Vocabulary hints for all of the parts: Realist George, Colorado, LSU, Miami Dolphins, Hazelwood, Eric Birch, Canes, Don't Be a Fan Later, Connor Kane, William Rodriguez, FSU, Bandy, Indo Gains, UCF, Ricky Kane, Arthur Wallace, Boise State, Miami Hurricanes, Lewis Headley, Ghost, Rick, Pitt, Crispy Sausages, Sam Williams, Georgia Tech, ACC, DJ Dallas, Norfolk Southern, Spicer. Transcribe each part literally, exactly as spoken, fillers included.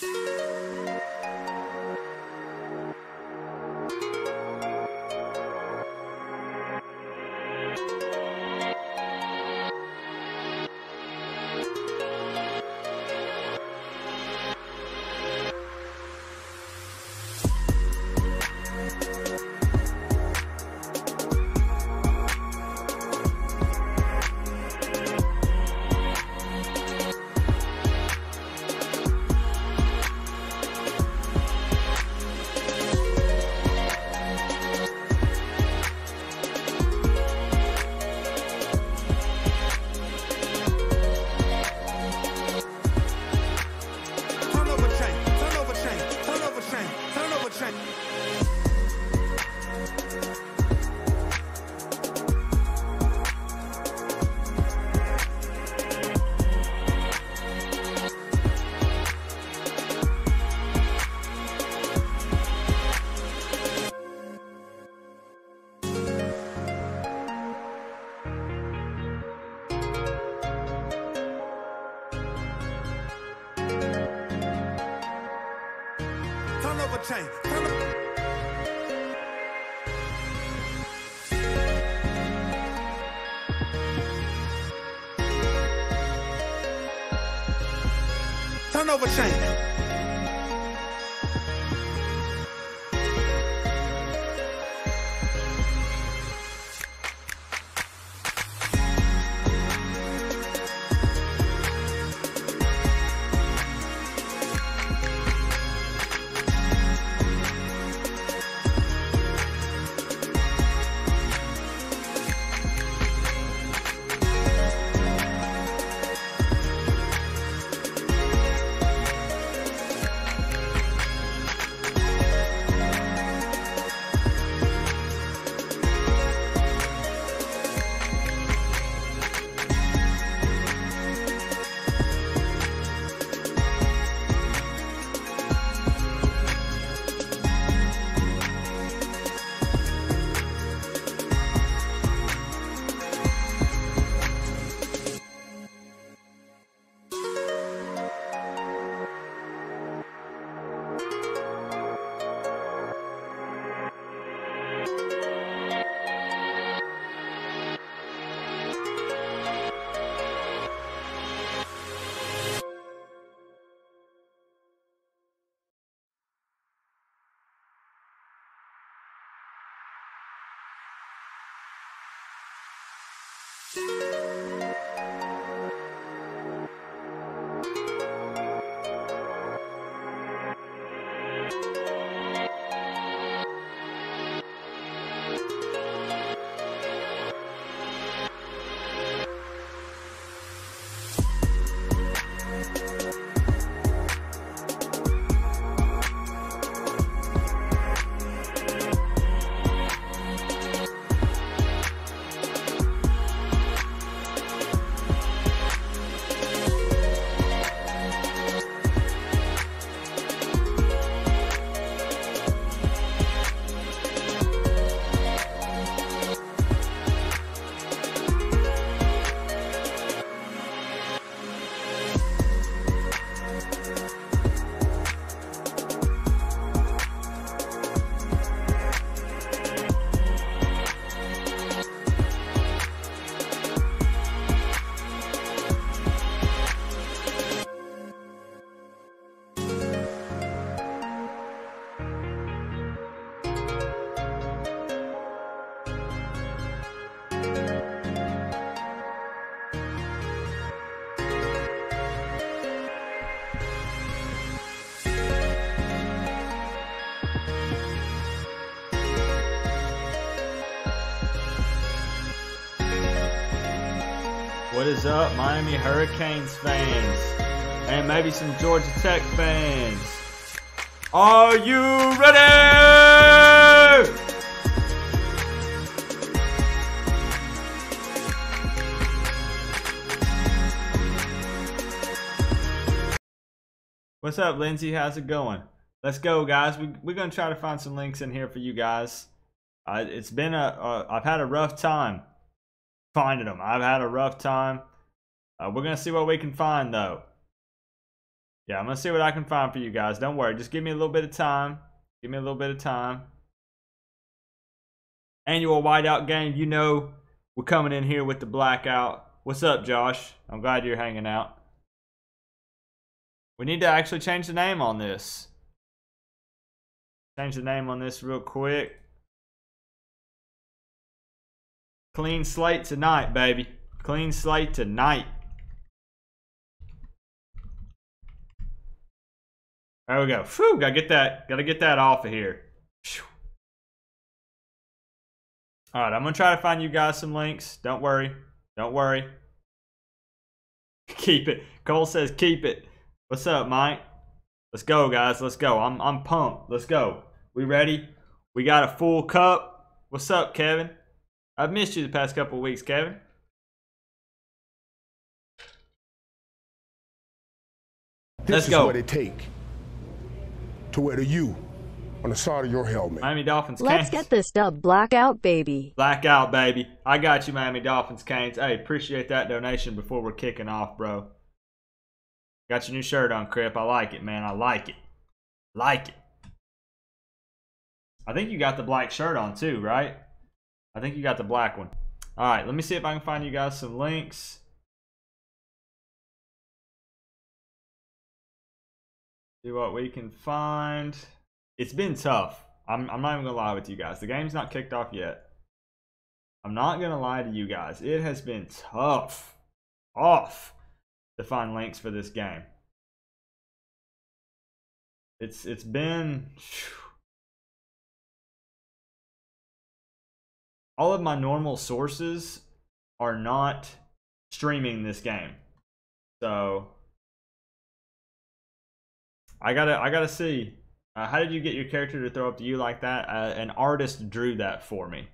Turnover chain. What is up, Miami Hurricanes fans, and maybe some Georgia Tech fans? Are you ready? What's up, Lindsay? How's it going? Let's go, guys. We, we're going to try to find some links in here for you guys. Uh, it's been a, uh, I've had a rough time finding them. I've had a rough time. Uh, we're going to see what we can find, though. Yeah, I'm gonna see what I can find for you guys. Don't worry, just give me a little bit of time. Give me a little bit of time. Annual whiteout game. You know we're coming in here with the blackout. What's up, Josh? I'm glad you're hanging out. We need to actually change the name on this. Change the name on this real quick. Clean slate tonight, baby. Clean slate tonight. There we go. Phew, gotta get that, gotta get that off of here. All right, I'm gonna try to find you guys some links. Don't worry, don't worry. Keep it. Cole says keep it. What's up, Mike? Let's go, guys. Let's go. I'm I'm pumped. Let's go. We ready? We got a full cup. What's up, Kevin? I've missed you the past couple of weeks, Kevin. Let's go. This is what it takes to wear to you on the side of your helmet. Miami Dolphins, Canes. Let's get this dub. Blackout, baby. Blackout, baby. I got you, Miami Dolphins, Canes. Hey, appreciate that donation before we're kicking off, bro. Got your new shirt on, Crip. I like it, man. I like it. Like it. I think you got the black shirt on too, right? I think you got the black one. All right, let me see if I can find you guys some links. See what we can find. It's been tough. I'm, I'm not even gonna lie with you guys. The game's not kicked off yet. I'm not gonna lie to you guys. It has been tough off to find links for this game. It's it's been phew. All of my normal sources are not streaming this game. So I gotta, I gotta see. Uh, how did you get your character to throw up to you like that? Uh, an artist drew that for me.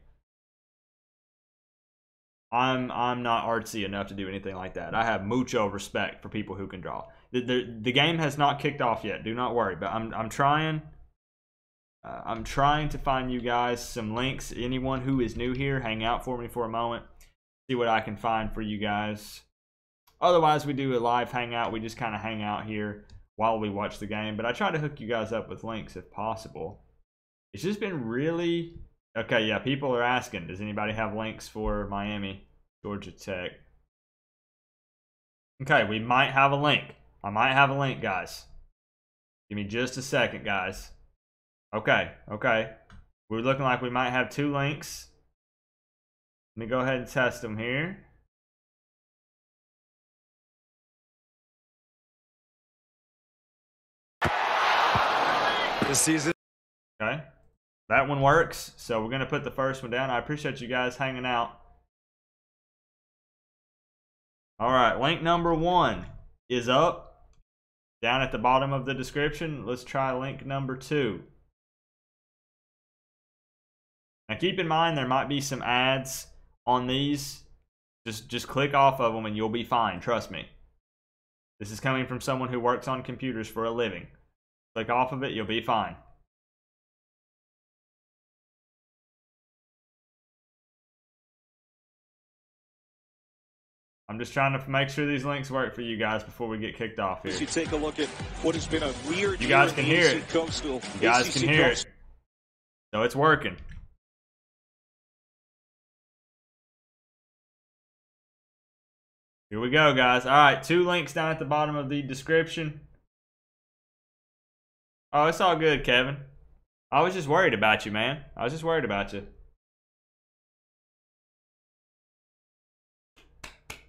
I'm, I'm not artsy enough to do anything like that. I have mucho respect for people who can draw. The, the, the game has not kicked off yet. Do not worry. But I'm, I'm trying. Uh, I'm trying to find you guys some links. Anyone who is new here, hang out for me for a moment. See what I can find for you guys. Otherwise, we do a live hangout. We just kind of hang out here while we watch the game, but I try to hook you guys up with links if possible. It's just been really okay. Yeah, people are asking, does anybody have links for Miami, Georgia Tech? Okay, we might have a link. I might have a link, guys. Give me just a second, guys. Okay, okay. We're looking like we might have two links. Let me go ahead and test them here. This season. Okay, that one works, so we're gonna put the first one down. I appreciate you guys hanging out. All right, link number one is up down at the bottom of the description. Let's try link number two. Now keep in mind there might be some ads on these. Just just click off of them and you'll be fine, trust me. This is coming from someone who works on computers for a living. Click off of it, you'll be fine. I'm just trying to make sure these links work for you guys before we get kicked off here. You take a look at what has been a weird. You guys can hear it. You guys can hear it. So it's working. Here we go, guys. All right, two links down at the bottom of the description. Oh, it's all good, Kevin. I was just worried about you, man. I was just worried about you.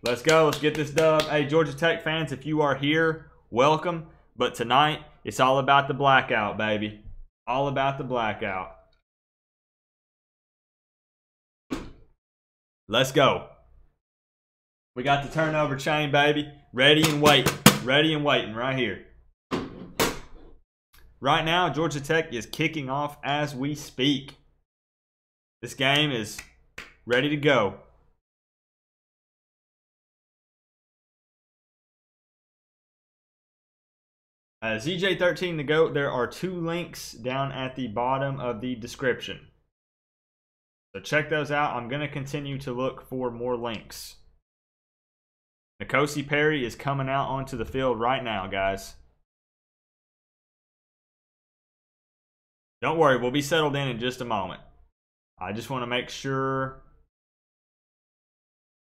Let's go. Let's get this dub. Hey, Georgia Tech fans, if you are here, welcome. But tonight, it's all about the blackout, baby. All about the blackout. Let's go. We got the turnover chain, baby. Ready and waiting. Ready and waiting right here. Right now, Georgia Tech is kicking off as we speak. This game is ready to go. Uh, Z J thirteen, the GOAT, there are two links down at the bottom of the description. So check those out. I'm going to continue to look for more links. N'Kosi Perry is coming out onto the field right now, guys. Don't worry, we'll be settled in in just a moment. I just want to make sure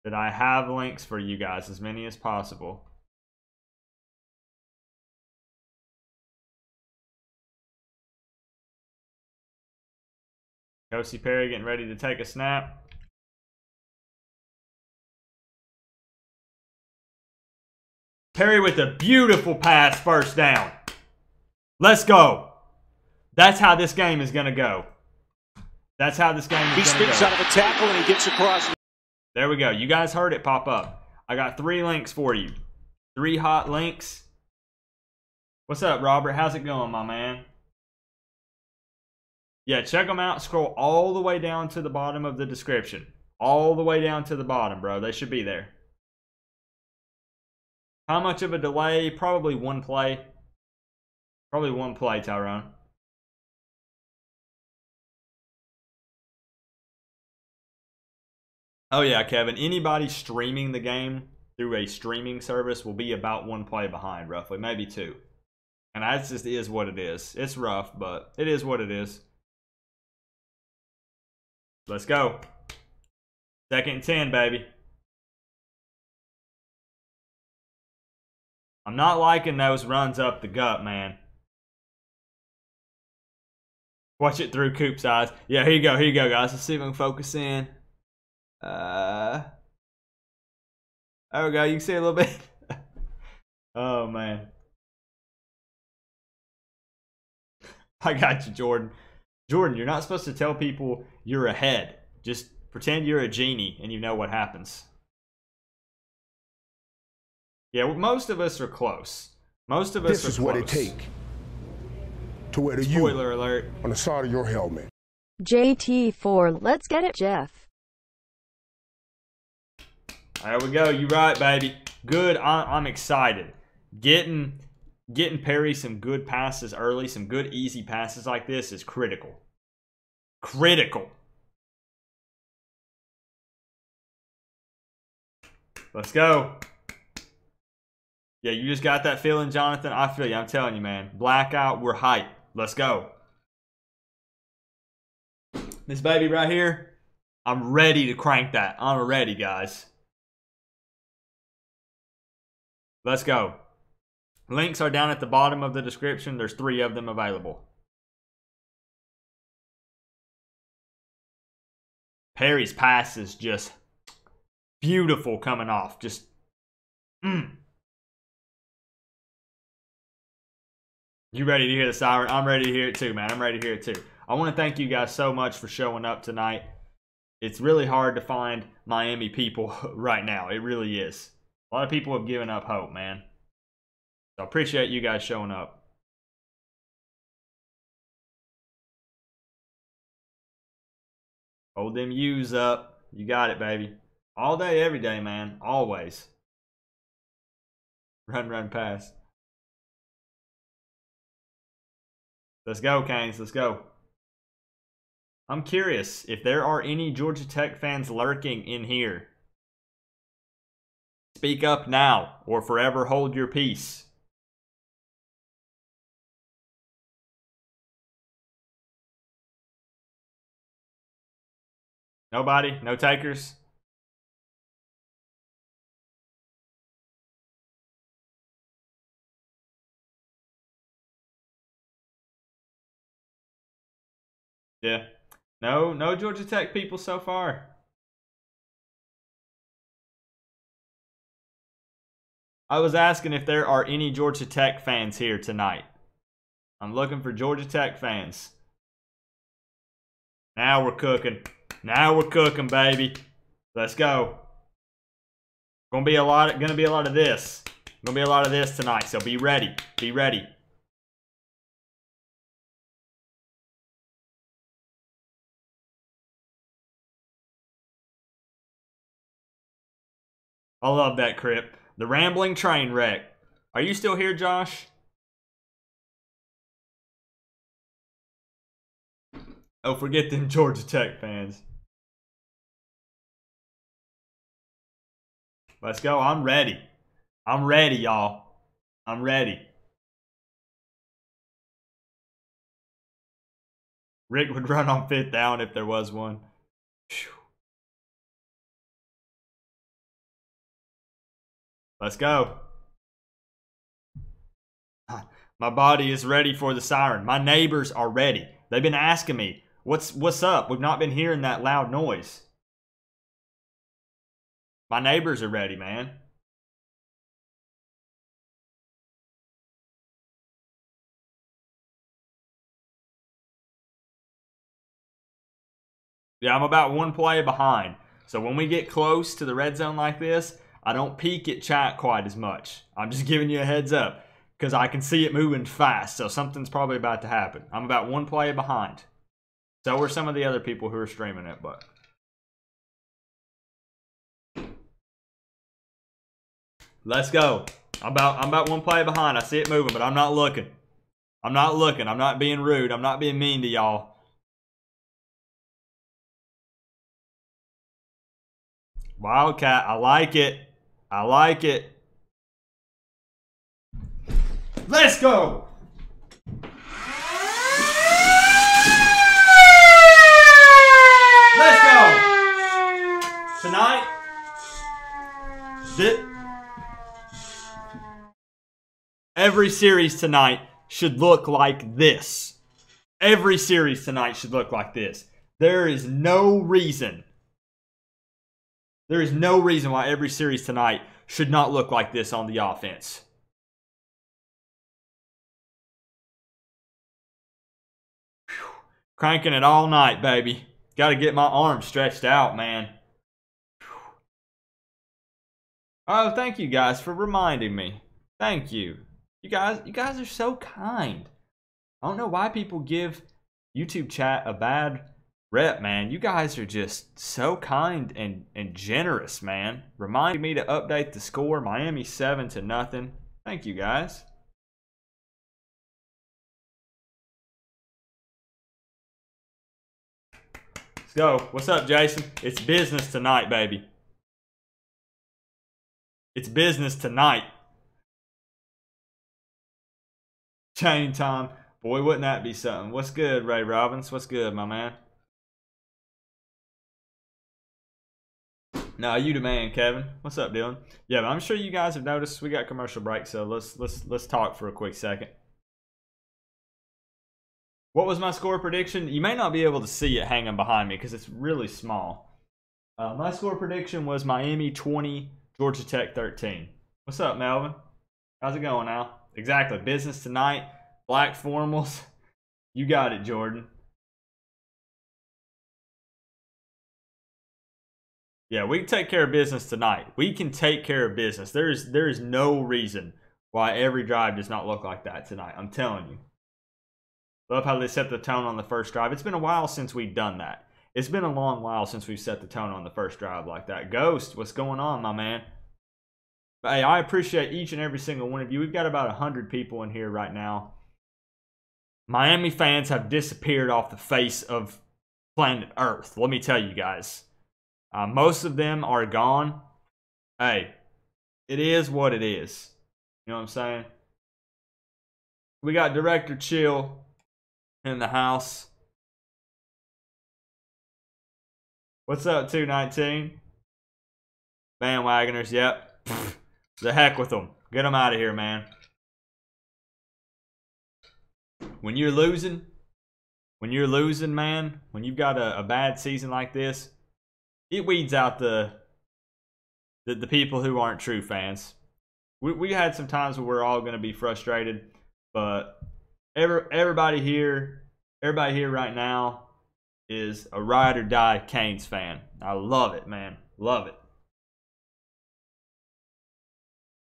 that I have links for you guys, as many as possible. N'Kosi Perry getting ready to take a snap. Perry with a beautiful pass, first down. Let's go. That's how this game is going to go. That's how this game is going to go. He spins out of a tackle and he gets across. There we go. You guys heard it pop up. I got three links for you. Three hot links. What's up, Robert? How's it going, my man? Yeah, check them out. Scroll all the way down to the bottom of the description. All the way down to the bottom, bro. They should be there. How much of a delay? Probably one play. Probably one play, Tyrone. Oh, yeah, Kevin. Anybody streaming the game through a streaming service will be about one play behind, roughly. Maybe two. And that just is what it is. It's rough, but it is what it is. Let's go. Second and ten, baby. I'm not liking those runs up the gut, man. Watch it through Coop's eyes. Yeah, here you go, here you go, guys. Let's see if I can focus in. Uh, there we go. You can see a little bit. Oh, man. I got you, Jordan. Jordan, you're not supposed to tell people you're ahead. Just pretend you're a genie and you know what happens. Yeah, well, most of us are close. Most of us this are close. This is what it takes to wear the U. Spoiler alert. On the side of your helmet. J T four, let's get it, Jeff. There we go. You right, baby. Good. I'm excited. Getting... Getting Perry some good passes early, some good easy passes like this is critical. Critical. Let's go. Yeah, you just got that feeling, Jonathan. I feel you. I'm telling you, man. Blackout, we're hype. Let's go. This baby right here, I'm ready to crank that. I'm ready, guys. Let's go. Links are down at the bottom of the description. There's three of them available. Perry's pass is just beautiful coming off. Just, mm. You ready to hear the siren? I'm ready to hear it too, man. I'm ready to hear it too. I want to thank you guys so much for showing up tonight. It's really hard to find Miami people right now. It really is. A lot of people have given up hope, man. I appreciate you guys showing up. Hold them U's up. You got it, baby. All day, every day, man. Always. Run, run, pass. Let's go, Canes. Let's go. I'm curious if there are any Georgia Tech fans lurking in here. Speak up now or forever hold your peace. Nobody? No takers? Yeah. No, no Georgia Tech people so far. I was asking if there are any Georgia Tech fans here tonight. I'm looking for Georgia Tech fans. Now we're cooking. Now we're cooking, baby. Let's go. Gonna be a lot. Gonna be a lot of this. Gonna be a lot of this tonight. So be ready. Be ready. I love that, Crip. The rambling train wreck. Are you still here, Josh? Oh, forget them Georgia Tech fans. Let's go. I'm ready. I'm ready, y'all. I'm ready. Rick would run on fifth down if there was one. Whew. Let's go. My body is ready for the siren. My neighbors are ready. They've been asking me, what's, what's up? We've not been hearing that loud noise. My neighbors are ready, man. Yeah, I'm about one play behind. So when we get close to the red zone like this, I don't peek at chat quite as much. I'm just giving you a heads up because I can see it moving fast. So something's probably about to happen. I'm about one play behind. So are some of the other people who are streaming it, but... Let's go. I'm about, I'm about one play behind. I see it moving, but I'm not looking. I'm not looking. I'm not being rude. I'm not being mean to y'all. Wildcat, I like it. I like it. Let's go. Let's go. Tonight, this, every series tonight should look like this. Every series tonight should look like this. There is no reason. There is no reason why every series tonight should not look like this on the offense. Whew. Cranking it all night, baby. Got to get my arms stretched out, man. Whew. Oh, thank you guys for reminding me. Thank you. You guys, you guys are so kind. I don't know why people give YouTube chat a bad rep, man. You guys are just so kind and, and generous, man. Reminding me to update the score. Miami seven to nothing. Thank you, guys. Let's go. What's up, Jason? It's business tonight, baby. It's business tonight. Chain time. Boy, wouldn't that be something. What's good, Ray Robbins? What's good, my man? No, you the man, Kevin. What's up, Dylan? Yeah, but I'm sure you guys have noticed we got commercial break, so let's let's let's talk for a quick second. What was my score prediction? You may not be able to see it hanging behind me because it's really small. Uh, my score prediction was Miami twenty, Georgia Tech thirteen. What's up, Melvin? How's it going, Al? Exactly. Business tonight. Black formals. You got it, Jordan. Yeah, we can take care of business tonight. We can take care of business. There is there is no reason why every drive does not look like that tonight. I'm telling you. Love how they set the tone on the first drive. It's been a while since we've done that. It's been a long while since we've set the tone on the first drive like that. Ghost, what's going on, my man? But, hey, I appreciate each and every single one of you. We've got about one hundred people in here right now. Miami fans have disappeared off the face of planet Earth. Let me tell you guys. Uh, most of them are gone. Hey, it is what it is. You know what I'm saying? We got Director Chill in the house. What's up, two nineteen? Bandwagoners, yep. Pfft, the heck with them. Get them out of here, man. When you're losing, when you're losing, man, when you've got a, a bad season like this, it weeds out the, the the people who aren't true fans. We we had some times where we're all going to be frustrated, but every, everybody here, everybody here right now is a ride or die Canes fan. I love it, man. Love it.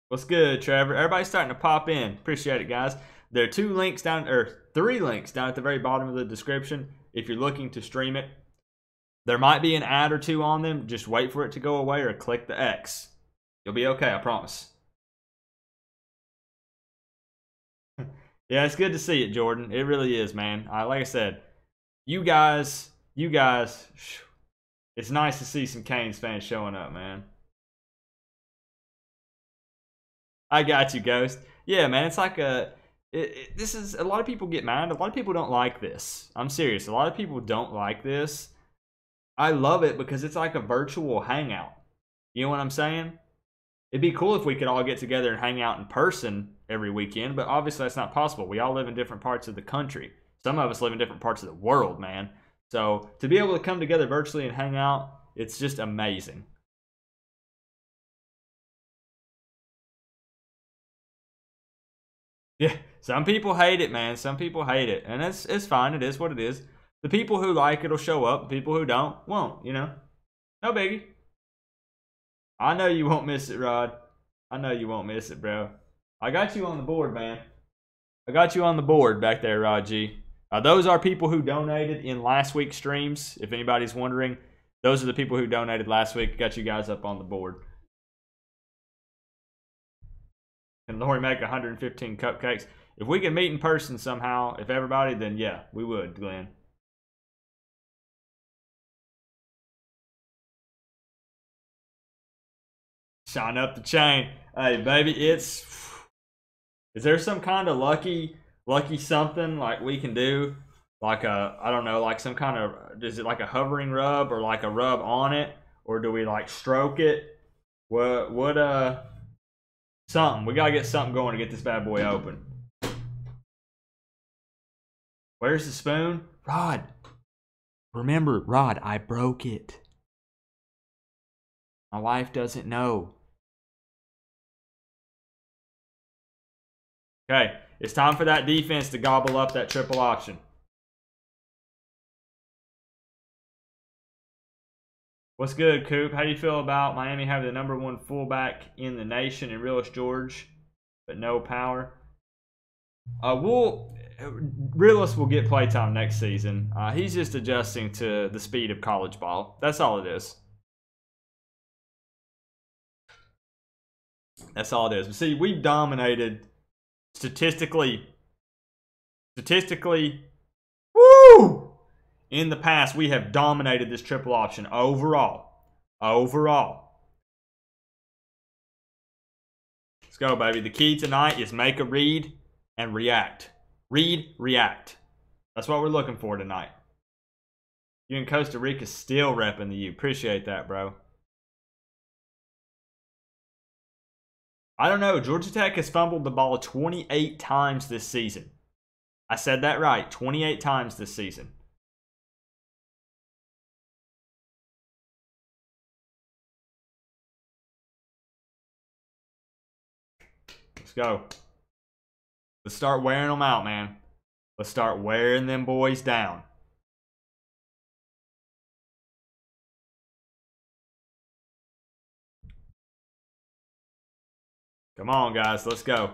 What's good, Trevor? Everybody's starting to pop in. Appreciate it, guys. There are two links down, or three links down at the very bottom of the description if you're looking to stream it. There might be an ad or two on them. Just wait for it to go away or click the X. You'll be okay, I promise. Yeah, it's good to see it, Jordan. It really is, man. I, like I said, you guys, you guys, it's nice to see some Canes fans showing up, man. I got you, Ghost. Yeah, man, it's like a, It, it, this is, a lot of people get mad. A lot of people don't like this. I'm serious. A lot of people don't like this. I love it because it's like a virtual hangout. You know what I'm saying? It'd be cool if we could all get together and hang out in person every weekend, but obviously that's not possible. We all live in different parts of the country. Some of us live in different parts of the world, man. So to be able to come together virtually and hang out, it's just amazing. Yeah, some people hate it, man. Some people hate it. And it's, it's fine. It is what it is. The people who like it will show up. The people who don't won't, you know. No biggie. I know you won't miss it, Rod. I know you won't miss it, bro. I got you on the board, man. I got you on the board back there, Rod G. Uh, those are people who donated in last week's streams. If anybody's wondering, those are the people who donated last week. Got you guys up on the board. Can Lori make one hundred fifteen cupcakes? If we can meet in person somehow, if everybody, then yeah, we would, Glenn. Shine up the chain. Hey, baby, it's... Is there some kind of lucky, lucky something like we can do? Like a, I don't know, like some kind of... Is it like a hovering rub or like a rub on it? Or do we like stroke it? What, what, uh... Something. We gotta get something going to get this bad boy open. Where's the spoon? Rod. Remember, Rod, I broke it. My wife doesn't know. Okay, it's time for that defense to gobble up that triple option. What's good, Coop? How do you feel about Miami having the number one fullback in the nation in Realist George, but no power? Uh, we'll, Realist will get playtime next season. Uh, he's just adjusting to the speed of college ball. That's all it is. That's all it is. But see, we've dominated statistically. Statistically. Woo! In the past, we have dominated this triple option overall. Overall. Let's go, baby. The key tonight is make a read and react. Read, react. That's what we're looking for tonight. You in Costa Rica still repping the U. Appreciate that, bro. I don't know. Georgia Tech has fumbled the ball twenty-eight times this season. I said that right. twenty-eight times this season. Go. Let's start wearing them out, man. Let's start wearing them boys down. Come on, guys. Let's go.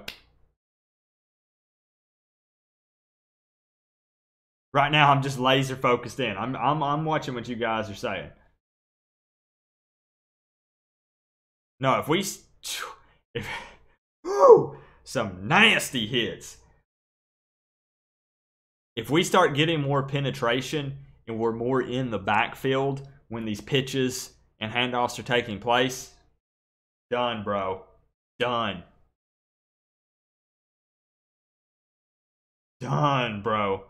Right now, I'm just laser focused in. I'm, I'm, I'm watching what you guys are saying. No, if we... If... Woo! Some nasty hits. If we start getting more penetration and we're more in the backfield when these pitches and handoffs are taking place, done, bro. Done. Done, bro.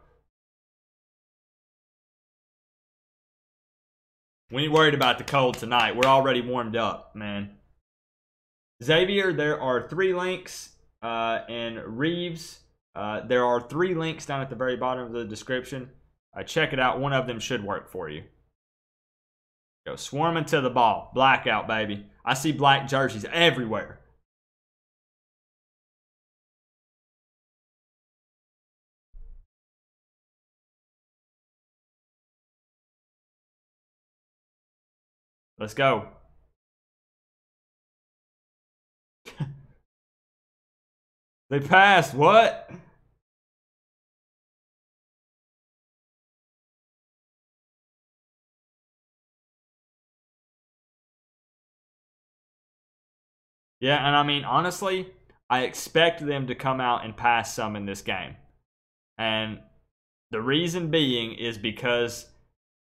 We ain't worried about the cold tonight. We're already warmed up, man. Xavier, there are three links, uh, and Reeves, uh, there are three links down at the very bottom of the description. Uh, check it out. One of them should work for you. Go swarming to the ball. Blackout, baby. I see black jerseys everywhere. Let's go. They passed. What? Yeah, and I mean, honestly, I expect them to come out and pass some in this game. And the reason being is because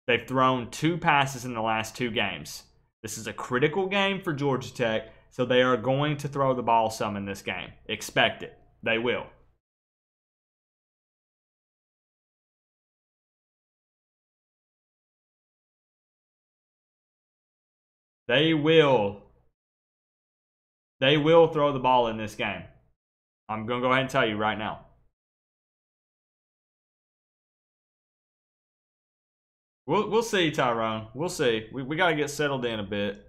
they've thrown two passes in the last two games. This is a critical game for Georgia Tech. So they are going to throw the ball some in this game. Expect it. They will. They will. They will throw the ball in this game. I'm going to go ahead and tell you right now. We'll, we'll see, Tyrone. We'll see. We, we got to get settled in a bit.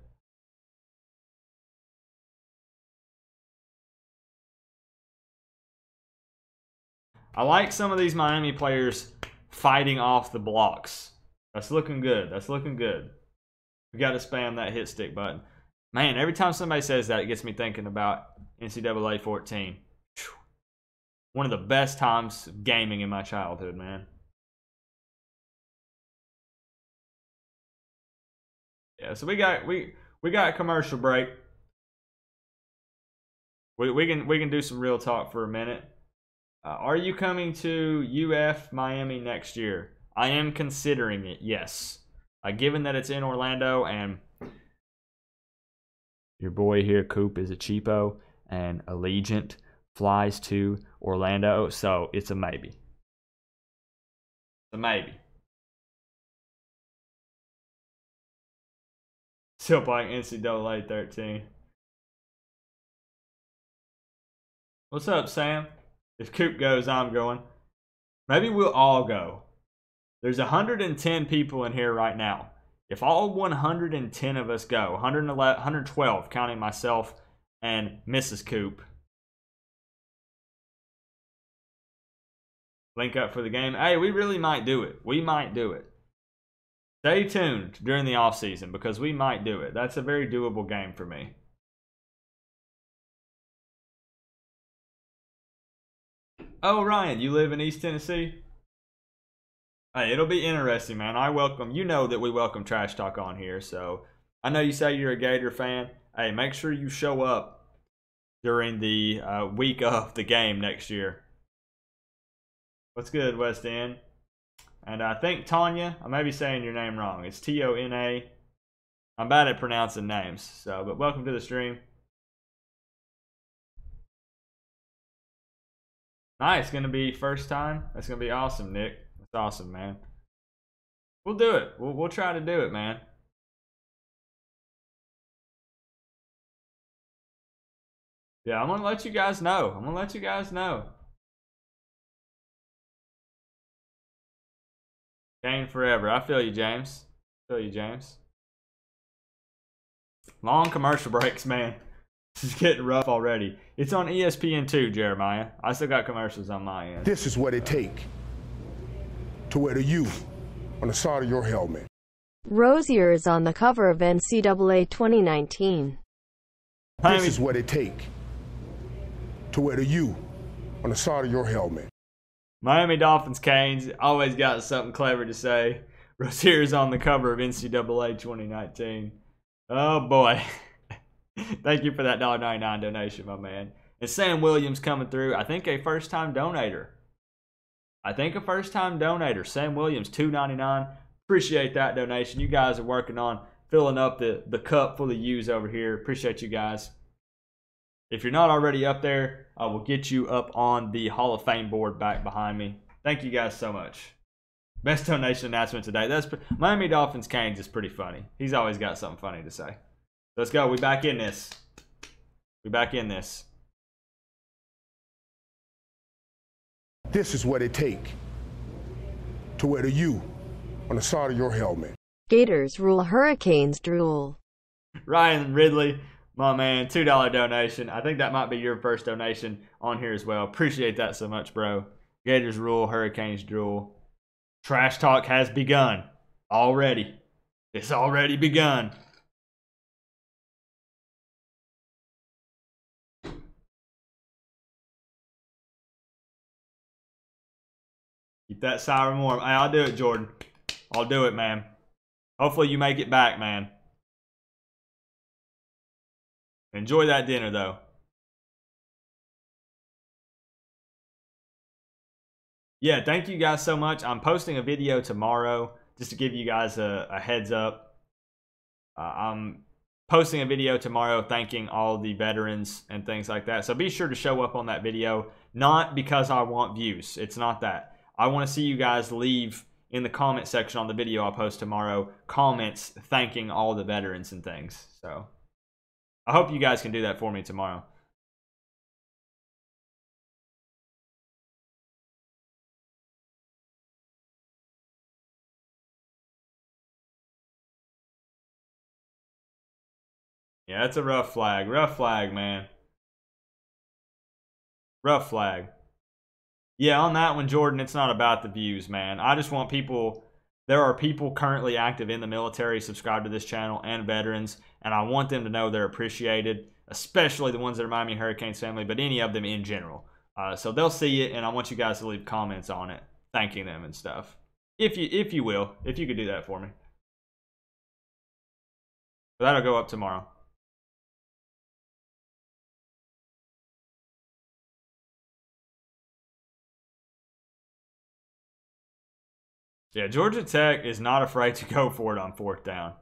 I like some of these Miami players fighting off the blocks. That's looking good. That's looking good. We got to spam that hit stick button. Man, every time somebody says that, it gets me thinking about N C double A fourteen. One of the best times of gaming in my childhood, man. Yeah, so we got we we got a commercial break. We we can we can do some real talk for a minute. Uh, are you coming to U F Miami next year? I am considering it. Yes, uh, given that it's in Orlando and your boy here, Coop, is a cheapo and Allegiant flies to Orlando, so it's a maybe. It's a maybe. Still playing N C double A thirteen. What's up, Sam? If Coop goes, I'm going. Maybe we'll all go. There's one hundred ten people in here right now. If all one hundred ten of us go, one hundred twelve counting myself and Missus Coop, link up for the game. Hey, we really might do it. We might do it. Stay tuned during the offseason because we might do it. That's a very doable game for me. Oh, Ryan, you live in East Tennessee? Hey, it'll be interesting, man. I welcome, you know that we welcome trash talk on here. So I know you say you're a Gator fan. Hey, make sure you show up during the uh, week of the game next year. What's good, West End? And I think Tanya, I may be saying your name wrong. It's T O N A. I'm bad at pronouncing names. So, but welcome to the stream. Nice, gonna be first time. That's gonna be awesome, Nick. That's awesome, man. We'll do it. We'll we'll try to do it, man. Yeah, I'm gonna let you guys know. I'm gonna let you guys know. Kane forever. I feel you, James. I feel you, James. Long commercial breaks, man. This is getting rough already. It's on E S P N two, Jeremiah. I still got commercials on my end. This is what it takes to wear the U on the side of your helmet. Rozier is on the cover of N C double A twenty nineteen. This is what it takes to wear the U on the side of your helmet. Miami Dolphins Canes always got something clever to say. Rozier is on the cover of N C double A twenty nineteen. Oh, boy. Thank you for that one dollar ninety-nine donation, my man. And Sam Williams coming through. I think a first-time donator. I think a first-time donator. Sam Williams, two ninety-nine. Appreciate that donation. You guys are working on filling up the, the cup full of U's over here. Appreciate you guys. If you're not already up there, I will get you up on the Hall of Fame board back behind me. Thank you guys so much. Best donation announcement today. That's Miami Dolphins Canes is pretty funny. He's always got something funny to say. Let's go. We back in this. We back in this. This is what it takes to wear the U on the side of your helmet. Gators rule, Hurricanes drool. Ryan Ridley, my man, two dollar donation. I think that might be your first donation on here as well. Appreciate that so much, bro. Gators rule, Hurricanes drool. Trash talk has begun already. It's already begun. Keep that siren warm. Hey, I'll do it, Jordan. I'll do it, man. Hopefully you make it back, man. Enjoy that dinner, though. Yeah, thank you guys so much. I'm posting a video tomorrow just to give you guys a, a heads up. Uh, I'm posting a video tomorrow thanking all the veterans and things like that. So be sure to show up on that video. Not because I want views. It's not that. I want to see you guys leave in the comment section on the video I'll post tomorrow, comments thanking all the veterans and things. So I hope you guys can do that for me tomorrow. Yeah, that's a rough flag. Rough flag, man. Rough flag. Yeah, on that one, Jordan, it's not about the views, man. I just want people... There are people currently active in the military subscribed to this channel and veterans, and I want them to know they're appreciated, especially the ones that are Miami Hurricanes family, but any of them in general. Uh, so they'll see it, and I want you guys to leave comments on it, thanking them and stuff. If you, if you will, if you could do that for me. But that'll go up tomorrow. Yeah, Georgia Tech is not afraid to go for it on fourth down.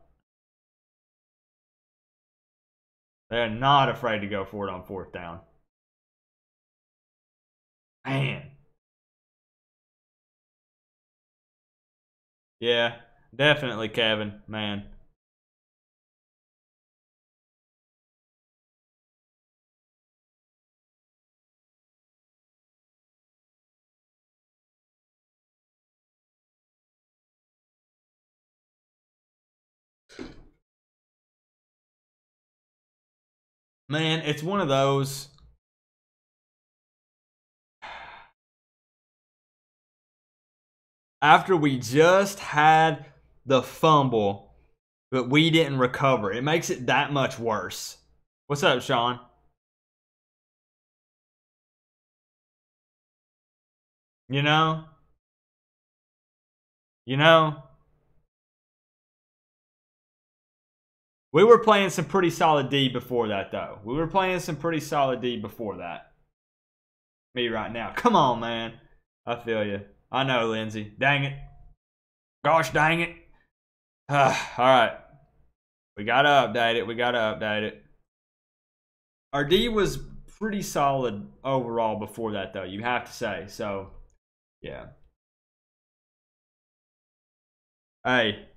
They're not afraid to go for it on fourth down. Man. Yeah, definitely, Kevin, man. Man, it's one of those. After we just had the fumble, but we didn't recover, it makes it that much worse. What's up, Sean? You know? You know? We were playing some pretty solid D before that, though. We were playing some pretty solid D before that. Me right now. Come on, man. I feel you. I know, Lindsay. Dang it. Gosh dang it. Uh, all right. We got to update it. We got to update it. Our D was pretty solid overall before that, though. You have to say. So, yeah. Hey.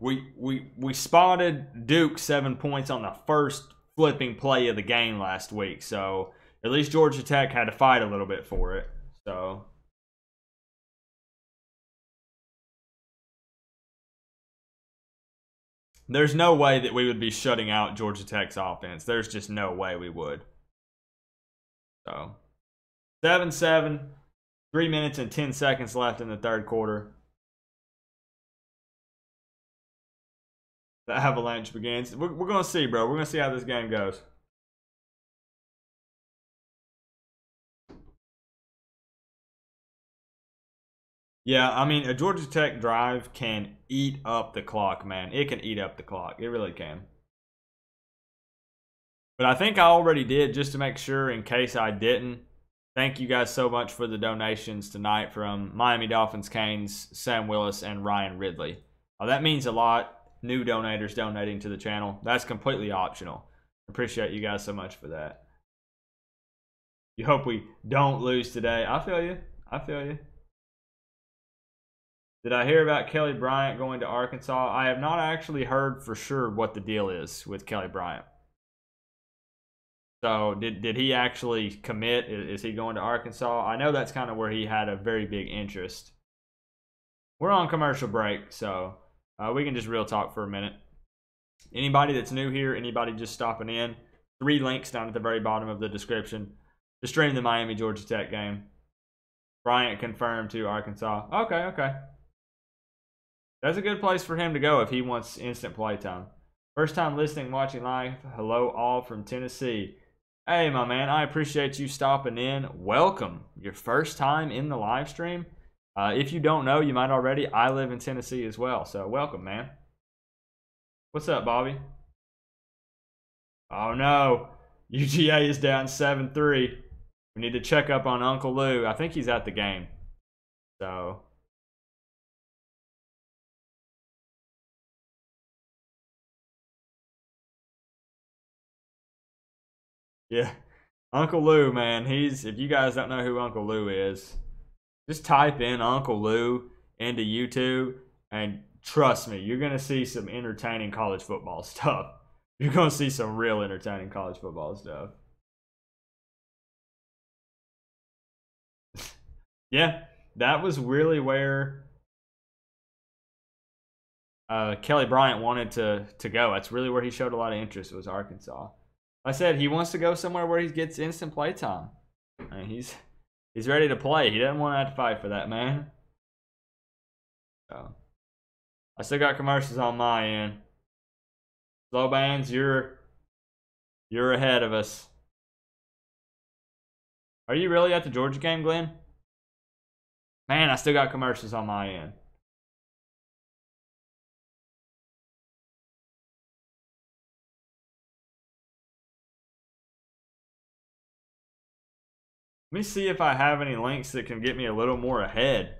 We, we, we spotted Duke seven points on the first flipping play of the game last week. So, at least Georgia Tech had to fight a little bit for it. So, there's no way that we would be shutting out Georgia Tech's offense. There's just no way we would. So, seven seven, three minutes and ten seconds left in the third quarter. The avalanche begins. We're, we're going to see, bro. We're going to see how this game goes. Yeah, I mean, a Georgia Tech drive can eat up the clock, man. It can eat up the clock. It really can. But I think I already did, just to make sure in case I didn't. Thank you guys so much for the donations tonight from Miami Dolphins, Canes, Sam Willis, and Ryan Ridley. Oh, that means a lot. New donators donating to the channel. That's completely optional. Appreciate you guys so much for that. You hope we don't lose today. I feel you. I feel you. Did I hear about Kelly Bryant going to Arkansas? I have not actually heard for sure what the deal is with Kelly Bryant. So did, did he actually commit? Is he going to Arkansas? I know that's kind of where he had a very big interest. We're on commercial break, so... Uh, we can just real talk for a minute. Anybody that's new here, anybody just stopping in, three links down at the very bottom of the description to stream the Miami-Georgia Tech game. Bryant confirmed to Arkansas. Okay, okay. That's a good place for him to go if he wants instant play time. First time listening, watching live. Hello all from Tennessee. Hey, my man, I appreciate you stopping in. Welcome. Your first time in the live stream. Uh, if you don't know, you might already. I live in Tennessee as well, so welcome, man. What's up, Bobby? Oh, no. U G A is down seven three. We need to check up on Uncle Lou. I think he's at the game. So. Yeah. Uncle Lou, man. He's, if you guys don't know who Uncle Lou is, just type in Uncle Lou into YouTube, and trust me, you're going to see some entertaining college football stuff. You're going to see some real entertaining college football stuff. Yeah, that was really where uh, Kelly Bryant wanted to, to go. That's really where he showed a lot of interest, was Arkansas. I said he wants to go somewhere where he gets instant play time. I mean, he's he's ready to play. He doesn't want to have to fight for that, man. So, I still got commercials on my end. Slow bands, you're you're ahead of us. Are you really at the Georgia game, Glenn? Man, I still got commercials on my end. Let me see if I have any links that can get me a little more ahead.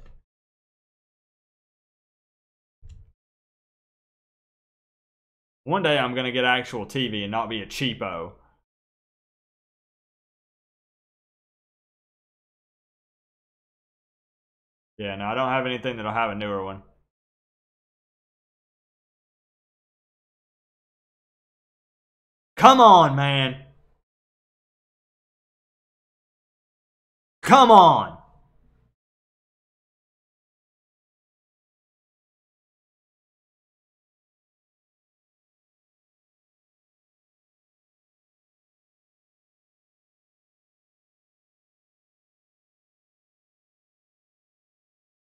One day I'm going to get actual T V and not be a cheapo. Yeah, no, I don't have anything that'll have a newer one. Come on, man. Come on.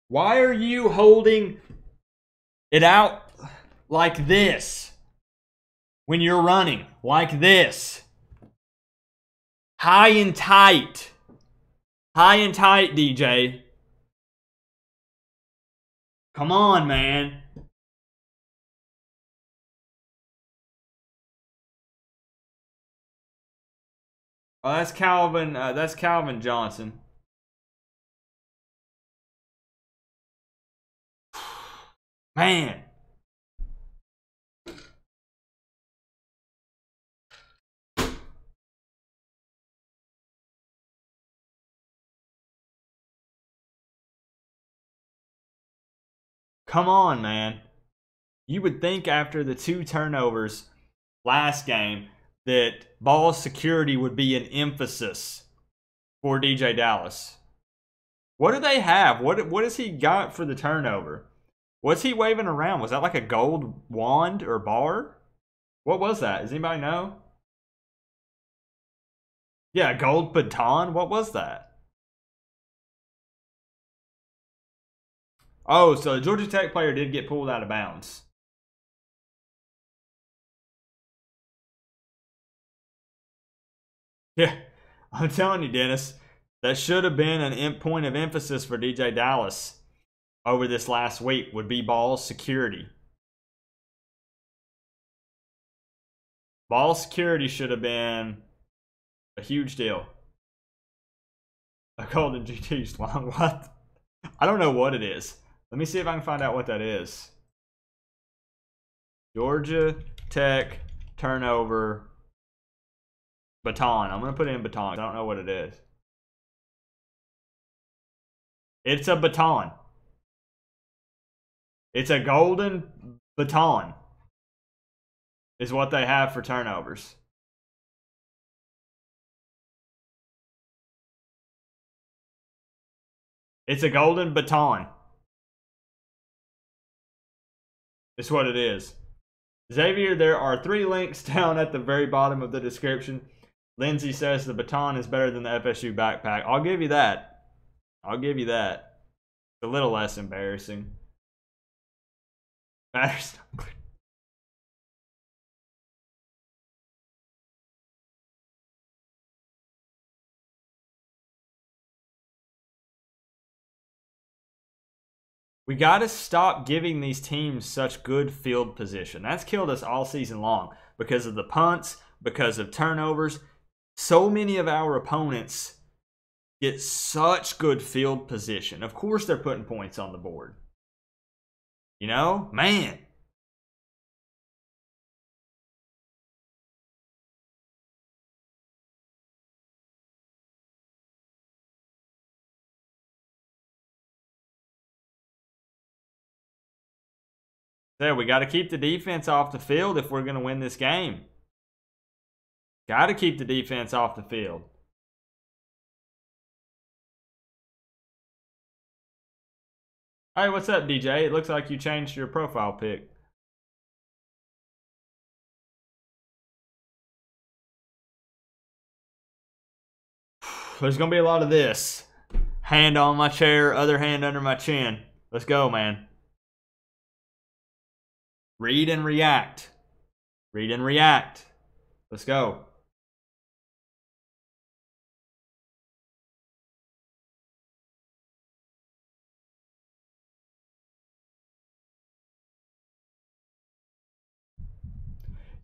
Why are you holding it out like this when you're running? Like this. High and tight. High and tight, D J. Come on, man. Oh, that's Calvin. Uh, that's Calvin Johnson. Man. Come on, man. You would think after the two turnovers last game that ball security would be an emphasis for D J Dallas. What do they have? What, what has he got for the turnover? What's he waving around? Was that like a gold wand or bar? What was that? Does anybody know? Yeah, a gold baton. What was that? Oh, so the Georgia Tech player did get pulled out of bounds. Yeah, I'm telling you, Dennis, that should have been an point of emphasis for D J Dallas over this last week, would be ball security. Ball security should have been a huge deal. I called it G T's long. What? I don't know what it is. Let me see if I can find out what that is. Georgia Tech turnover baton. I'm going to put in baton. I don't know what it is. It's a baton. It's a golden baton is what they have for turnovers. It's a golden baton. It's what it is. Xavier, there are three links down at the very bottom of the description. Lindsay says the baton is better than the F S U backpack. I'll give you that. I'll give you that. It's a little less embarrassing. Patterson. We got to stop giving these teams such good field position. That's killed us all season long because of the punts, because of turnovers. So many of our opponents get such good field position. Of course they're putting points on the board. You know, man. So we got to keep the defense off the field if we're going to win this game. Got to keep the defense off the field. Hey, what's up, D J? It looks like you changed your profile pic. There's going to be a lot of this. Hand on my chair, other hand under my chin. Let's go, man. Read and react. Read and react. Let's go.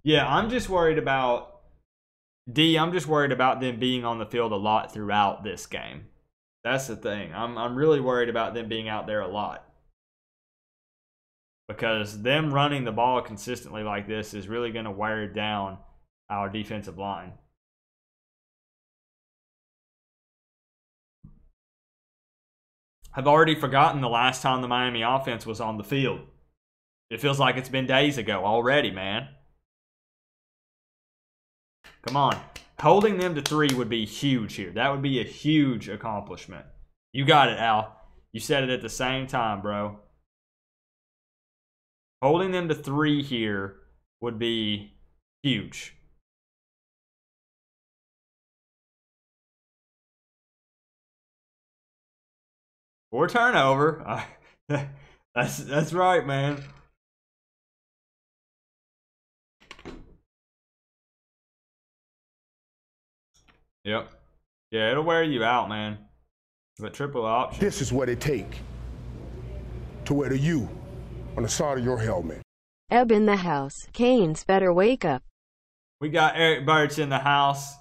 Yeah, I'm just worried about, D, I'm just worried about them being on the field a lot throughout this game. That's the thing. I'm, I'm really worried about them being out there a lot. Because them running the ball consistently like this is really going to wear down our defensive line. I've already forgotten the last time the Miami offense was on the field. It feels like it's been days ago already, man. Come on. Holding them to three would be huge here. That would be a huge accomplishment. You got it, Al. You said it at the same time, bro. Holding them to three here would be huge. Or turnover. that's, that's right, man. Yep. Yeah, it'll wear you out, man. But triple option. This is what it take to wear the U on the side of your helmet. Ebb in the house. Kane's better wake up. We got Eric Birch in the house.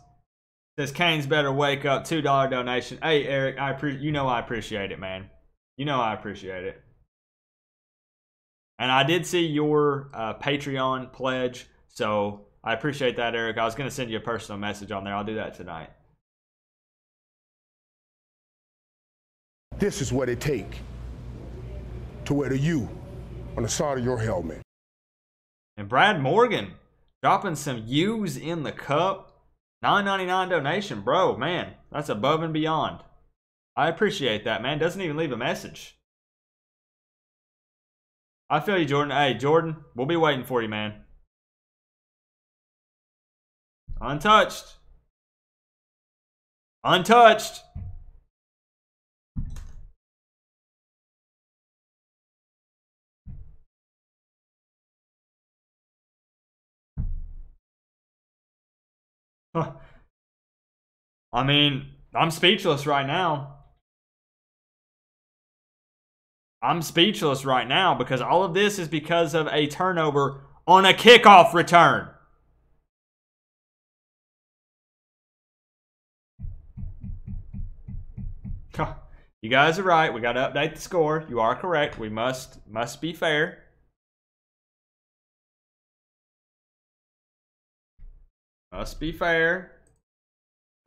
Says Kane's better wake up. Two dollar donation. Hey Eric, I pre you know I appreciate it, man. You know I appreciate it. And I did see your uh, Patreon pledge, so I appreciate that, Eric. I was going to send you a personal message on there. I'll do that tonight. This is what it take to wear the U on the side of your helmet. And Brad Morgan dropping some U's in the cup. nine ninety-nine donation. Bro, man, that's above and beyond. I appreciate that, man. Doesn't even leave a message. I feel you, Jordan. Hey, Jordan, we'll be waiting for you, man. Untouched. Untouched. Huh. I mean, I'm speechless right now. I'm speechless right now because all of this is because of a turnover on a kickoff return. You guys are right. We got to update the score. You are correct. We must must be fair. Must be fair.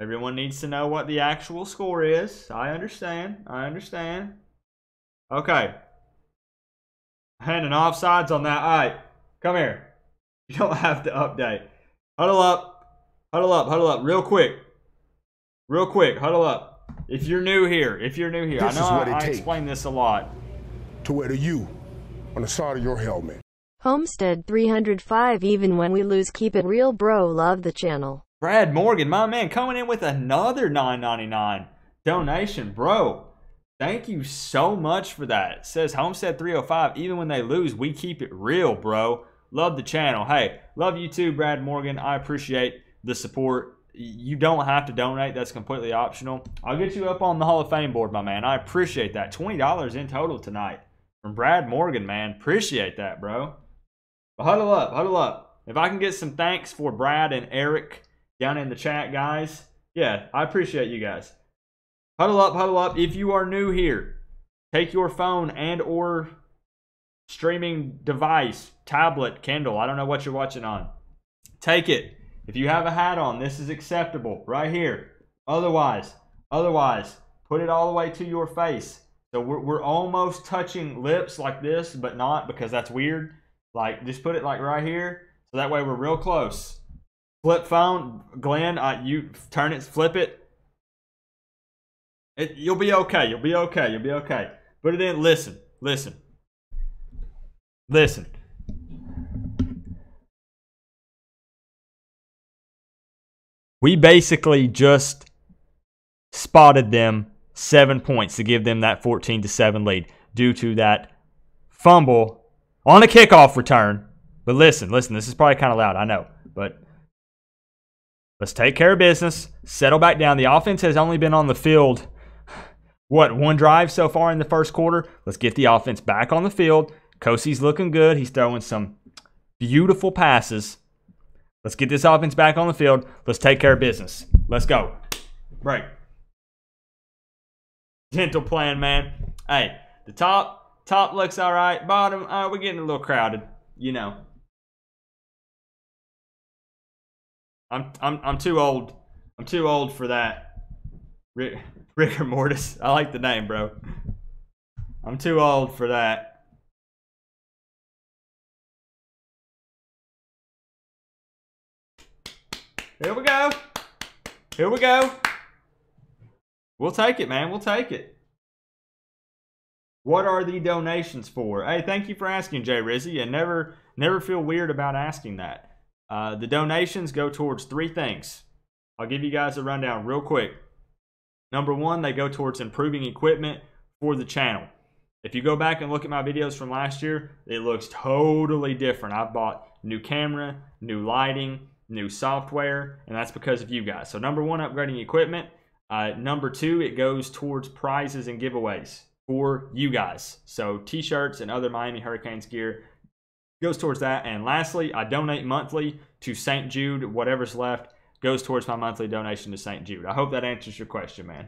Everyone needs to know what the actual score is. I understand. I understand. Okay. Handing offsides on that. All right. Come here. You don't have to update. Huddle up. Huddle up. Huddle up. Real quick. Real quick. Huddle up. If you're new here, if you're new here, this I know I, I explain this a lot. To wear the U on the side of your helmet. Homestead three hundred five, even when we lose, keep it real, bro. Love the channel. Brad Morgan, my man, coming in with another nine ninety-nine donation, bro. Thank you so much for that. It says Homestead three oh five, even when they lose, we keep it real, bro. Love the channel. Hey, love you too, Brad Morgan. I appreciate the support. You don't have to donate. That's completely optional. I'll get you up on the Hall of Fame board, my man. I appreciate that. twenty dollars in total tonight from Brad Morgan, man. Appreciate that, bro. But huddle up. Huddle up. If I can get some thanks for Brad and Eric down in the chat, guys. Yeah, I appreciate you guys. Huddle up. Huddle up. If you are new here, take your phone and or streaming device, tablet, Kindle. I don't know what you're watching on. Take it. If you have a hat on, this is acceptable right here. Otherwise, otherwise, put it all the way to your face. So we're, we're almost touching lips like this, but not because that's weird. Like, just put it like right here, so that way we're real close. Flip phone, Glenn. Uh, you turn it, flip it. It. You'll be okay. You'll be okay. You'll be okay. Put it in. Listen. Listen. Listen. We basically just spotted them seven points to give them that fourteen to seven lead due to that fumble on a kickoff return. But listen, listen, this is probably kind of loud, I know. But let's take care of business, settle back down. The offense has only been on the field, what, one drive so far in the first quarter? Let's get the offense back on the field. N'Kosi's looking good. He's throwing some beautiful passes. Let's get this offense back on the field. Let's take care of business. Let's go. Break. Dental plan, man. Hey, the top, top looks all right. Bottom, uh, we're getting a little crowded, you know. I'm, I'm, I'm too old. I'm too old for that. Rick, rigor mortis. I like the name, bro. I'm too old for that. Here we go. Here we go. We'll take it, man. We'll take it. What are the donations for? Hey, thank you for asking, Jay Rizzi, and never never feel weird about asking that. Uh, the donations go towards three things. I'll give you guys a rundown real quick. Number one, they go towards improving equipment for the channel. If you go back and look at my videos from last year, it looks totally different. I bought new camera, new lighting, new software, and that's because of you guys. So number one, upgrading equipment. Uh, number two, it goes towards prizes and giveaways for you guys. So t-shirts and other Miami Hurricanes gear goes towards that. And lastly, I donate monthly to Saint Jude. Whatever's left goes towards my monthly donation to Saint Jude. I hope that answers your question, man.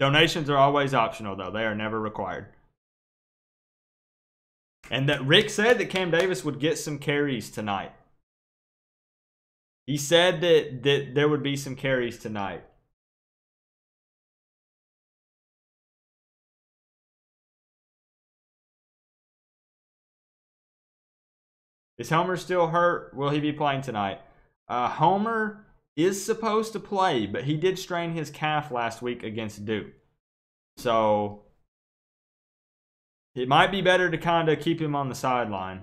Donations are always optional, though. They are never required. And that Rick said that Cam Davis would get some carries tonight. He said that, that there would be some carries tonight. Is Homer still hurt? Will he be playing tonight? Uh, Homer is supposed to play, but he did strain his calf last week against Duke. So it might be better to kind of keep him on the sideline.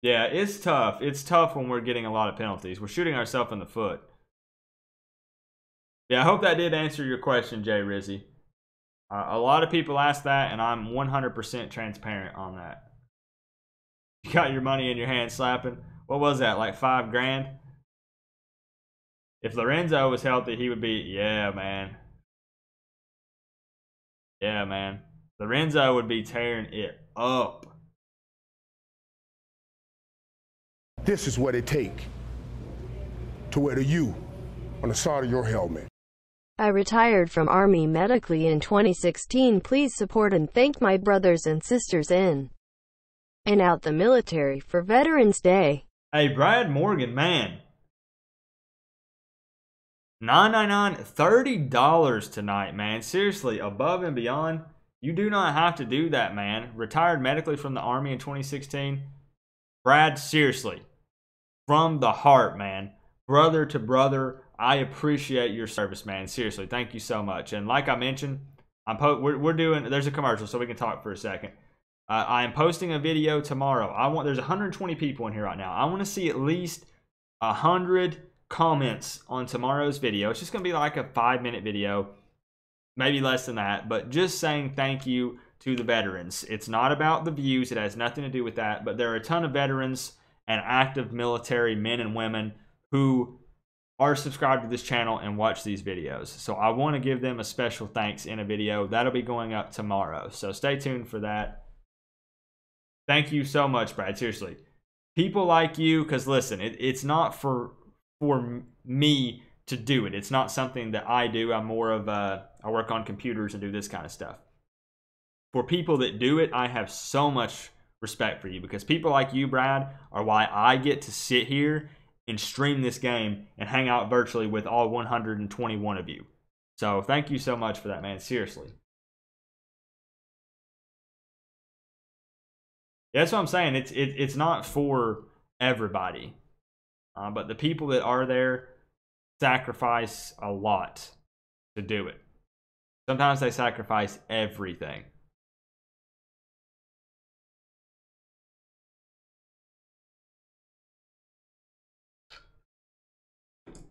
Yeah, it's tough. It's tough when we're getting a lot of penalties. We're shooting ourselves in the foot. Yeah, I hope that did answer your question, Jay Rizzi. Uh, a lot of people ask that, and I'm one hundred percent transparent on that. You got your money in your hand slapping. What was that, like five grand? If Lorenzo was healthy, he would be, yeah, man. Yeah, man. Lorenzo would be tearing it up. This is what it takes to wear the U on the side of your helmet. I retired from Army medically in twenty sixteen. Please support and thank my brothers and sisters in and out the military for Veterans Day. Hey, Brad Morgan, man. nine ninety-nine, thirty dollars tonight, man. Seriously, above and beyond. You do not have to do that, man. Retired medically from the Army in twenty sixteen. Brad, seriously. From the heart, man. Brother to brother, I appreciate your service, man. Seriously, thank you so much. And like I mentioned, I'm po we're, we're doing, there's a commercial, so we can talk for a second. Uh, I am posting a video tomorrow. I want, there's one hundred twenty people in here right now. I want to see at least one hundred comments on tomorrow's video. It's just going to be like a five minute video, maybe less than that, but just saying thank you to the veterans. It's not about the views. It has nothing to do with that. But there are a ton of veterans and active military men and women who are subscribed to this channel and watch these videos. So I want to give them a special thanks in a video. That'll be going up tomorrow. So stay tuned for that. Thank you so much, Brad. Seriously. People like you, because listen, it, it's not for, for me to do it. It's not something that I do. I'm more of a, I work on computers and do this kind of stuff. For people that do it, I have so much respect for you because people like you, Brad, are why I get to sit here and stream this game and hang out virtually with all one hundred twenty-one of you. So thank you so much for that, man. Seriously. Yeah, that's what I'm saying. It's it, it's not for everybody. Uh, but the people that are there sacrifice a lot to do it. Sometimes they sacrifice everything.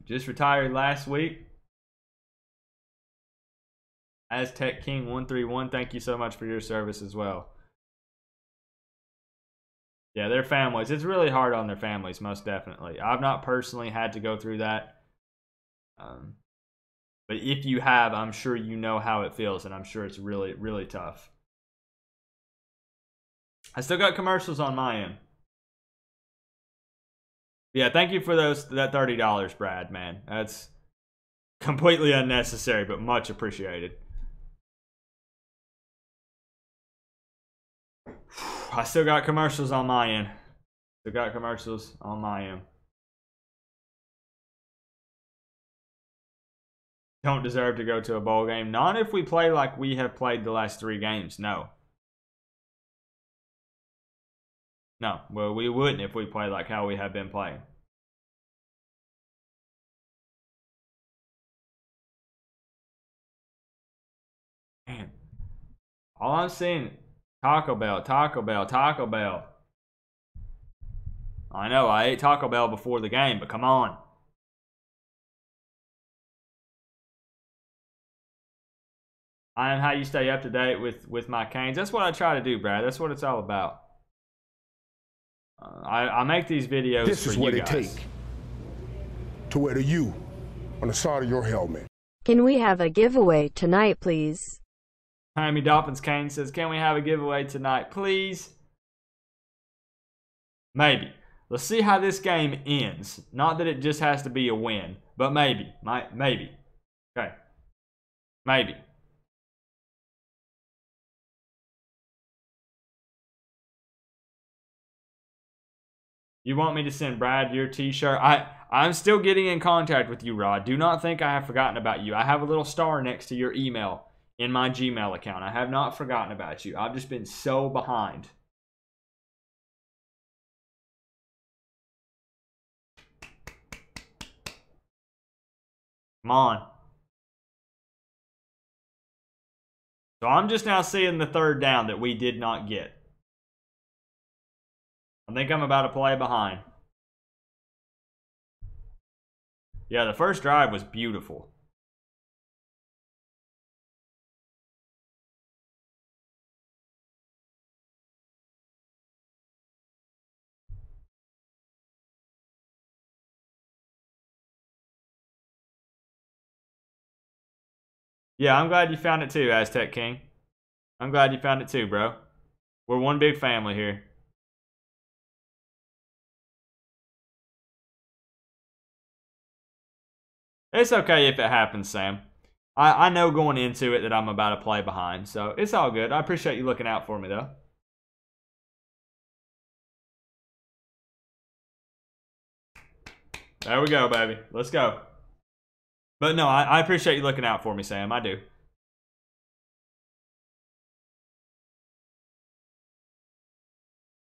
Just retired last week. Aztec King one three one, thank you so much for your service as well. Yeah, their families. It's really hard on their families, most definitely. I've not personally had to go through that. Um, but if you have, I'm sure you know how it feels, and I'm sure it's really, really tough. I still got commercials on my end. Yeah, thank you for those that thirty dollars, Brad, man. That's completely unnecessary, but much appreciated. I still got commercials on my end. Still got commercials on my end. Don't deserve to go to a bowl game. Not if we play like we have played the last three games, no. No, well, we wouldn't if we played like how we have been playing. Man, all I'm seeing, Taco Bell, Taco Bell, Taco Bell. I know, I ate Taco Bell before the game, but come on. I am how you stay up to date with, with my Canes. That's what I try to do, Brad. That's what it's all about. I, I make these videos. This is what it takes to wear the U on the side of your helmet. Can we have a giveaway tonight, please? Miami Dolphins Kane says, can we have a giveaway tonight, please? Maybe. Let's see how this game ends. Not that it just has to be a win, but maybe. Might, maybe. Okay. Maybe. You want me to send Brad your t-shirt? I, I'm still getting in contact with you, Rod. Do not think I have forgotten about you. I have a little star next to your email in my Gmail account. I have not forgotten about you. I've just been so behind. Come on. So I'm just now seeing the third down that we did not get. I think I'm about to play behind. Yeah, the first drive was beautiful. Yeah, I'm glad you found it too, Aztec King. I'm glad you found it too, bro. We're one big family here. It's okay if it happens, Sam. I, I know going into it that I'm about to play behind, so it's all good. I appreciate you looking out for me, though. There we go, baby. Let's go. But no, I, I appreciate you looking out for me, Sam. I do.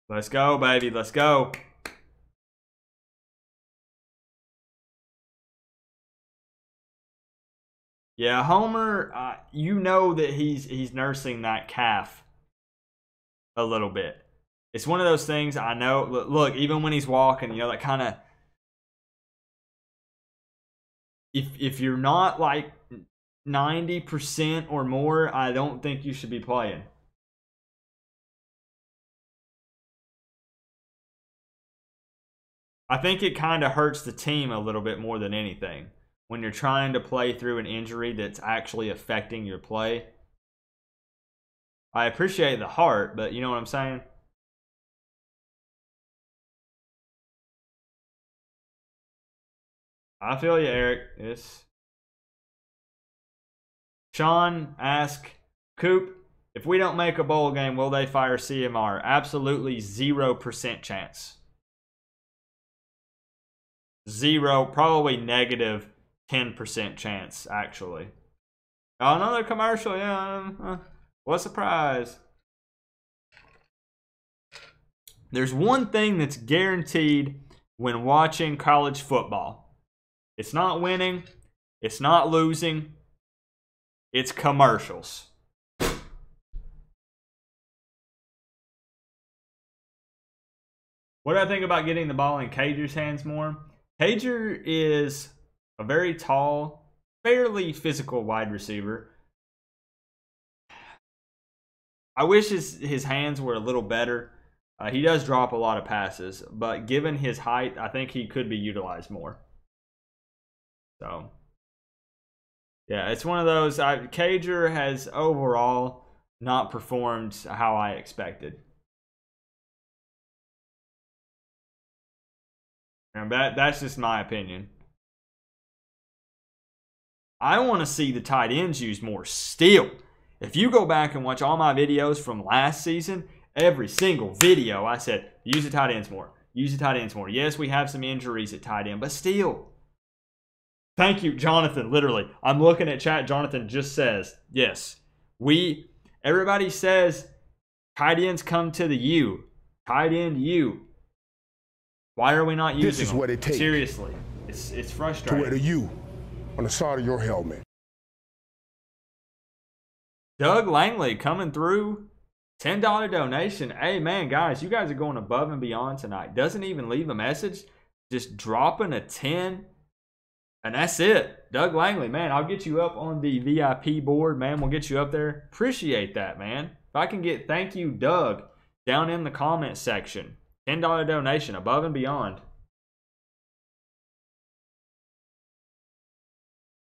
Let's go, baby. Let's go. Yeah, Homer, uh, you know that he's he's nursing that calf a little bit. It's one of those things I know. Look, look even when he's walking, you know, that kind of. If if you're not like ninety percent or more, I don't think you should be playing. I think it kind of hurts the team a little bit more than anything. When you're trying to play through an injury that's actually affecting your play. I appreciate the heart, but you know what I'm saying? I feel you, Eric. It's... Sean asks, Coop, if we don't make a bowl game, will they fire C M R? Absolutely zero percent chance. zero, probably negative ten percent chance, actually. Oh, another commercial, yeah. Uh, what a surprise. There's one thing that's guaranteed when watching college football. It's not winning. It's not losing. It's commercials. What do I think about getting the ball in Cager's hands more? Cager is a very tall, fairly physical wide receiver. I wish his, his hands were a little better. Uh, he does drop a lot of passes, but given his height, I think he could be utilized more. So, yeah, it's one of those. I, Cager has overall not performed how I expected. And that, that's just my opinion. I want to see the tight ends used more still. If you go back and watch all my videos from last season, every single video I said, use the tight ends more. Use the tight ends more. Yes, we have some injuries at tight end, but still. Thank you, Jonathan, literally. I'm looking at chat. Jonathan just says, yes. We, everybody says, tight ends come to the U. Tight end U. Why are we not using this? Is them? What it takes. Seriously, it's it's frustrating. To wear the U on the side of your helmet. Doug Langley coming through, ten dollar donation. Hey man, guys, you guys are going above and beyond tonight. Doesn't even leave a message, just dropping a ten, and that's it. Doug Langley, man, I'll get you up on the V I P board, man. We'll get you up there. Appreciate that, man. If I can get thank you, Doug, down in the comment section. ten dollar donation, above and beyond.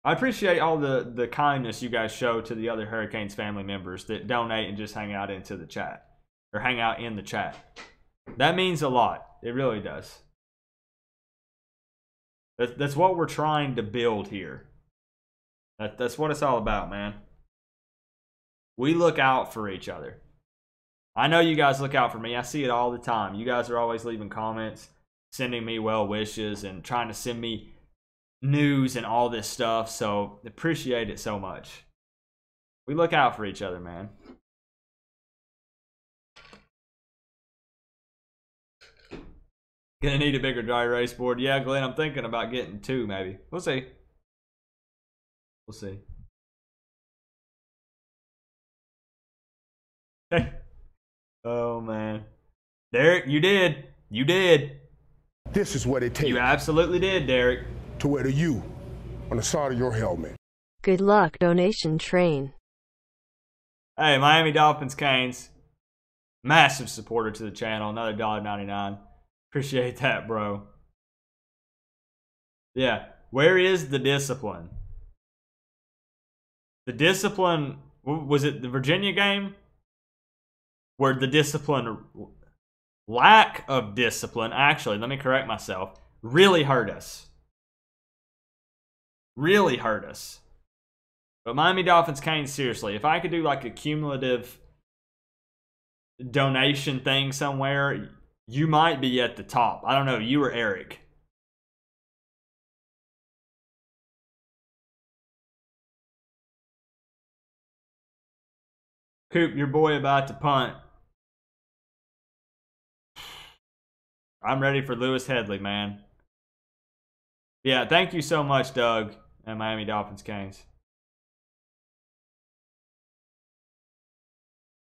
I appreciate all the, the kindness you guys show to the other Hurricanes family members that donate and just hang out into the chat. Or hang out in the chat. That means a lot. It really does. That's, that's what we're trying to build here. That, that's what it's all about, man. We look out for each other. I know you guys look out for me. I see it all the time. You guys are always leaving comments, sending me well wishes, and trying to send me news and all this stuff. So appreciate it so much. We look out for each other, man. Gonna need a bigger dry erase board. Yeah, Glenn, I'm thinking about getting two maybe. We'll see. We'll see. Hey. Oh, man. Derek, you did. You did. This is what it takes. You absolutely did, Derek. To wear the U on the side of your helmet. Good luck, donation train. Hey, Miami Dolphins Canes. Massive supporter to the channel. Another one ninety-nine. Appreciate that, bro. Yeah. Where is the discipline? The discipline, was it the Virginia game? Where the discipline, lack of discipline, actually, let me correct myself, really hurt us. Really hurt us. But Miami Dolphins Canes, seriously, if I could do like a cumulative donation thing somewhere, you might be at the top. I don't know, you or Eric. Coop, your boy about to punt. I'm ready for Lewis Headley, man. Yeah, thank you so much, Doug and Miami Dolphins Canes.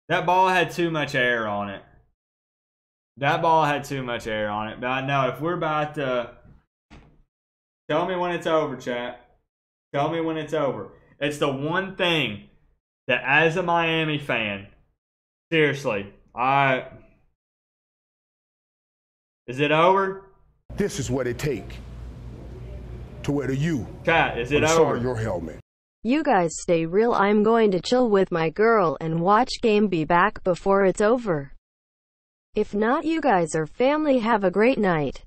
That ball had too much air on it. That ball had too much air on it. But I know if we're about to... Tell me when it's over, chat. Tell me when it's over. It's the one thing that as a Miami fan, seriously, I... Is it over? This is what it takes to wear the U. Chat, is it over? Your helmet. You guys stay real. I'm going to chill with my girl and watch game, be back before it's over. If not, you guys or family have a great night.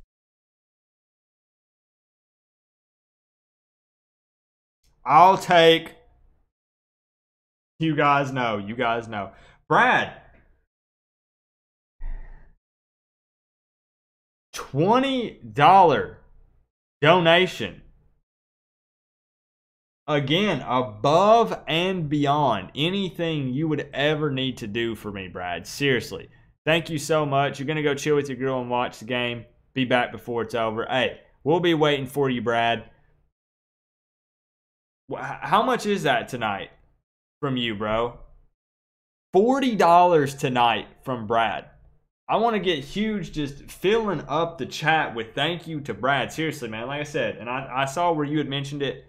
I'll take. You guys know. You guys know. Brad. twenty dollar donation. Again, above and beyond anything you would ever need to do for me, Brad. Seriously. Thank you so much. You're going to go chill with your girl and watch the game. Be back before it's over. Hey, we'll be waiting for you, Brad. How much is that tonight from you, bro? forty dollars tonight from Brad. I want to get huge just filling up the chat with thank you to Brad. Seriously, man. Like I said, and I, I saw where you had mentioned it.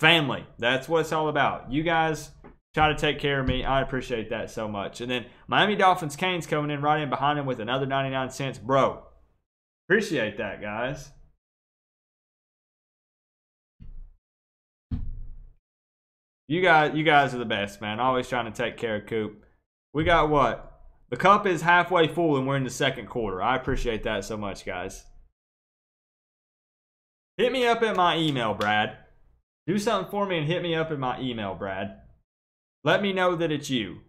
Family, that's what it's all about. You guys try to take care of me. I appreciate that so much. And then Miami Dolphins Kane's coming in right in behind him with another ninety-nine cents. Bro, appreciate that, guys. You guys, you guys are the best, man. Always trying to take care of Coop. We got what? The cup is halfway full and we're in the second quarter. I appreciate that so much, guys. Hit me up at my email, Brad. Do something for me and hit me up in my email, Brad. Let me know that it's you.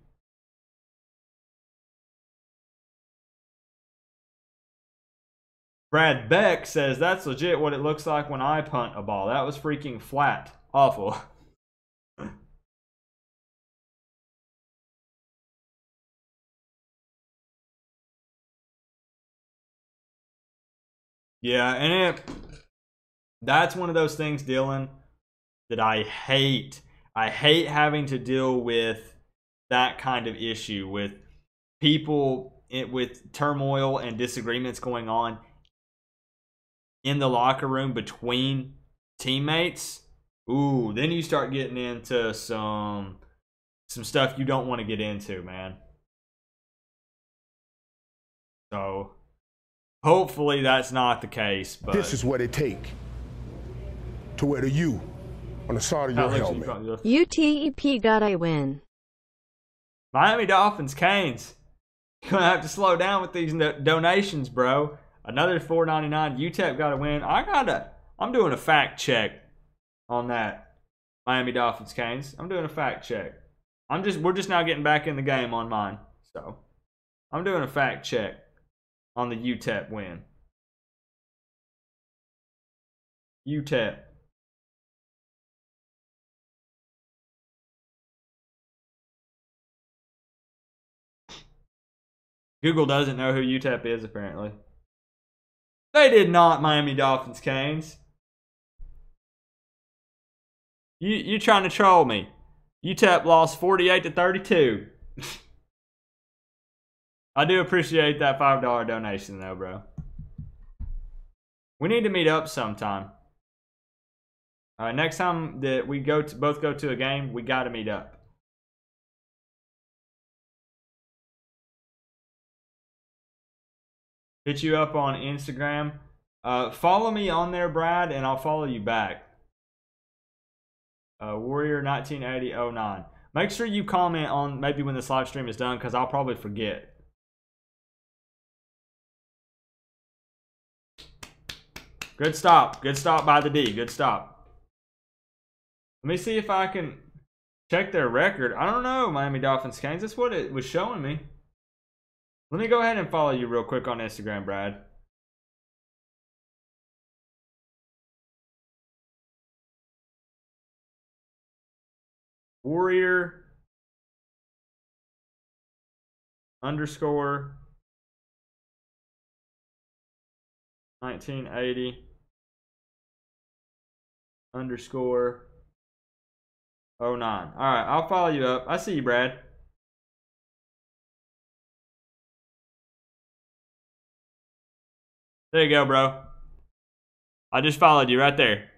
Brad Beck says, that's legit what it looks like when I punt a ball. That was freaking flat. Awful. Yeah, and it, that's one of those things, Dylan, that I hate. I hate having to deal with that kind of issue with people, it, with turmoil and disagreements going on in the locker room between teammates. Ooh, then you start getting into some some stuff you don't want to get into, man. So hopefully that's not the case. But this is what it takes to wear the U on the side of your helmet. U T E P got I win. Miami Dolphins, Canes. You're going to have to slow down with these no donations, bro. Another four ninety-nine. U T E P got to win. I got to. I'm doing a fact check on that. Miami Dolphins, Canes. I'm doing a fact check. I'm just. We're just now getting back in the game on mine. So I'm doing a fact check on the U T E P win. U T E P. Google doesn't know who U T E P is, apparently. They did not, Miami Dolphins Canes. You, you're trying to troll me. U T E P lost forty-eight to thirty-two. I do appreciate that five dollar donation, though, bro. We need to meet up sometime. All right, next time that we go to, both go to a game, we got to meet up. Hit you up on Instagram. Uh, follow me on there, Brad, and I'll follow you back. Uh, Warrior nineteen eighty oh nine. Make sure you comment on maybe when this live stream is done because I'll probably forget. Good stop. Good stop by the D. Good stop. Let me see if I can check their record. I don't know, Miami Dolphins Canes. That's what it was showing me. Let me go ahead and follow you real quick on Instagram, Brad. Warrior underscore nineteen eighty underscore oh nine. All right, I'll follow you up. I see you, Brad. There you go, bro. I just followed you right there.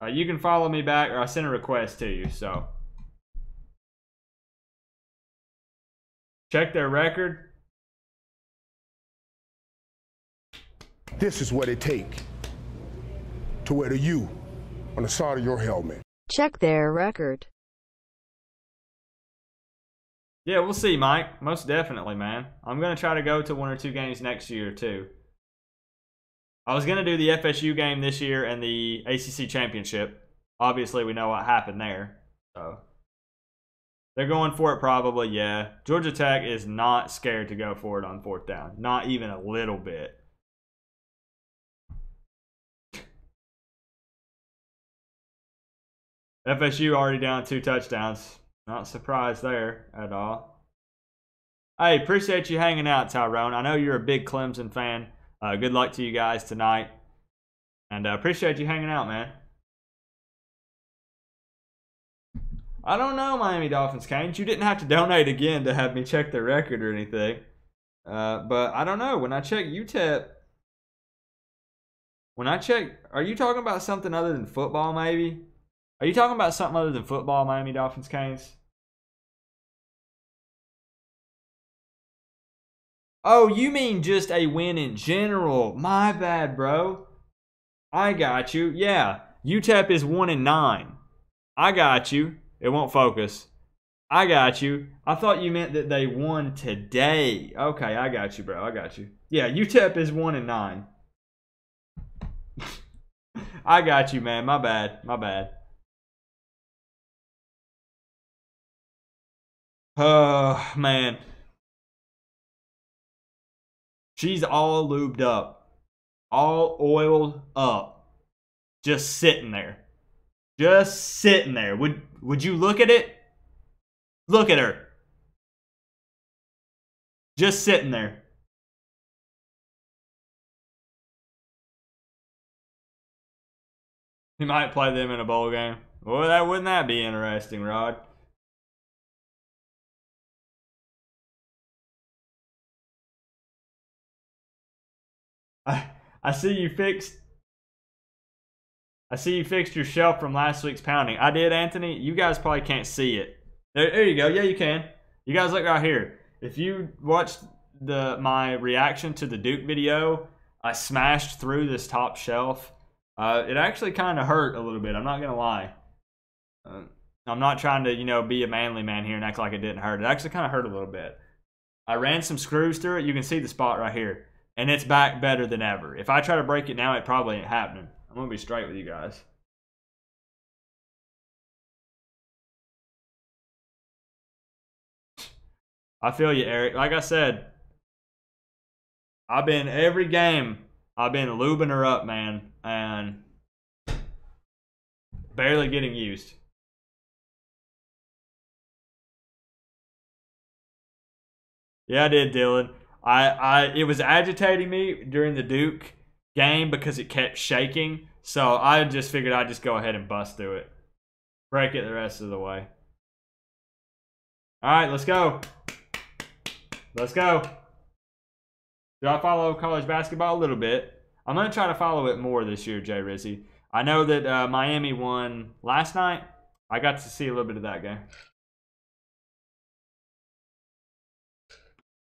Uh, you can follow me back, or I sent a request to you. So check their record. This is what it takes to wear the U on the side of your helmet. Check their record. Yeah, we'll see, Mike. Most definitely, man. I'm going to try to go to one or two games next year, too. I was going to do the F S U game this year and the A C C championship. Obviously, we know what happened there. So they're going for it probably, yeah. Georgia Tech is not scared to go for it on fourth down. Not even a little bit. F S U already down two touchdowns. Not surprised there at all. Hey, appreciate you hanging out, Tyrone. I know you're a big Clemson fan. Uh, good luck to you guys tonight. And I uh, appreciate you hanging out, man. I don't know, Miami Dolphins, Canes. You didn't have to donate again to have me check their record or anything. Uh, but I don't know. When I check U T E P, when I check, are you talking about something other than football, maybe? Are you talking about something other than football, Miami Dolphins, Canes? Oh, you mean just a win in general. My bad, bro. I got you. Yeah, U T E P is one and nine. I got you. It won't focus. I got you. I thought you meant that they won today. Okay, I got you, bro. I got you. Yeah, U T E P is one and nine. I got you, man. My bad. My bad. Oh, man. She's all lubed up. All oiled up. Just sitting there. Just sitting there. Would would you look at it? Look at her. Just sitting there. He might play them in a bowl game. Boy, that wouldn't that be interesting, Rod? I I see you fixed I see you fixed your shelf from last week's pounding. I did, Anthony. You guys probably can't see it. There, there you go. Yeah, you can. You guys look right here. If you watched the my reaction to the Duke video, I smashed through this top shelf. Uh, it actually kind of hurt a little bit. I'm not gonna lie. Uh, I'm not trying to, you know, be a manly man here and act like it didn't hurt. It actually kind of hurt a little bit. I ran some screws through it. You can see the spot right here, and it's back better than ever. If I try to break it now, it probably ain't happening. I'm going to be straight with you guys. I feel you, Eric. Like I said, I've been every game, I've been lubing her up, man, and barely getting used. Yeah, I did, Dylan. I, I, it was agitating me during the Duke game because it kept shaking, so I just figured I'd just go ahead and bust through it, break it the rest of the way. All right, let's go, let's go. Do I follow college basketball? A little bit. I'm gonna try to follow it more this year, Jay Rizzi. I know that uh, Miami won last night. I got to see a little bit of that game.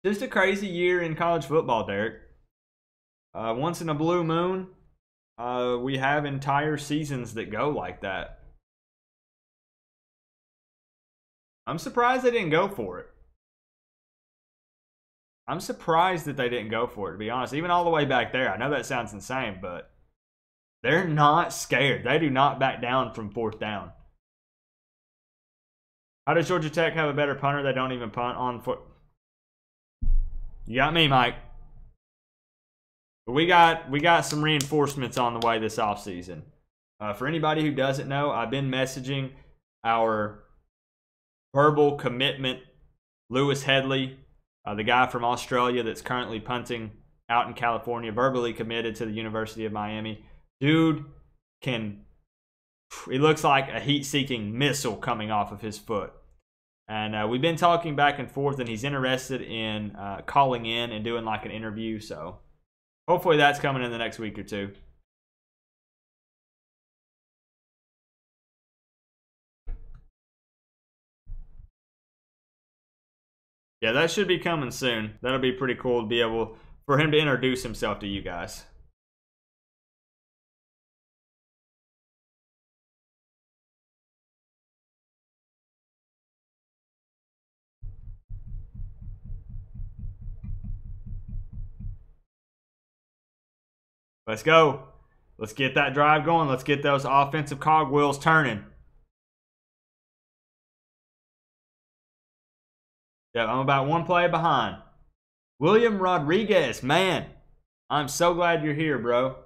Just a crazy year in college football, Derek. Uh, once in a blue moon, uh, we have entire seasons that go like that. I'm surprised they didn't go for it. I'm surprised that they didn't go for it, to be honest. Even all the way back there. I know that sounds insane, but they're not scared. They do not back down from fourth down. How does Georgia Tech have a better punter? They don't even punt on foot. You got me, Mike. But we got we got some reinforcements on the way this offseason. Uh, for anybody who doesn't know, I've been messaging our verbal commitment, Lewis Headley, uh, the guy from Australia that's currently punting out in California, verbally committed to the University of Miami. Dude can, he looks like a heat-seeking missile coming off of his foot. And uh, we've been talking back and forth, and he's interested in uh, calling in and doing like an interview, so hopefully that's coming in the next week or two. Yeah, that should be coming soon. That'll be pretty cool to be able for him to introduce himself to you guys. Let's go. Let's get that drive going. Let's get those offensive cogwheels turning. Yeah, I'm about one play behind. William Rodriguez, man. I'm so glad you're here, bro.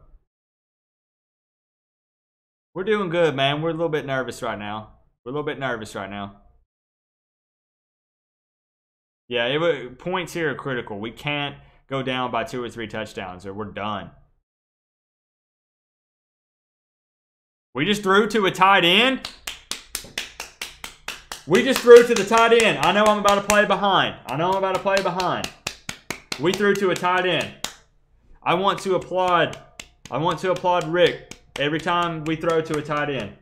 We're doing good, man. We're a little bit nervous right now. We're a little bit nervous right now. Yeah, it, points here are critical. We can't go down by two or three touchdowns or we're done. We just threw to a tight end. We just threw to the tight end. I know I'm about to play behind. I know I'm about to play behind. We threw to a tight end. I want to applaud. I want to applaud Rick every time we throw to a tight end.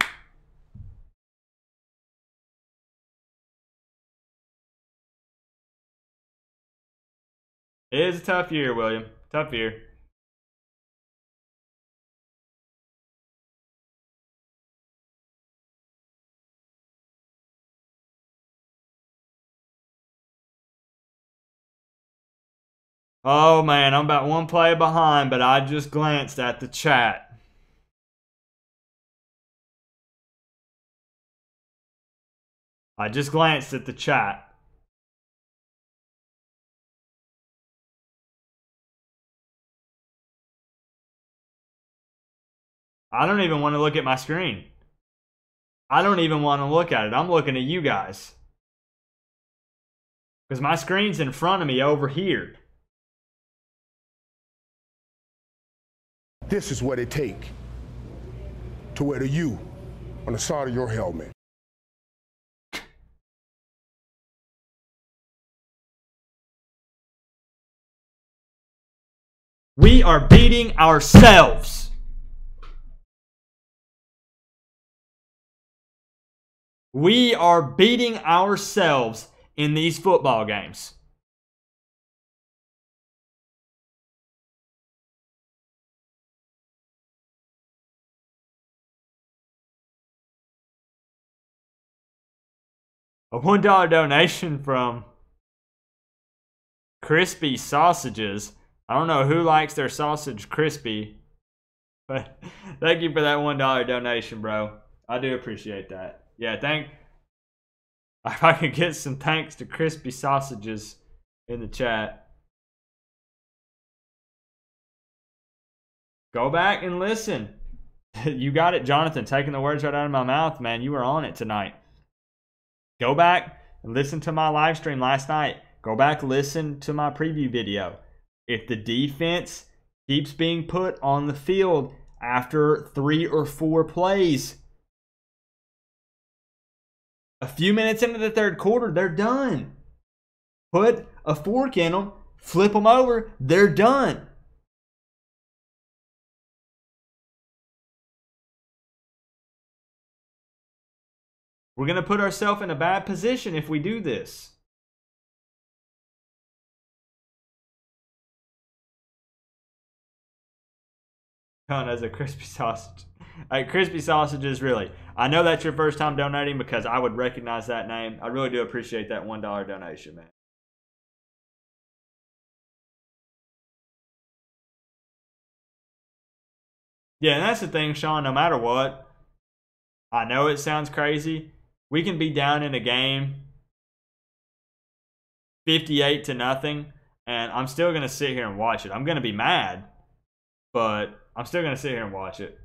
It is a tough year, William. Tough year. Oh, man, I'm about one play behind, but I just glanced at the chat. I just glanced at the chat. I don't even want to look at my screen. I don't even want to look at it. I'm looking at you guys. Because my screen's in front of me over here. This is what it takes to wear the U on the side of your helmet. We are beating ourselves. We are beating ourselves in these football games. A one dollar donation from Crispy Sausages. I don't know who likes their sausage crispy, but thank you for that one dollar donation, bro. I do appreciate that. Yeah, thank. If I could get some thanks to Crispy Sausages in the chat. Go back and listen. You got it, Jonathan. Taking the words right out of my mouth, man. You were on it tonight. Go back and listen to my live stream last night. Go back, listen to my preview video. If the defense keeps being put on the field after three or four plays, a few minutes into the third quarter, they're done. Put a fork in them, flip them over, they're done. We're going to put ourselves in a bad position if we do this. Come on, as a crispy sausage. Hey, Crispy Sausages, really. I know that's your first time donating because I would recognize that name. I really do appreciate that one dollar donation, man. Yeah, and that's the thing, Sean. No matter what, I know it sounds crazy. We can be down in a game fifty-eight to nothing, and I'm still going to sit here and watch it. I'm going to be mad, but I'm still going to sit here and watch it.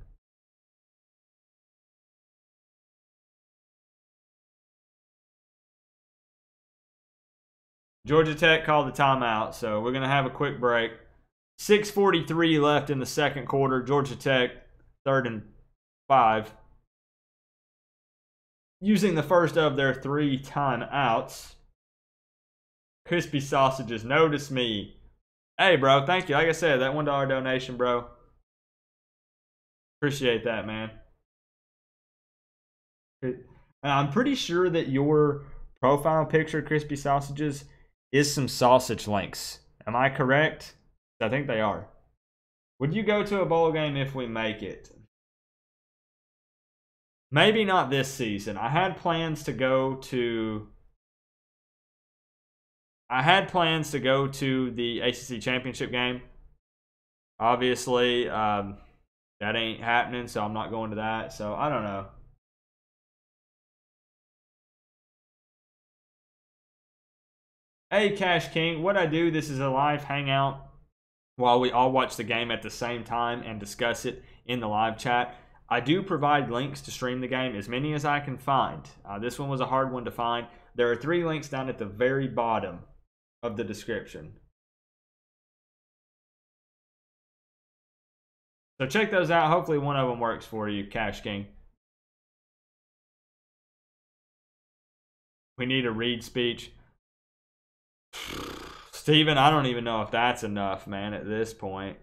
Georgia Tech called the timeout, so we're going to have a quick break. six forty-three left in the second quarter. Georgia Tech, third and five. Using the first of their three timeouts. Crispy Sausages, notice me. Hey, bro, thank you. Like I said, that one dollar donation, bro. Appreciate that, man. I'm pretty sure that your profile picture, Crispy Sausages, is some sausage links. Am I correct? I think they are. Would you go to a bowl game if we make it? Maybe not this season. I had plans to go to I had plans to go to the A C C championship game. Obviously, um, that ain't happening, so I'm not going to that. So, I don't know. Hey, Cash King. What I do, this is a live hangout while we all watch the game at the same time and discuss it in the live chat. I do provide links to stream the game, as many as I can find. Uh, this one was a hard one to find. There are three links down at the very bottom of the description. So check those out. Hopefully one of them works for you, Cash King. We need a read speech. Steven, I don't even know if that's enough, man, at this point.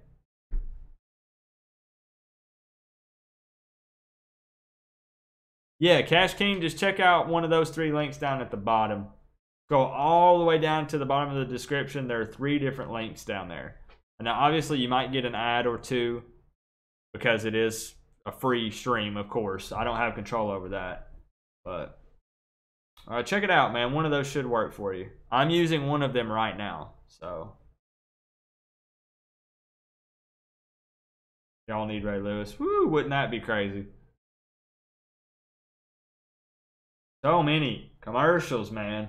Yeah, Cash King, just check out one of those three links down at the bottom. Go all the way down to the bottom of the description. There are three different links down there. Now, obviously, you might get an ad or two because it is a free stream, of course. I don't have control over that, but... All right, check it out, man. One of those should work for you. I'm using one of them right now, so. Y'all need Ray Lewis. Woo, wouldn't that be crazy? So many commercials, man.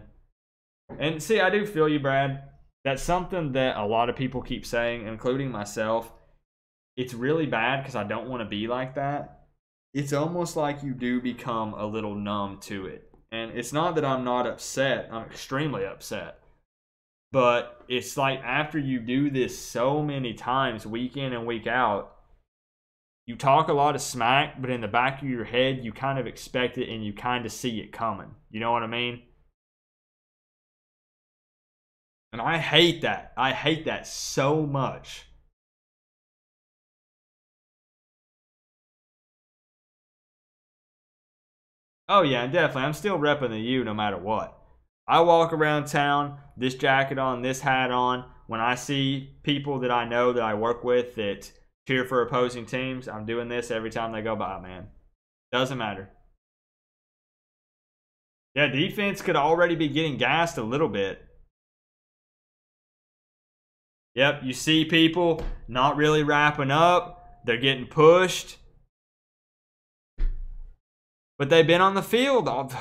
And see, I do feel you, Brad. That's something that a lot of people keep saying, including myself. It's really bad because I don't want to be like that. It's almost like you do become a little numb to it. And it's not that I'm not upset. I'm extremely upset. But it's like after you do this so many times, week in and week out, you talk a lot of smack, but in the back of your head, you kind of expect it and you kind of see it coming. You know what I mean? And I hate that. I hate that so much. Oh, yeah, definitely. I'm still repping the U no matter what. I walk around town, this jacket on, this hat on. When I see people that I know that I work with that cheer for opposing teams, I'm doing this every time they go by, man. Doesn't matter. Yeah, defense could already be getting gassed a little bit. Yep, you see people not really wrapping up. They're getting pushed. But they've been on the field all the...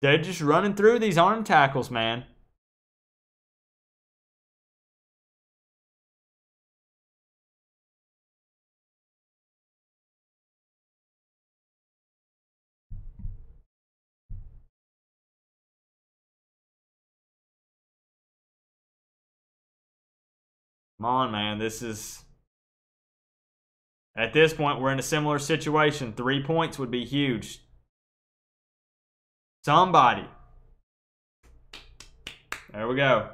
They're just running through these arm tackles, man. Come on, man. This is... At this point, we're in a similar situation. Three points would be huge. Somebody. There we go.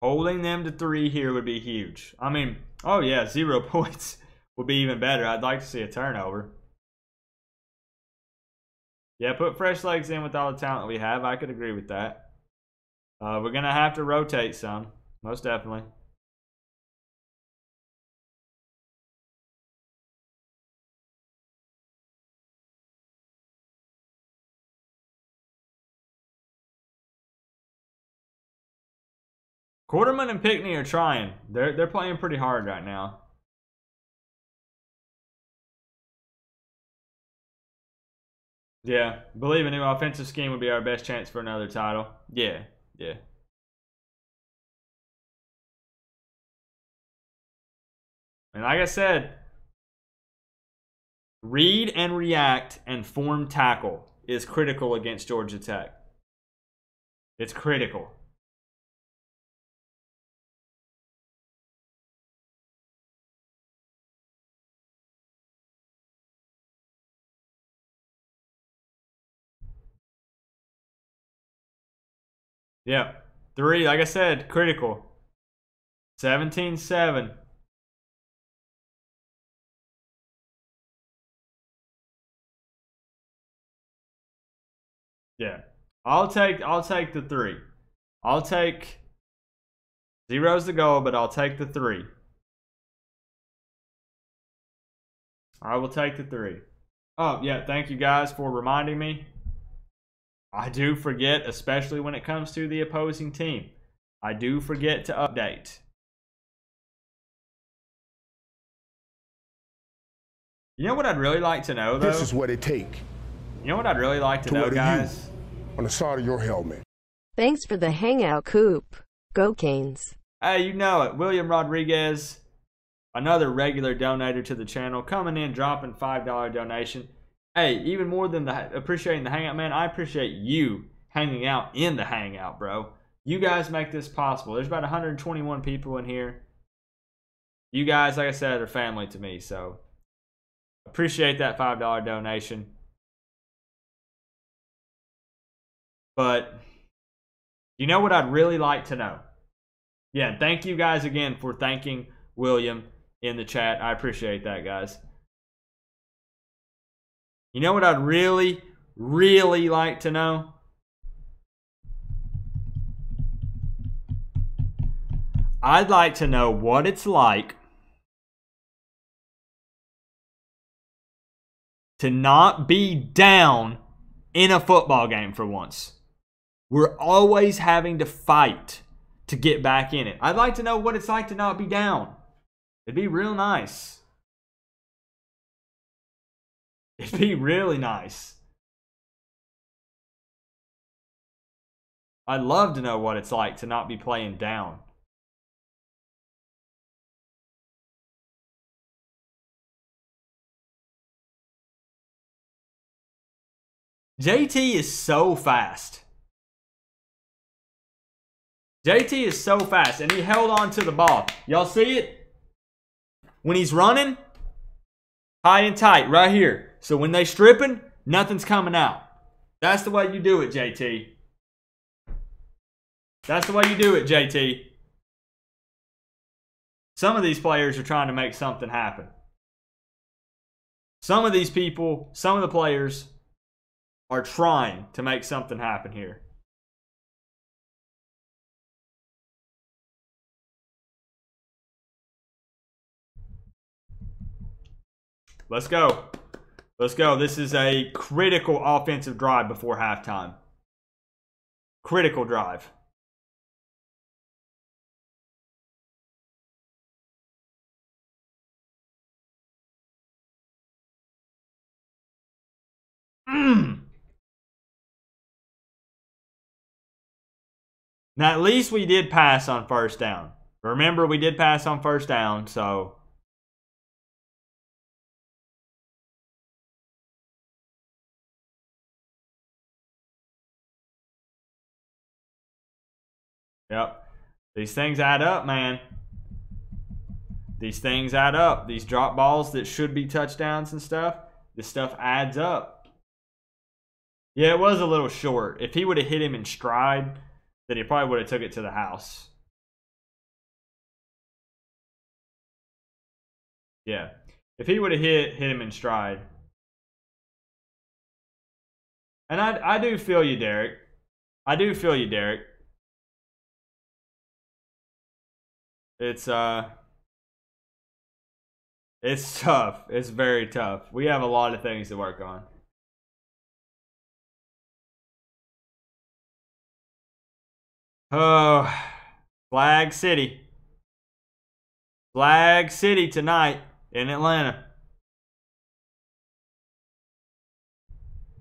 Holding them to three here would be huge. I mean, oh yeah, zero points would be even better. I'd like to see a turnover. Yeah, put fresh legs in with all the talent we have. I could agree with that. Uh, we're going to have to rotate some, most definitely. Quarterman and Pickney are trying. They're, they're playing pretty hard right now. Yeah, believe a new offensive scheme would be our best chance for another title. Yeah, yeah. And like I said, read and react and form tackle is critical against Georgia Tech. It's critical. Yeah, three, like I said, critical. seventeen seven. Yeah. I'll take I'll take the three. I'll take zero's the goal, but I'll take the three. I will take the three. Oh, yeah, thank you guys for reminding me. I do forget, especially when it comes to the opposing team. I do forget to update. You know what I'd really like to know, though? This is what it takes You know what I'd really like to, to know, guys? On the side of your helmet. Thanks for the hangout, Coop. Go Canes. Hey, you know it. William Rodriguez, another regular donator to the channel, coming in, dropping five dollar donation. Hey, even more than the appreciating the hangout, man, I appreciate you hanging out in the hangout, bro. You guys make this possible. There's about one hundred twenty-one people in here. You guys, like I said, are family to me, so appreciate that five dollar donation. But you know what I'd really like to know? Yeah, and thank you guys again for thanking William in the chat. I appreciate that, guys. You know what I'd really, really like to know? I'd like to know what it's like to not be down in a football game for once. We're always having to fight to get back in it. I'd like to know what it's like to not be down. It'd be real nice. It'd be really nice. I'd love to know what it's like to not be playing down. J T is so fast. J T is so fast, and he held on to the ball. Y'all see it? When he's running, high and tight right here. So when they stripping, nothing's coming out. That's the way you do it, J T. That's the way you do it, J T. Some of these players are trying to make something happen. Some of these people, some of the players are trying to make something happen here. Let's go. Let's go. This is a critical offensive drive before halftime. Critical drive. Mmm. Now, at least we did pass on first down. Remember, we did pass on first down, so yep. These things add up, man. These things add up. These drop balls that should be touchdowns and stuff, this stuff adds up. Yeah, it was a little short. If he would have hit him in stride, then he probably would have took it to the house. Yeah. If he would have hit hit him in stride. And I I do feel you, Derek. I do feel you, Derek. It's uh it's tough. It's very tough. We have a lot of things to work on. Oh, Flag City. Flag City tonight in Atlanta.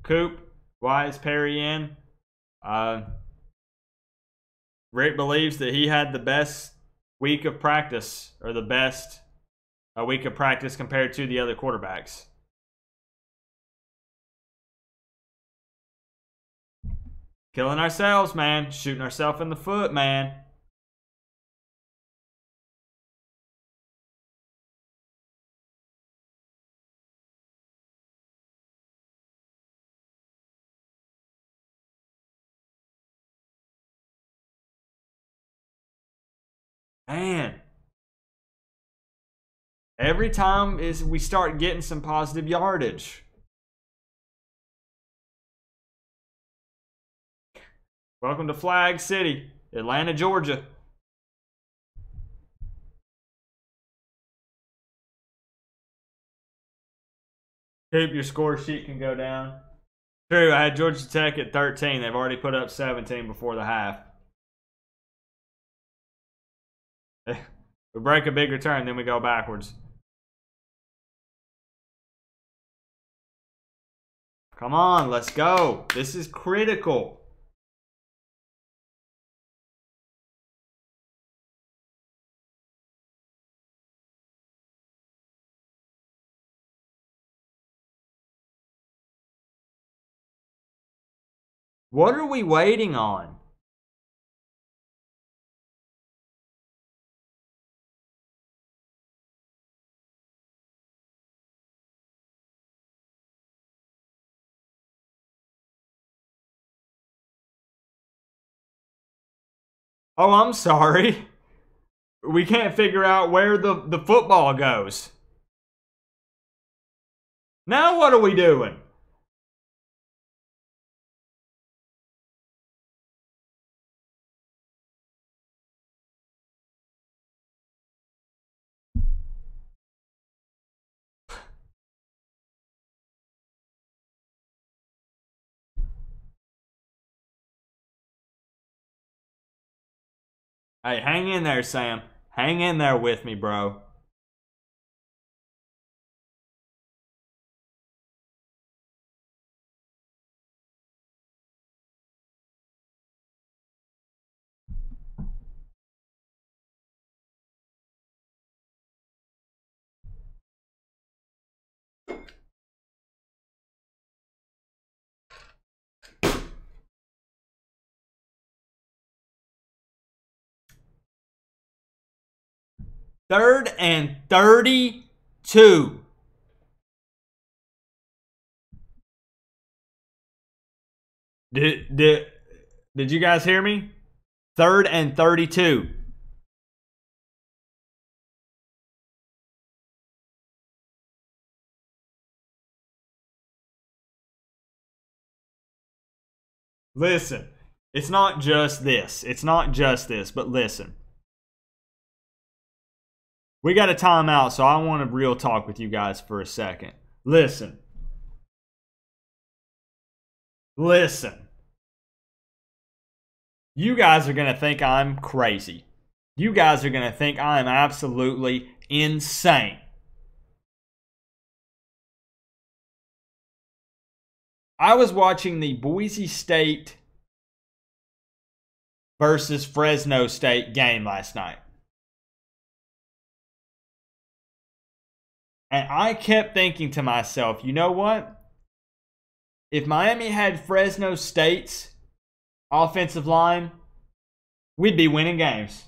Coop, why is Perry in? Uh, Rick believes that he had the best week of practice, or the best a week of practice compared to the other quarterbacks. Killing ourselves, man. Shooting ourselves in the foot, man. Man. Every time is we start getting some positive yardage. Welcome to Flag City, Atlanta, Georgia. Coop, your score sheet can go down. True, I had Georgia Tech at thirteen. They've already put up seventeen before the half. We break a big return, then we go backwards. Come on, let's go. This is critical. What are we waiting on? Oh, I'm sorry. We can't figure out where the, the football goes. Now what are we doing? Hey, hang in there, Sam. Hang in there with me, bro. Third and thirty-two. Did, did, did you guys hear me? Third and thirty-two. Listen, it's not just this. It's not just this, but listen. We got a timeout, so I want to real talk with you guys for a second. Listen. Listen. You guys are going to think I'm crazy. You guys are going to think I'm absolutely insane. I was watching the Boise State versus Fresno State game last night. And I kept thinking to myself, you know what? If Miami had Fresno State's offensive line, we'd be winning games.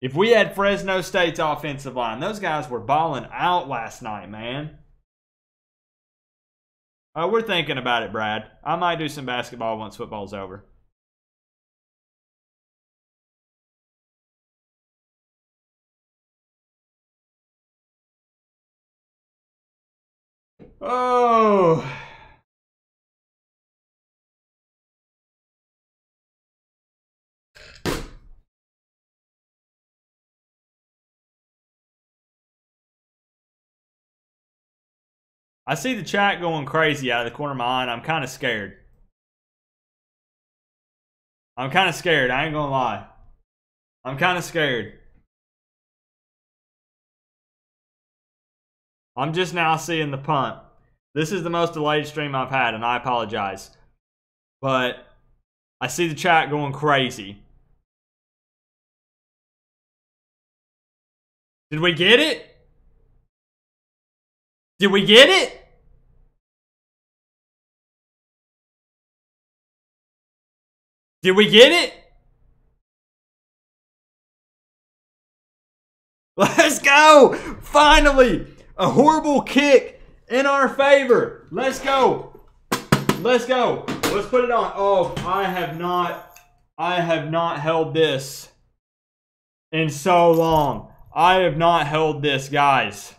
If we had Fresno State's offensive line, those guys were balling out last night, man. Uh, we're thinking about it, Brad. I might do some basketball once football's over. Oh. I see the chat going crazy out of the corner of my eye, and I'm kind of scared. I'm kind of scared. I ain't going to lie. I'm kind of scared. I'm just now seeing the punt. This is the most delayed stream I've had, and I apologize. But I see the chat going crazy. Did we get it? Did we get it? Did we get it? Let's go! Finally! A horrible kick in our favor. Let's go. Let's go. Let's put it on. Oh, I have not, I have not held this in so long. I have not held this, guys,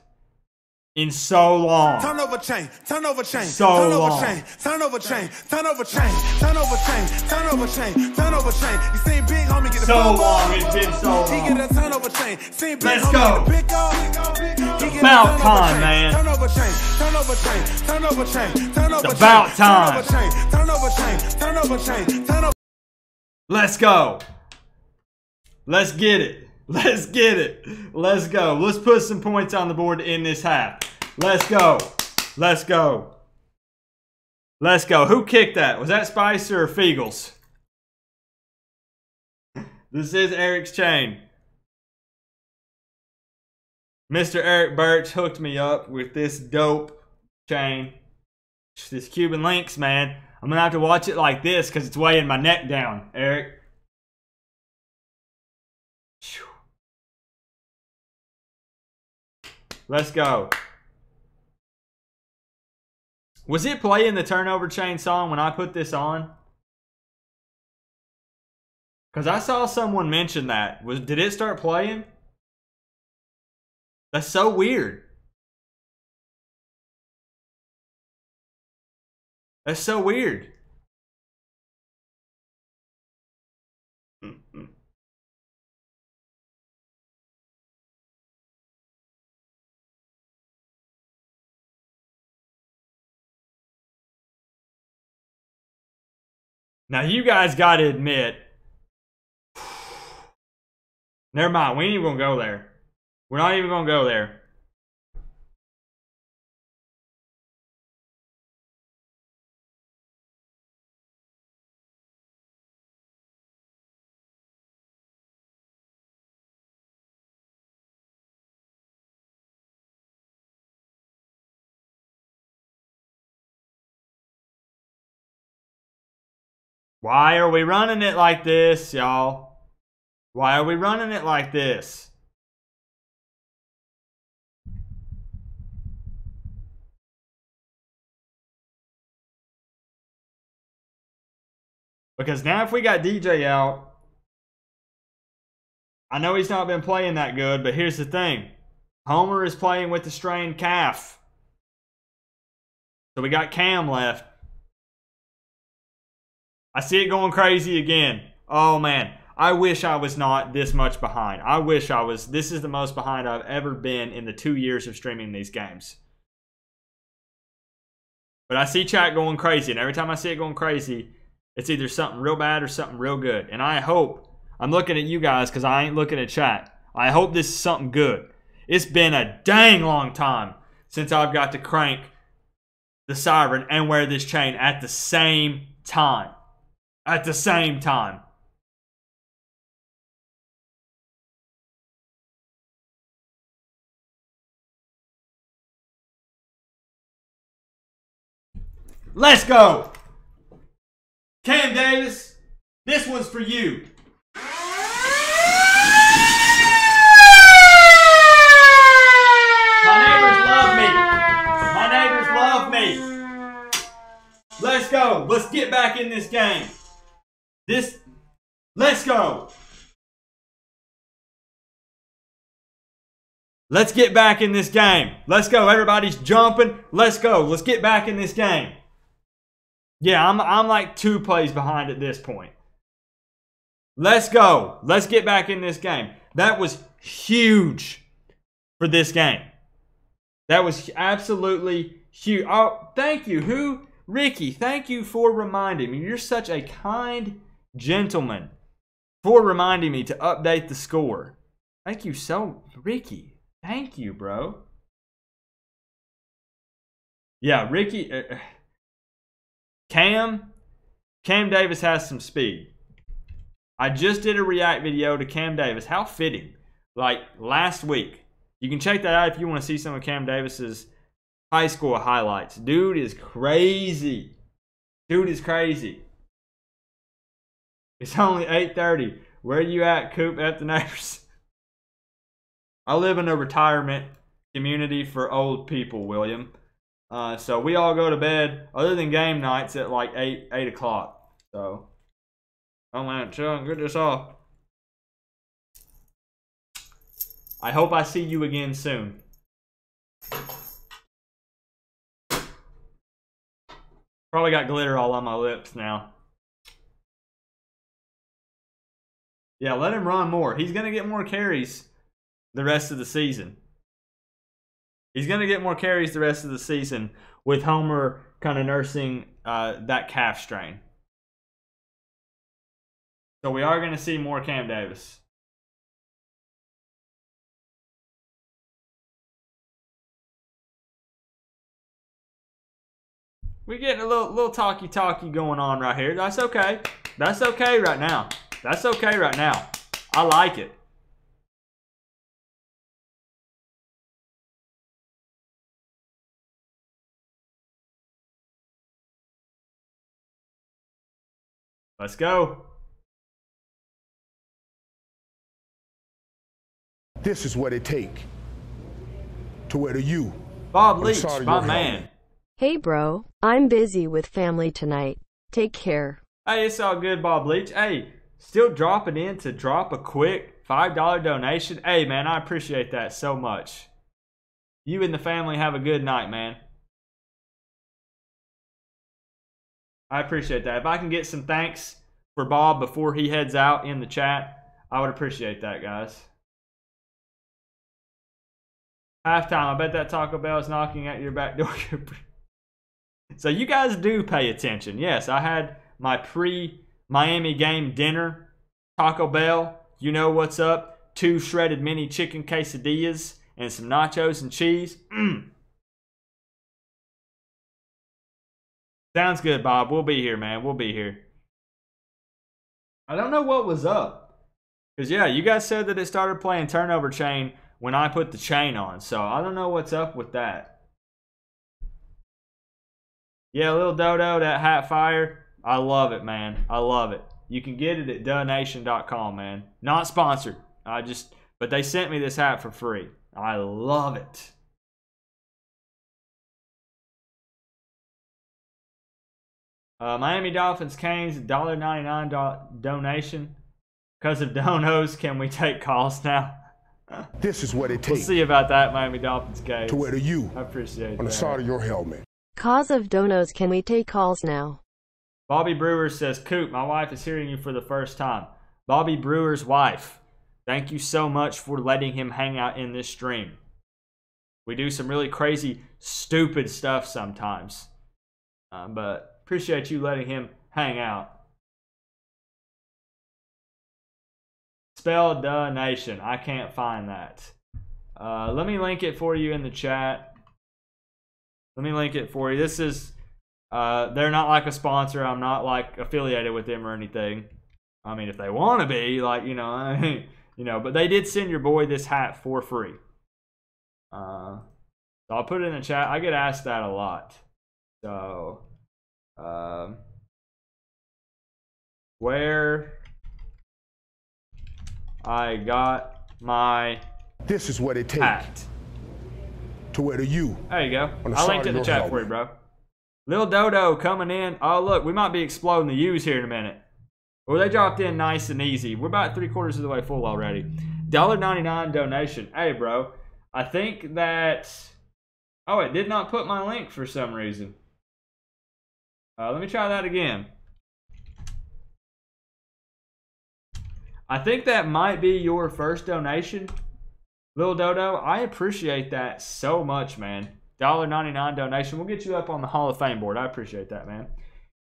in so long. Turn over chain. Turn over chain. Turn over chain. Turn over chain. Turn over chain. Turn over chain. Turn over chain. Turn over chain. You seen big homie get the ball. So long. It's been so long. He get a turn over chain. Seen big homie get the big dog. It's about time, man. Turn over chain. Turn over chain. Turn over chain. Turn over chain. It's about time. Turn over chain. Turn over chain. Turn over chain. Let's go. Let's get it. Let's get it. Let's go. Let's put some points on the board in this half. Let's go. Let's go. Let's go. Who kicked that? Was that Spicer or Feagles? This is Eric's chain. Mister Eric Birch hooked me up with this dope chain. This Cuban Linx, man. I'm going to have to watch it like this because it's weighing my neck down, Eric. Let's go. Was it playing the Turnover Chain song when I put this on? Because I saw someone mention that. Was, did it start playing? That's so weird. That's so weird. Mm-mm. Now you guys got to admit. Never mind. We ain't even going to go there. We're not even going to go there. Why are we running it like this, y'all? Why are we running it like this? Because now if we got D J out, I know he's not been playing that good, but here's the thing. Homer is playing with the strained calf. So we got Cam left. I see it going crazy again. Oh, man. I wish I was not this much behind. I wish I was. This is the most behind I've ever been in the two years of streaming these games. But I see chat going crazy, and every time I see it going crazy, it's either something real bad or something real good. And I hope, I'm looking at you guys because I ain't looking at chat. I hope this is something good. It's been a dang long time since I've got to crank the siren and wear this chain at the same time. At the same time. Let's go. Cam Davis, this one's for you. My neighbors love me. My neighbors love me. Let's go. Let's get back in this game. This, let's go. Let's get back in this game. Let's go. Everybody's jumping. Let's go. Let's get back in this game. Yeah, I'm, I'm like two plays behind at this point. Let's go. Let's get back in this game. That was huge for this game. That was absolutely huge. Oh, thank you. Who? Ricky, thank you for reminding me. You're such a kind gentleman for reminding me to update the score. Thank you so, Ricky. Thank you, bro. Yeah, Ricky. Uh, Cam. Cam Davis has some speed. I just did a react video to Cam Davis. How fitting. Like last week. You can check that out if you want to see some of Cam Davis's high school highlights. Dude is crazy. Dude is crazy. It's only eight thirty. Where you at, Coop? At the neighbors. I live in a retirement community for old people, William. Uh, so we all go to bed, other than game nights, at like eight eight o'clock. So, oh man, chill and get this off. I hope I see you again soon. Probably got glitter all on my lips now. Yeah, let him run more. He's going to get more carries the rest of the season. He's going to get more carries the rest of the season with Homer kind of nursing uh, that calf strain. So we are going to see more Cam Davis. We're getting a little little talky-talky going on right here. That's okay. That's okay right now. That's okay right now. I like it. Let's go. This is what it take to where to you. Bob Leach, my man. Hey, bro. I'm busy with family tonight. Take care. Hey, it's all good, Bob Leach. Hey, still dropping in to drop a quick five dollar donation. Hey, man, I appreciate that so much. You and the family have a good night, man. I appreciate that. If I can get some thanks for Bob before he heads out in the chat, I would appreciate that, guys. Halftime, I bet that Taco Bell is knocking at your back door. So you guys do pay attention. Yes, I had my pre-Miami game dinner. Taco Bell, you know what's up. Two shredded mini chicken quesadillas and some nachos and cheese. Mm. Sounds good, Bob. We'll be here, man. We'll be here. I don't know what was up. Because, yeah, you guys said that it started playing Turnover Chain when I put the chain on. So, I don't know what's up with that. Yeah, Lil Dodo, that hat fire. I love it, man. I love it. You can get it at donation dot com, man. Not sponsored. I just, but they sent me this hat for free. I love it. Uh, Miami Dolphins, Canes, one ninety-nine donation. Because of donos, can we take calls now? This is what it takes. We'll see about that, Miami Dolphins, Canes. To where to you? I appreciate it. On the side of your helmet. Cause of donos, can we take calls now? Bobby Brewer says, Coop, my wife is hearing you for the first time. Bobby Brewer's wife, thank you so much for letting him hang out in this stream. We do some really crazy, stupid stuff sometimes. Uh, but... Appreciate you letting him hang out. Spell donation. I can't find that. Uh, let me link it for you in the chat. Let me link it for you. This is, uh, they're not like a sponsor. I'm not like affiliated with them or anything. I mean, if they want to be, like, you know, I mean, you know, but they did send your boy this hat for free. Uh, so I'll put it in the chat. I get asked that a lot. So... Um, where I got my this is what it takes to where to you. There you go. The I linked it in the chat helmet. For you, bro. Lil Dodo coming in. Oh, look, we might be exploding the U's here in a minute. Well, they dropped in nice and easy. We're about three quarters of the way full already. one ninety-nine donation. Hey, bro. I think that. Oh, it did not put my link for some reason. Uh, let me try that again. I think that might be your first donation, Lil Dodo. I appreciate that so much, man. one ninety-nine donation. We'll get you up on the Hall of Fame board. I appreciate that, man.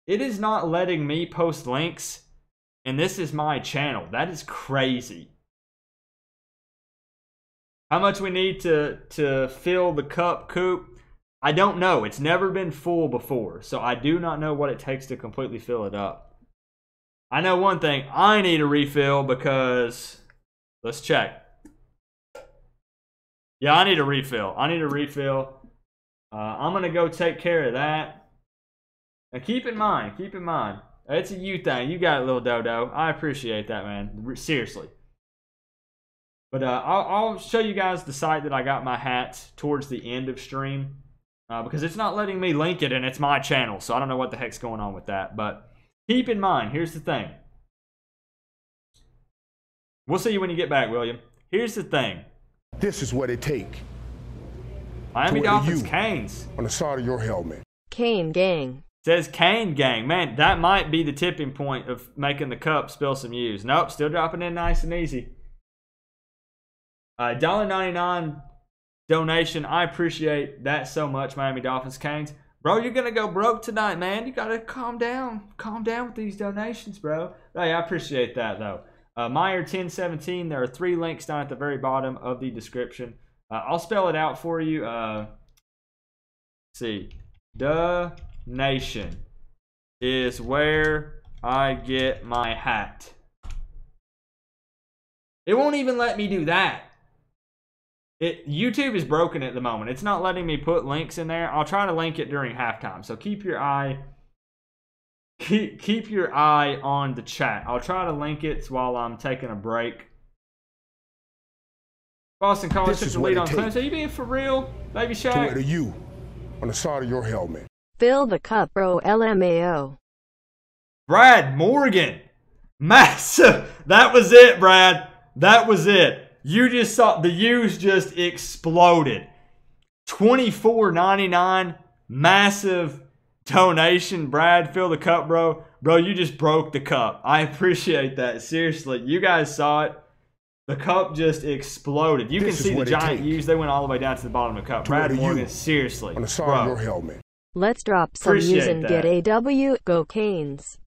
It is not letting me post links, and this is my channel. That is crazy. How much we need to, to fill the cup, Coop? I don't know. It's never been full before, so I do not know what it takes to completely fill it up. I know one thing. I need a refill because... Let's check. Yeah, I need a refill. I need a refill. Uh, I'm going to go take care of that. And keep in mind, keep in mind, it's a you thing. You got it, Lil Dodo. I appreciate that, man. Seriously. But uh, I'll, I'll show you guys the site that I got my hats towards the end of stream. Uh, because it's not letting me link it, and it's my channel, so I don't know what the heck's going on with that. But keep in mind, here's the thing. We'll see you when you get back, William. Here's the thing. This is what it takes. Miami Dolphins, Canes. On the side of your helmet. Cane gang. Says Cane gang. Man, that might be the tipping point of making the cup spill some U's. Nope, still dropping in nice and easy. Uh, one ninety-nine. Donation. I appreciate that so much, Miami Dolphins, Canes. Bro, you're going to go broke tonight, man. You got to calm down. Calm down with these donations, bro. Hey, I appreciate that, though. Uh, Meyer ten seventeen, there are three links down at the very bottom of the description. Uh, I'll spell it out for you. Uh, let's see. Duh, Nation is where I get my hat. It won't even let me do that. It YouTube is broken at the moment. It's not letting me put links in there. I'll try to link it during halftime. So keep your eye keep, keep your eye on the chat. I'll try to link it while I'm taking a break. Boston College took the lead on Clemson. Are you being for real, baby Shaq? To, to you on the side of your helmet. Fill the cup, bro. L M A O. Brad Morgan. Massive. That was it, Brad. That was it. You just saw the U's just exploded. twenty-four ninety-nine. Massive donation. Brad, fill the cup, bro. Bro, you just broke the cup. I appreciate that. Seriously. You guys saw it. The cup just exploded. You this can see the giant U's. They went all the way down to the bottom of the cup. Brad Morgan, seriously. On the side of your helmet. Let's drop some U's and that. Get a W. Go Canes.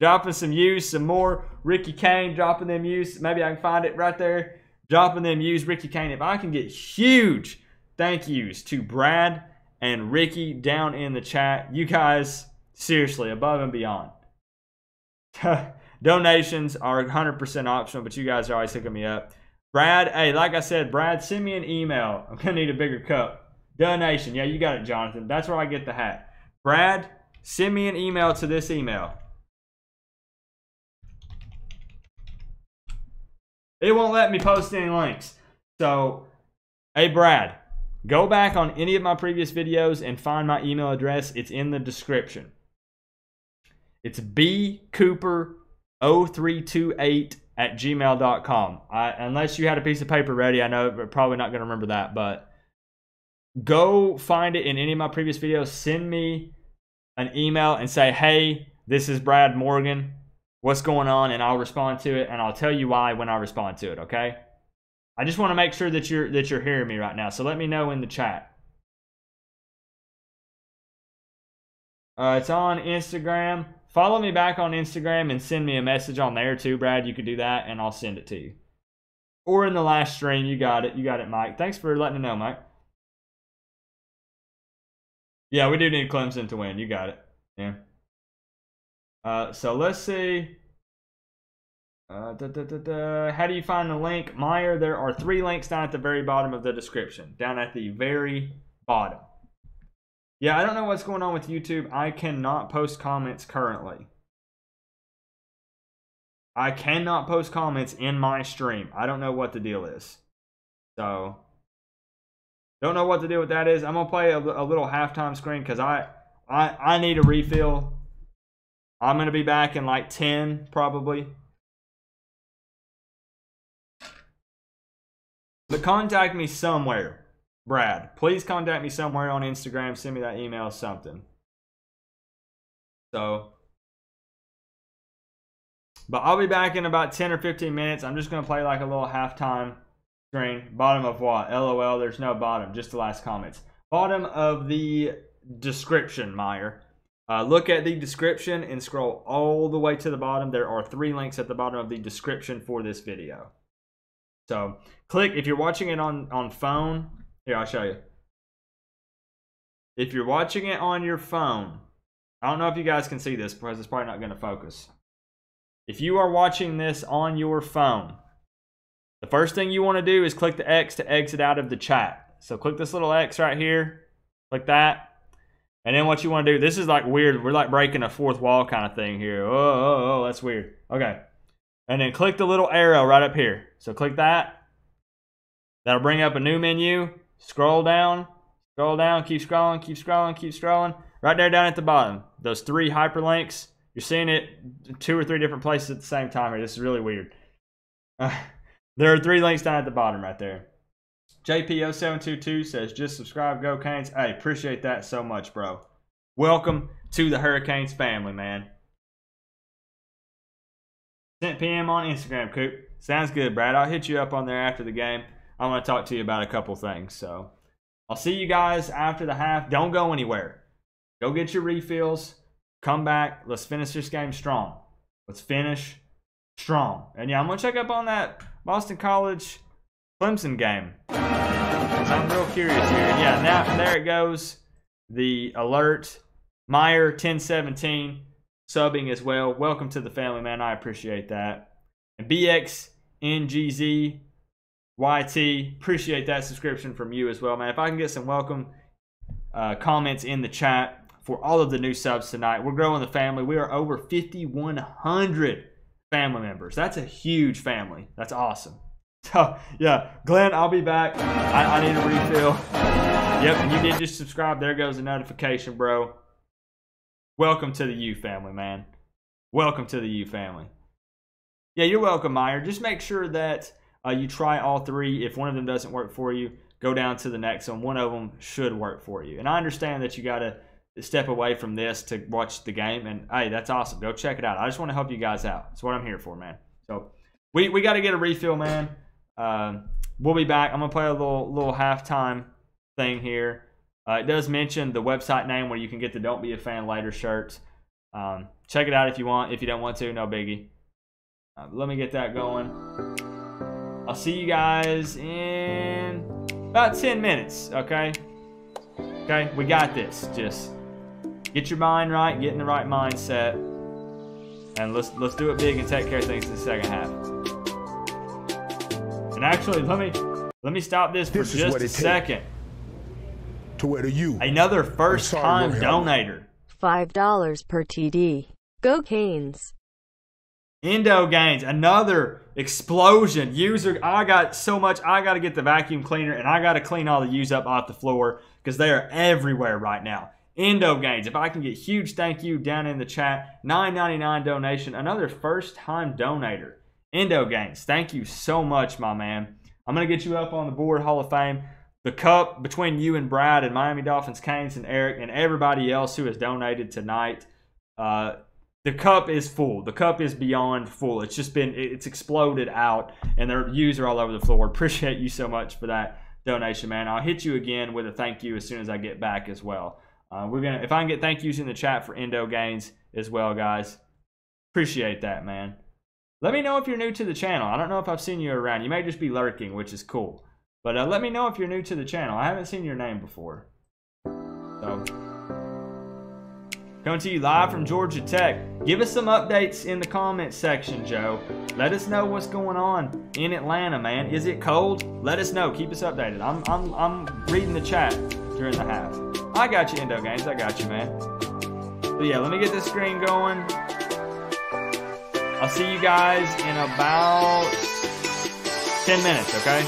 Dropping some U's, some more. Ricky Kane dropping them U's. Maybe I can find it right there. Dropping them U's, Ricky Kane. If I can get huge thank yous to Brad and Ricky down in the chat. You guys, seriously, above and beyond. Donations are one hundred percent optional, but you guys are always hooking me up. Brad, hey, like I said, Brad, send me an email. I'm going to need a bigger cup. Donation. Yeah, you got it, Jonathan. That's where I get the hat. Brad, send me an email to this email. It won't let me post any links. So, hey, Brad, go back on any of my previous videos and find my email address. It's in the description. It's b cooper oh three two eight at gmail dot com. I, unless you had a piece of paper ready, I know we're probably not going to remember that, but go find it in any of my previous videos. Send me an email and say, hey, this is Brad Morgan. What's going on? And I'll respond to it, and I'll tell you why when I respond to it, okay? I just want to make sure that you're that you're hearing me right now, so let me know in the chat. Uh, it's on Instagram. Follow me back on Instagram and send me a message on there too, Brad. You could do that, and I'll send it to you. Or in the last stream, you got it. You got it, Mike. Thanks for letting me know, Mike. Yeah, we do need Clemson to win. You got it. Yeah. Uh, so let's see. Uh, da, da, da, da. How do you find the link? Meyer, there are three links down at the very bottom of the description. Down at the very bottom. Yeah, I don't know what's going on with YouTube. I cannot post comments currently. I cannot post comments in my stream. I don't know what the deal is. So, don't know what the deal with that is. I'm going to play a, a little halftime screen because I, I, I need a refill. I'm going to be back in like ten, probably. But contact me somewhere. Brad, please contact me somewhere on Instagram. Send me that email, something. So, but I'll be back in about ten or fifteen minutes. I'm just going to play like a little halftime screen. Bottom of what? LOL, there's no bottom. Just the last comments. Bottom of the description, Meyer. Uh, look at the description and scroll all the way to the bottom. There are three links at the bottom of the description for this video. So, click. If you're watching it on, on phone... Here, I'll show you. If you're watching it on your phone, I don't know if you guys can see this because it's probably not going to focus. If you are watching this on your phone, the first thing you want to do is click the X to exit out of the chat. So click this little X right here. Click that. And then what you want to do, this is like weird. We're like breaking a fourth wall kind of thing here. Oh, oh, oh, that's weird. Okay. And then click the little arrow right up here. So click that. That'll bring up a new menu. Scroll down, scroll down, keep scrolling, keep scrolling, keep scrolling. Right there down at the bottom, those three hyperlinks. You're seeing it two or three different places at the same time here. This is really weird. Uh, there are three links down at the bottom right there. J P oh seven two two says, just subscribe, Go Canes. Hey, appreciate that so much, bro. Welcome to the Hurricanes family, man. ten P M on Instagram, Coop. Sounds good, Brad. I'll hit you up on there after the game. I want to talk to you about a couple things. So I'll see you guys after the half. Don't go anywhere. Go get your refills. Come back. Let's finish this game strong. Let's finish strong. And yeah, I'm going to check up on that Boston College Clemson game. I'm real curious here. Yeah, now there it goes. The alert Meyer, ten seventeen, subbing as well. Welcome to the family, man. I appreciate that. And B X N G Z Y T, appreciate that subscription from you as well, man. If I can get some welcome uh, comments in the chat for all of the new subs tonight. We're growing the family. We are over fifty-one hundred family members. That's a huge family. That's awesome. So, yeah, Glenn, I'll be back. I, I need a refill. Yep, you did just subscribe. There goes the notification, bro. Welcome to the U family, man. Welcome to the U family. Yeah, you're welcome, Meyer. Just make sure that uh, you try all three. If one of them doesn't work for you, go down to the next one. One of them should work for you. And I understand that you got to step away from this to watch the game, and hey, that's awesome. Go check it out. I just want to help you guys out. That's what I'm here for, man. So we we got to get a refill, man. Uh, we'll be back. I'm gonna play a little little halftime thing here. Uh, it does mention the website name where you can get the "Don't Be a Fan Later" shirts. Um, check it out if you want. If you don't want to, no biggie. Uh, let me get that going. I'll see you guys in about ten minutes. Okay. Okay. We got this. Just. Get your mind right, get in the right mindset, and let's let's do it big and take care of things in the second half. And actually, let me let me stop this for just a second. To where do you? Another first-time donator. Five dollars per T D. Go Canes. Indo Gains, another explosion. User, I got so much. I got to get the vacuum cleaner, and I got to clean all the U's up off the floor because they are everywhere right now. Indo Gains, if I can get huge thank you down in the chat, nine ninety-nine donation, another first-time donator. Indo Gains, thank you so much, my man. I'm going to get you up on the board, Hall of Fame. The cup between you and Brad and Miami Dolphins, Canes and Eric and everybody else who has donated tonight. Uh, the cup is full. The cup is beyond full. It's just been, it's exploded out, and their views are all over the floor. Appreciate you so much for that donation, man. I'll hit you again with a thank you as soon as I get back as well. Uh, we're gonna. If I can get thank yous in the chat for Indo Gains as well, guys. Appreciate that, man. Let me know if you're new to the channel. I don't know if I've seen you around. You may just be lurking, which is cool. But uh, let me know if you're new to the channel. I haven't seen your name before. So, coming to you live from Georgia Tech. Give us some updates in the comments section, Joe. Let us know what's going on in Atlanta, man. Is it cold? Let us know. Keep us updated. I'm I'm I'm reading the chat during the half. I got you, Indo Games. I got you, man. But yeah, let me get this screen going. I'll see you guys in about ten minutes, okay?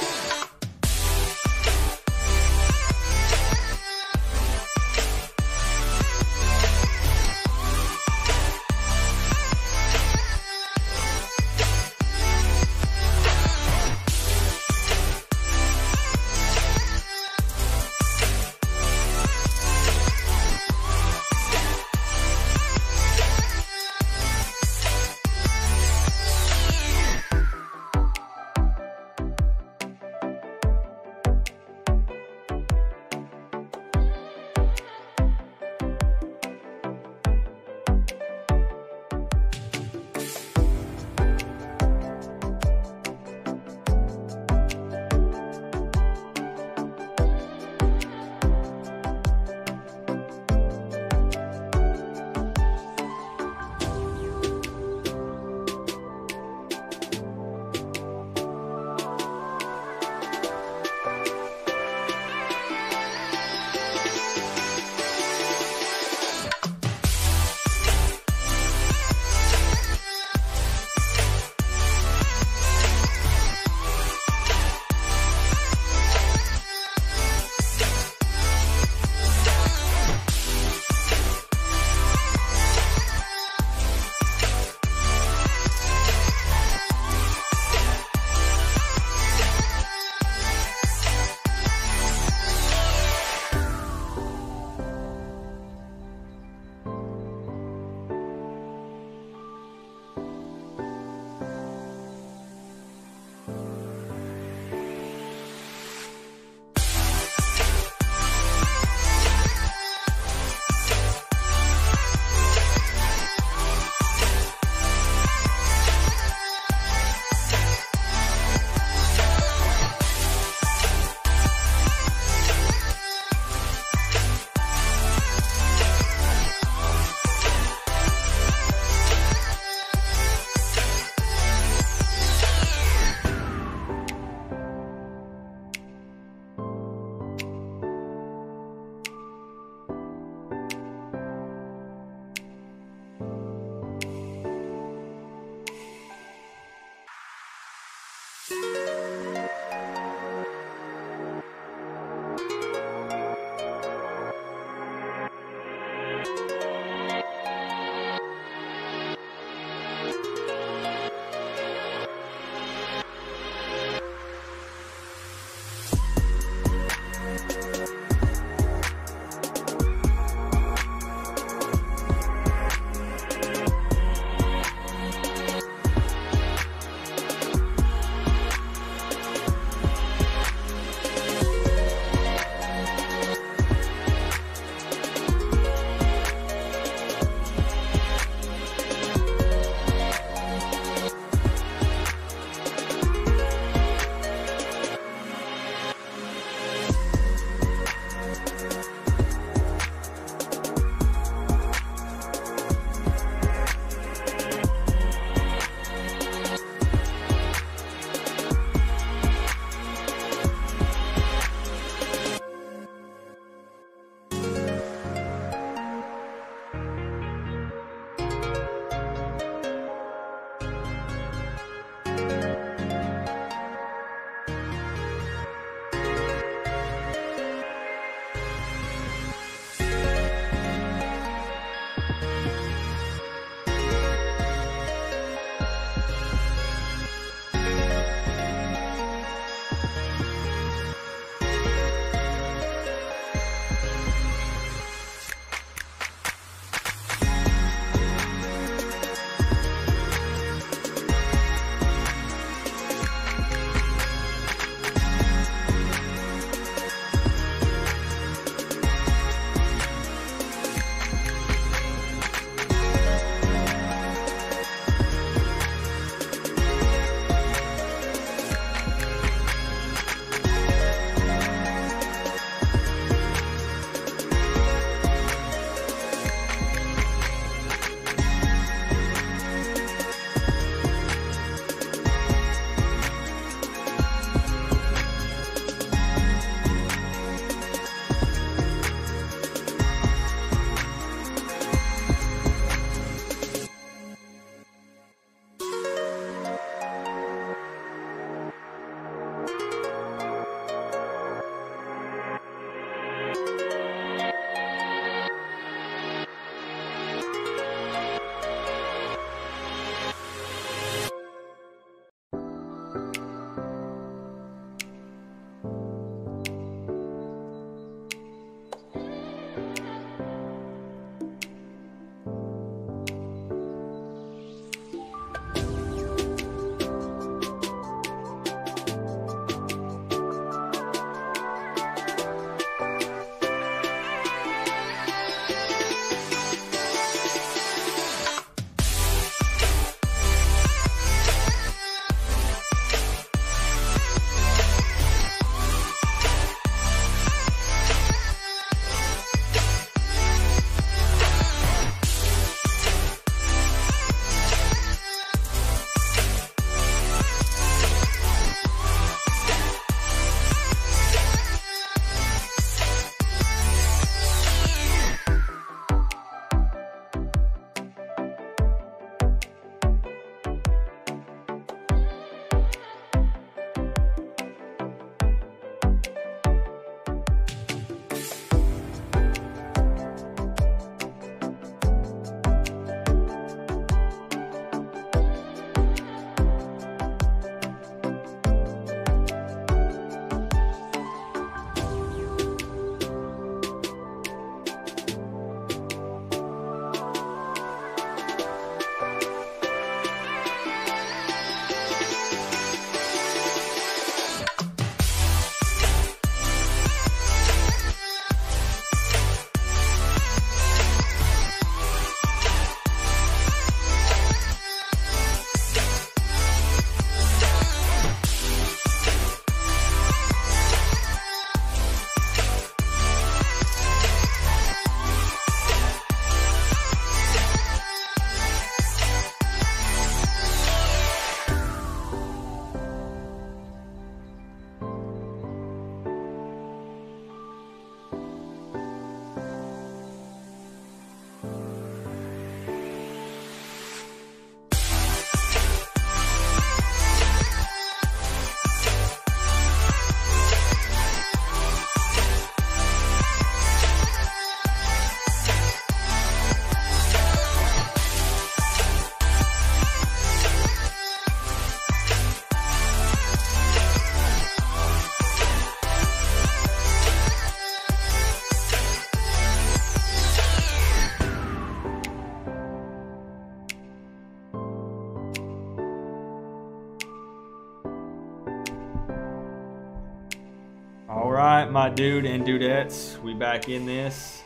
up, my dude and dudettes? We back in this.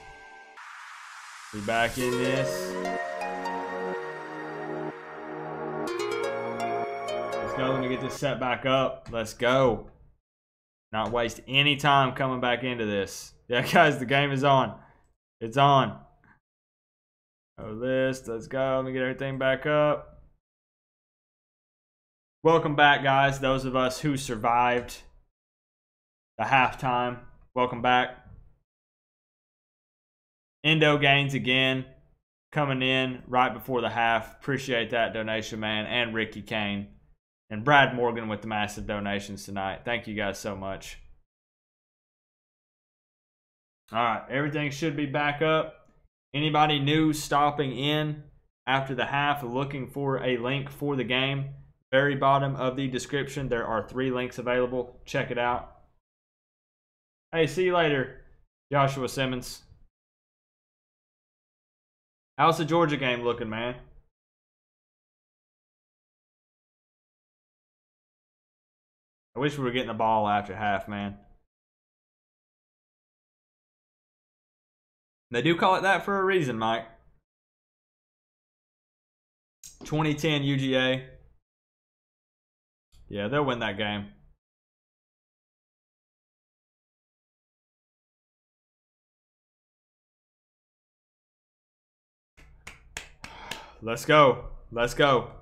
We back in this. Let's go. Let me get this set back up. Let's go. Not waste any time coming back into this. Yeah, guys, the game is on. It's on. Oh, list. Let's go. Let me get everything back up. Welcome back, guys. Those of us who survived the halftime, welcome back. Indo Gains again, coming in right before the half. Appreciate that donation, man, and Ricky Kane. And Brad Morgan with the massive donations tonight. Thank you guys so much. All right, everything should be back up. Anybody new stopping in after the half looking for a link for the game? Very bottom of the description, there are three links available. Check it out. Hey, see you later, Joshua Simmons. How's the Georgia game looking, man? I wish we were getting the ball after half, man. They do call it that for a reason, Mike. twenty ten U G A. Yeah, they'll win that game. Let's go. Let's go.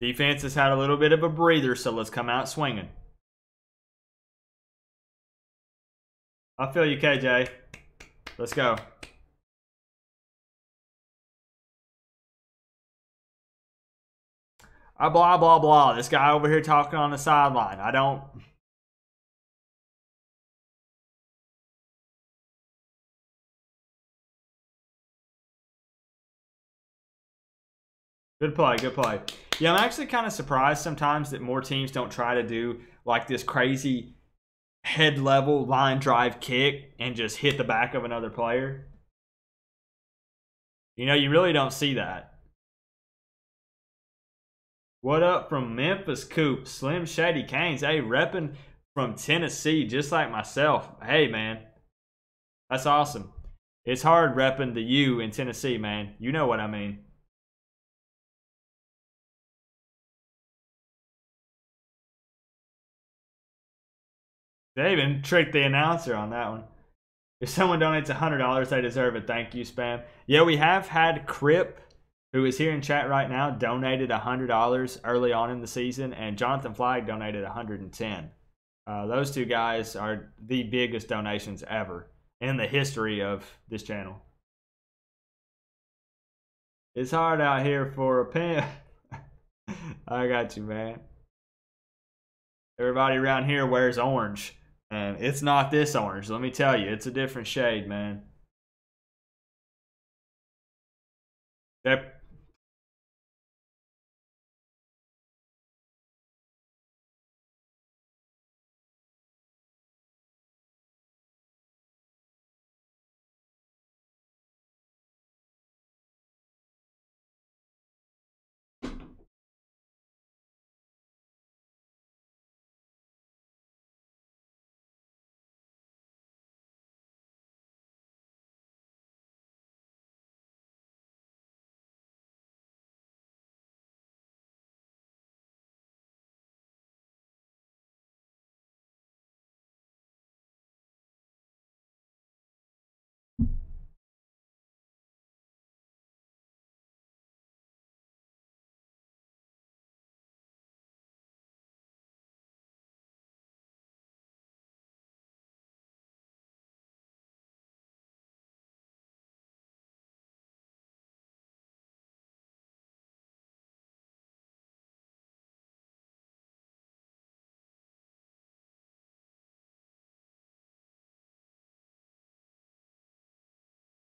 Defense has had a little bit of a breather, so let's come out swinging. I feel you, K J. Let's go. I blah, blah, blah. This guy over here talking on the sideline. I don't... Good play, good play. Yeah, I'm actually kind of surprised sometimes that more teams don't try to do like this crazy head level line drive kick and just hit the back of another player. You know, you really don't see that. What up from Memphis, Coop? Slim Shady Canes. Hey, repping from Tennessee, just like myself. Hey, man. That's awesome. It's hard repping the U in Tennessee, man. You know what I mean. They even tricked the announcer on that one. If someone donates one hundred dollars, they deserve it. Thank you, Spam. Yeah, we have had Crip, who is here in chat right now, donated one hundred dollars early on in the season, and Jonathan Flagg donated one hundred ten dollars. Uh, those two guys are the biggest donations ever in the history of this channel. It's hard out here for a pimp. I got you, man. Everybody around here wears orange. And it's not this orange, let me tell you. It's a different shade, man. That...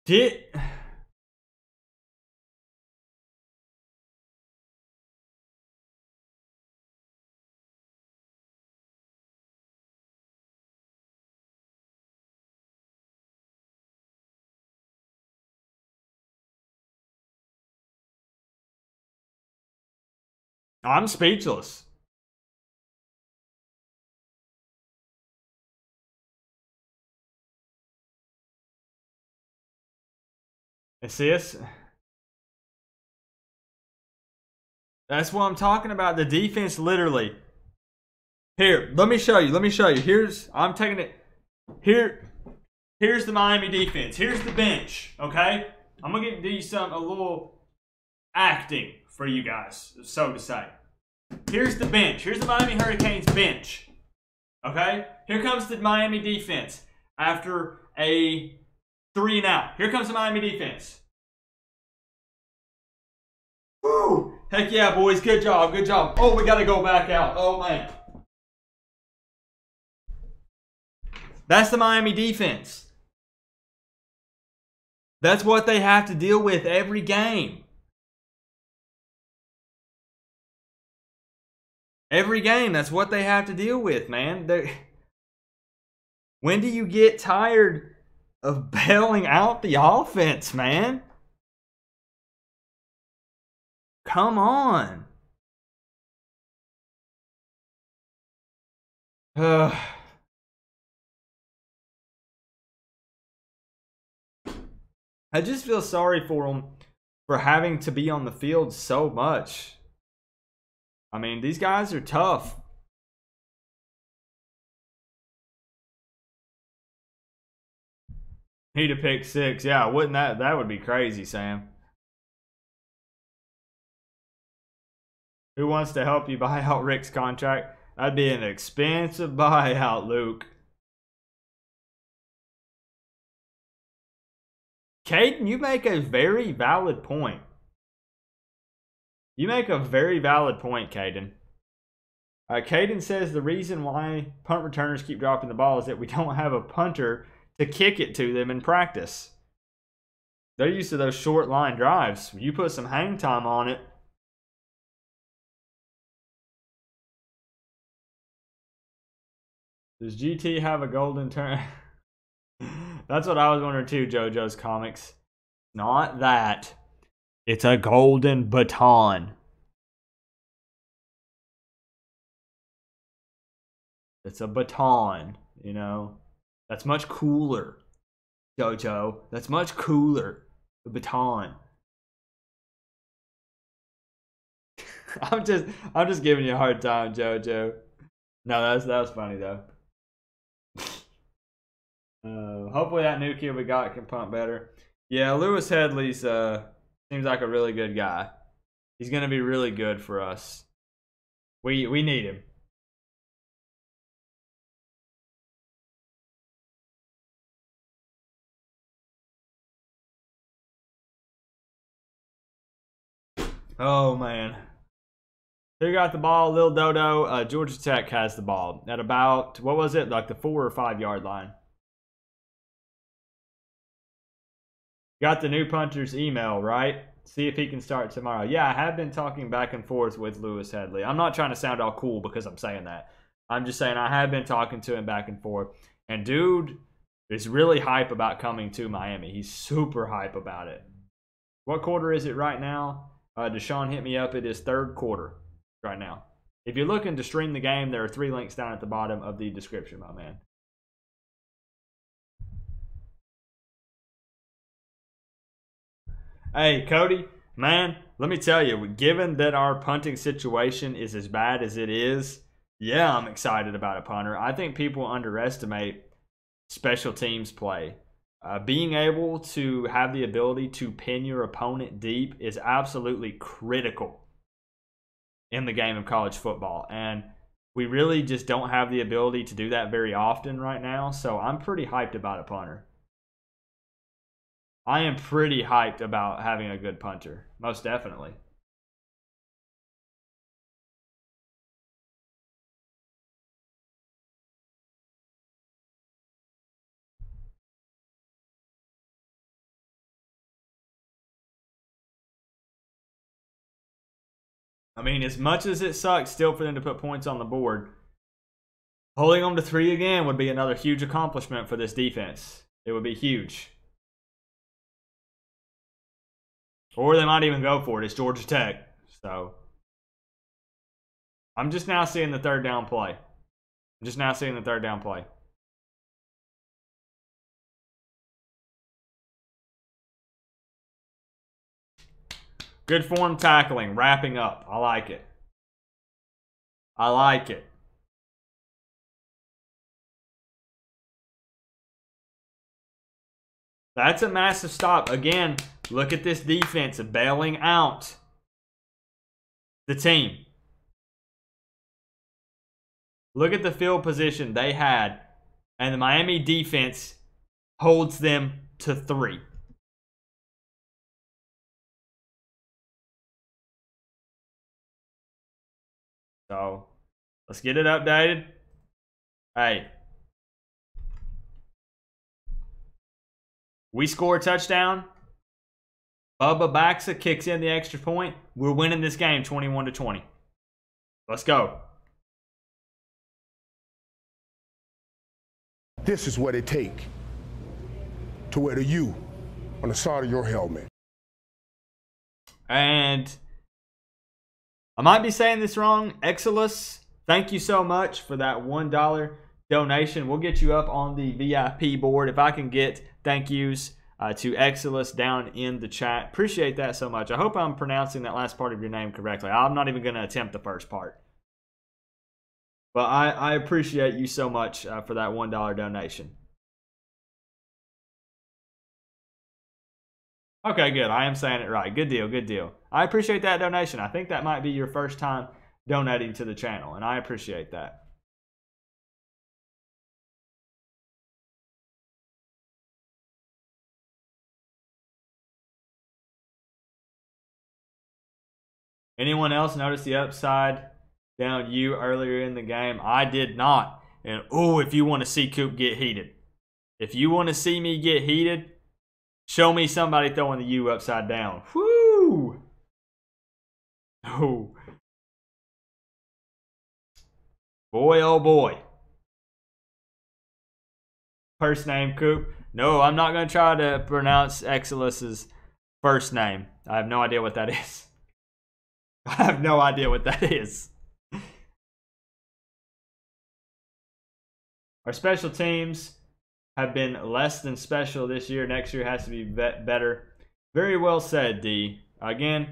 Did I'm speechless. They see us. That's what I'm talking about. The defense literally. Here, let me show you. Let me show you. Here's, I'm taking it. Here, here's the Miami defense. Here's the bench, okay? I'm going to do some, a little acting for you guys, so to say. Here's the bench. Here's the Miami Hurricanes bench, okay? Here comes the Miami defense after a three and out. Here comes the Miami defense. Woo! Heck yeah, boys. Good job. Good job. Oh, we got to go back out. Oh, man. That's the Miami defense. That's what they have to deal with every game. Every game, that's what they have to deal with, man. They're... When do you get tired of bailing out the offense, man? Come on. Uh... I just feel sorry for them for having to be on the field so much. I mean, these guys are tough. Need a pick six. Yeah, wouldn't that, that would be crazy, Sam. Who wants to help you buy out Rick's contract? That'd be an expensive buyout, Luke. Caden, you make a very valid point. You make a very valid point, Caden. Uh, Caden says the reason why punt returners keep dropping the ball is that we don't have a punter to kick it to them in practice. They're used to those short line drives. You put some hang time on it. Does G T have a golden turn? That's what I was wondering too, JoJo's Comics. Not that. It's a golden baton. It's a baton, you know. That's much cooler, JoJo. That's much cooler. The baton. I'm just I'm just giving you a hard time, JoJo. No, that's that was funny though. Uh, hopefully that new kid we got can punt better. Yeah, Lewis Headley's uh seems like a really good guy. He's gonna be really good for us. We we need him. Oh man. Who got the ball? Lil Dodo. Uh, Georgia Tech has the ball at about, what was it? Like the four or five yard line. Got the new punter's email, right? See if he can start tomorrow. Yeah, I have been talking back and forth with Lewis Headley. I'm not trying to sound all cool because I'm saying that. I'm just saying I have been talking to him back and forth. And dude is really hype about coming to Miami. He's super hype about it. What quarter is it right now? Uh, Deshaun hit me up. It is third quarter right now. If you're looking to stream the game, there are three links down at the bottom of the description, my man. Hey, Cody, man, let me tell you, given that our punting situation is as bad as it is, yeah, I'm excited about a punter. I think people underestimate special teams play. Uh, being able to have the ability to pin your opponent deep is absolutely critical in the game of college football. And we really just don't have the ability to do that very often right now. So I'm pretty hyped about a punter. I am pretty hyped about having a good punter, most definitely. I mean, as much as it sucks still for them to put points on the board, holding them to three again would be another huge accomplishment for this defense. It would be huge. Or they might even go for it. It's Georgia Tech. So, I'm just now seeing the third down play. I'm just now seeing the third down play. Good form tackling, wrapping up. I like it. I like it. That's a massive stop. Again, look at this defense bailing out the team. Look at the field position they had, and the Miami defense holds them to three. So, let's get it updated. Hey. We score a touchdown. Bubba Baxa kicks in the extra point. We're winning this game twenty-one to twenty. Let's go. This is what it takes to wear the U on the side of your helmet. And I might be saying this wrong. Exilus, thank you so much for that one dollar donation. We'll get you up on the V I P board. If I can get thank yous uh, to Exilus down in the chat. Appreciate that so much. I hope I'm pronouncing that last part of your name correctly. I'm not even going to attempt the first part. But I, I appreciate you so much uh, for that one dollar donation. Okay, good. I am saying it right. Good deal, good deal. I appreciate that donation. I think that might be your first time donating to the channel, and I appreciate that. Anyone else notice the upside down U earlier in the game? I did not. And, oh, if you want to see Coop get heated. If you want to see me get heated, show me somebody throwing the U upside down. Whoo! Oh. Boy, oh boy. First name, Coop. No, I'm not going to try to pronounce Exilus's first name. I have no idea what that is. I have no idea what that is. Our special teams have been less than special this year. Next year has to be better. Very well said, D. Again,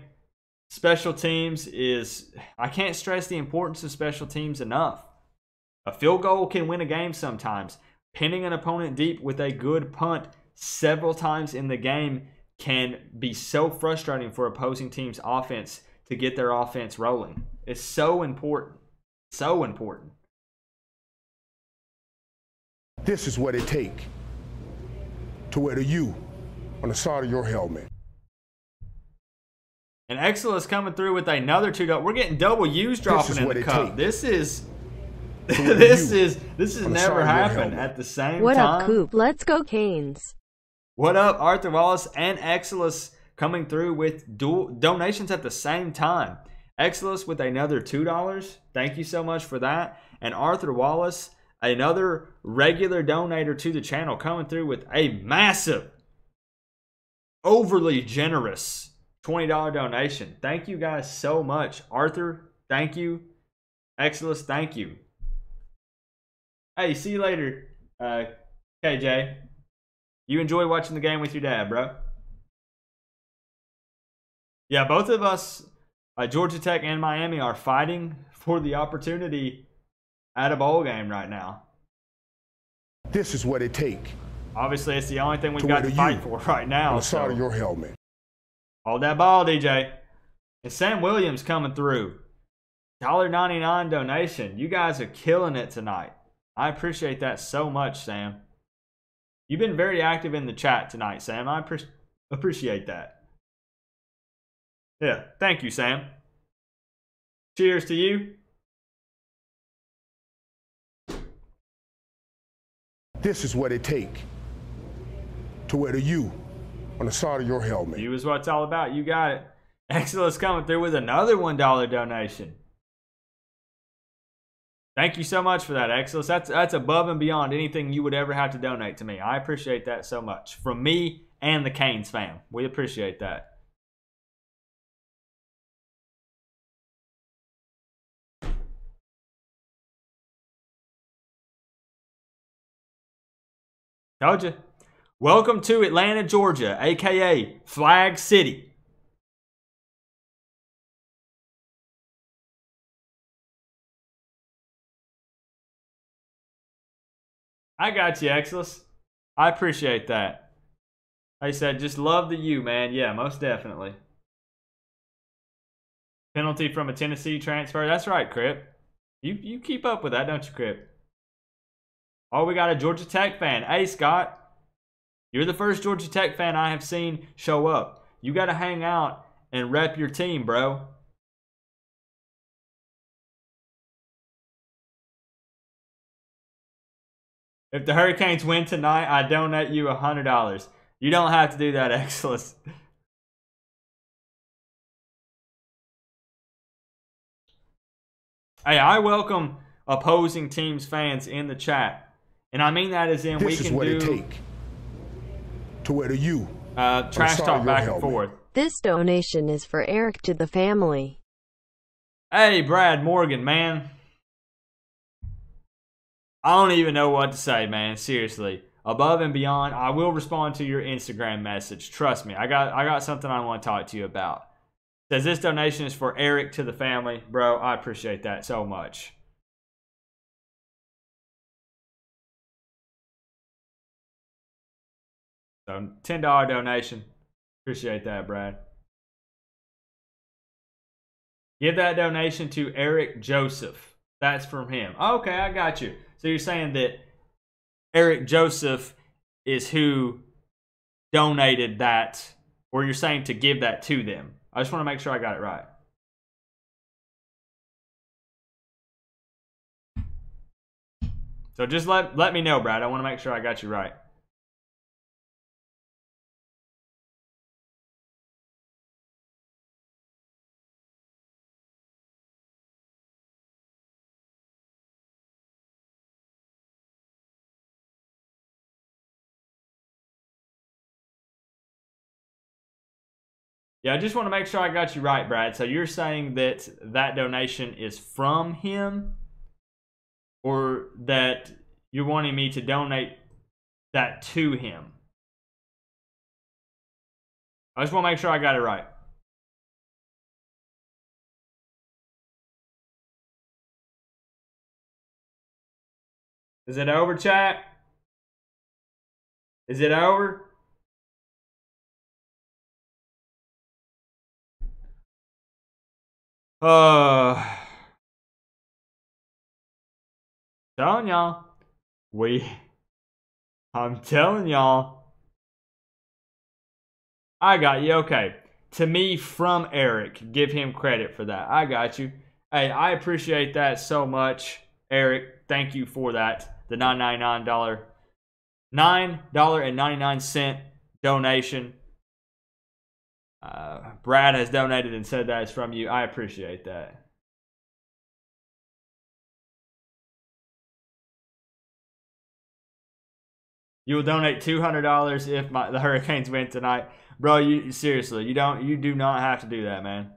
special teams is, I can't stress the importance of special teams enough. A field goal can win a game sometimes. Pinning an opponent deep with a good punt several times in the game can be so frustrating for opposing teams' offense to get their offense rolling. It's so important. So important. This is what it takes to wear the U on the side of your helmet. And Exilus is coming through with another two. We're getting double U's dropping in the cup. This is this is this has never happened at the same time. What up, Coop? Let's go, Canes. What up, Arthur Wallace and Exilus coming through with dual donations at the same time. Exilus with another two dollars. Thank you so much for that. And Arthur Wallace, another regular donator to the channel, coming through with a massive, overly generous twenty dollar donation. Thank you guys so much. Arthur, thank you. Exilus, thank you. Hey, see you later, uh, K J. You enjoy watching the game with your dad, bro. Yeah, both of us, uh, Georgia Tech and Miami, are fighting for the opportunity at a bowl game right now. This is what it takes. Obviously, it's the only thing we've got to fight for right now. On the side of your helmet. Hold that ball, D J. And Sam Williams coming through. one ninety-nine donation. You guys are killing it tonight. I appreciate that so much, Sam. You've been very active in the chat tonight, Sam. I pre- appreciate that. Yeah, thank you, Sam. Cheers to you. This is what it takes to wear the U on the side of your helmet. U is what it's all about. You got it. Exilus coming through with another one dollar donation. Thank you so much for that, Exilus. That's, that's above and beyond anything you would ever have to donate to me. I appreciate that so much. From me and the Canes fam. We appreciate that. Told you. Welcome to Atlanta, Georgia, a k a. Flag City. I got you, Exilus. I appreciate that. Like I said, just love the U, man. Yeah, most definitely. Penalty from a Tennessee transfer. That's right, Crip. You, you keep up with that, don't you, Crip? Oh, we got a Georgia Tech fan. Hey, Scott. You're the first Georgia Tech fan I have seen show up. You got to hang out and rep your team, bro. If the Hurricanes win tonight, I donate you one hundred dollars. You don't have to do that, Exilus. Hey, I welcome opposing teams' fans in the chat. And I mean that as in we can do to where do you uh, trash talk back and forth. This donation is for Eric to the family. Hey, Brad Morgan, man. I don't even know what to say, man. Seriously. Above and beyond, I will respond to your Instagram message. Trust me. I got I got something I want to talk to you about. It says this donation is for Eric to the family. Bro, I appreciate that so much. So ten dollar donation. Appreciate that, Brad. Give that donation to Eric Joseph. That's from him. Okay, I got you. So you're saying that Eric Joseph is who donated that, or you're saying to give that to them. I just want to make sure I got it right. So just let, let me know, Brad. I want to make sure I got you right. Yeah, I just want to make sure I got you right, Brad. So you're saying that that donation is from him, or that you're wanting me to donate that to him? I just want to make sure I got it right. Is it over, chat? Is it over? Uh, telling y'all, we, I'm telling y'all, I got you. Okay, to me from Eric, give him credit for that. I got you. Hey, I appreciate that so much, Eric. Thank you for that. The nine ninety-nine nine ninety-nine donation. Uh, Brad has donated and said that is from you. I appreciate that. You will donate two hundred dollars if my, the Hurricanes win tonight, bro. You seriously, you don't, you do not have to do that, man.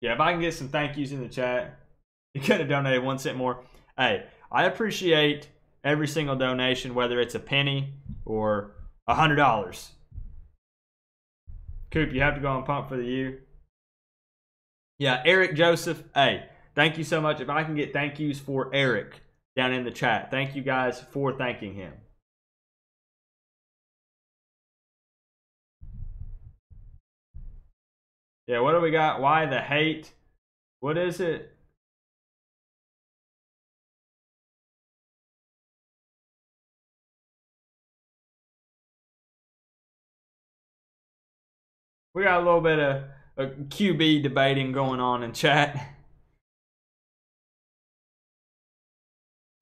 Yeah, if I can get some thank yous in the chat, you could have donated one cent more. Hey, I appreciate every single donation, whether it's a penny or a hundred dollars. Coop, you have to go and pump for the U. Yeah, Eric Joseph. Hey, thank you so much. If I can get thank yous for Eric down in the chat, thank you guys for thanking him. Yeah, what do we got? Why the hate? What is it? We got a little bit of a Q B debating going on in chat.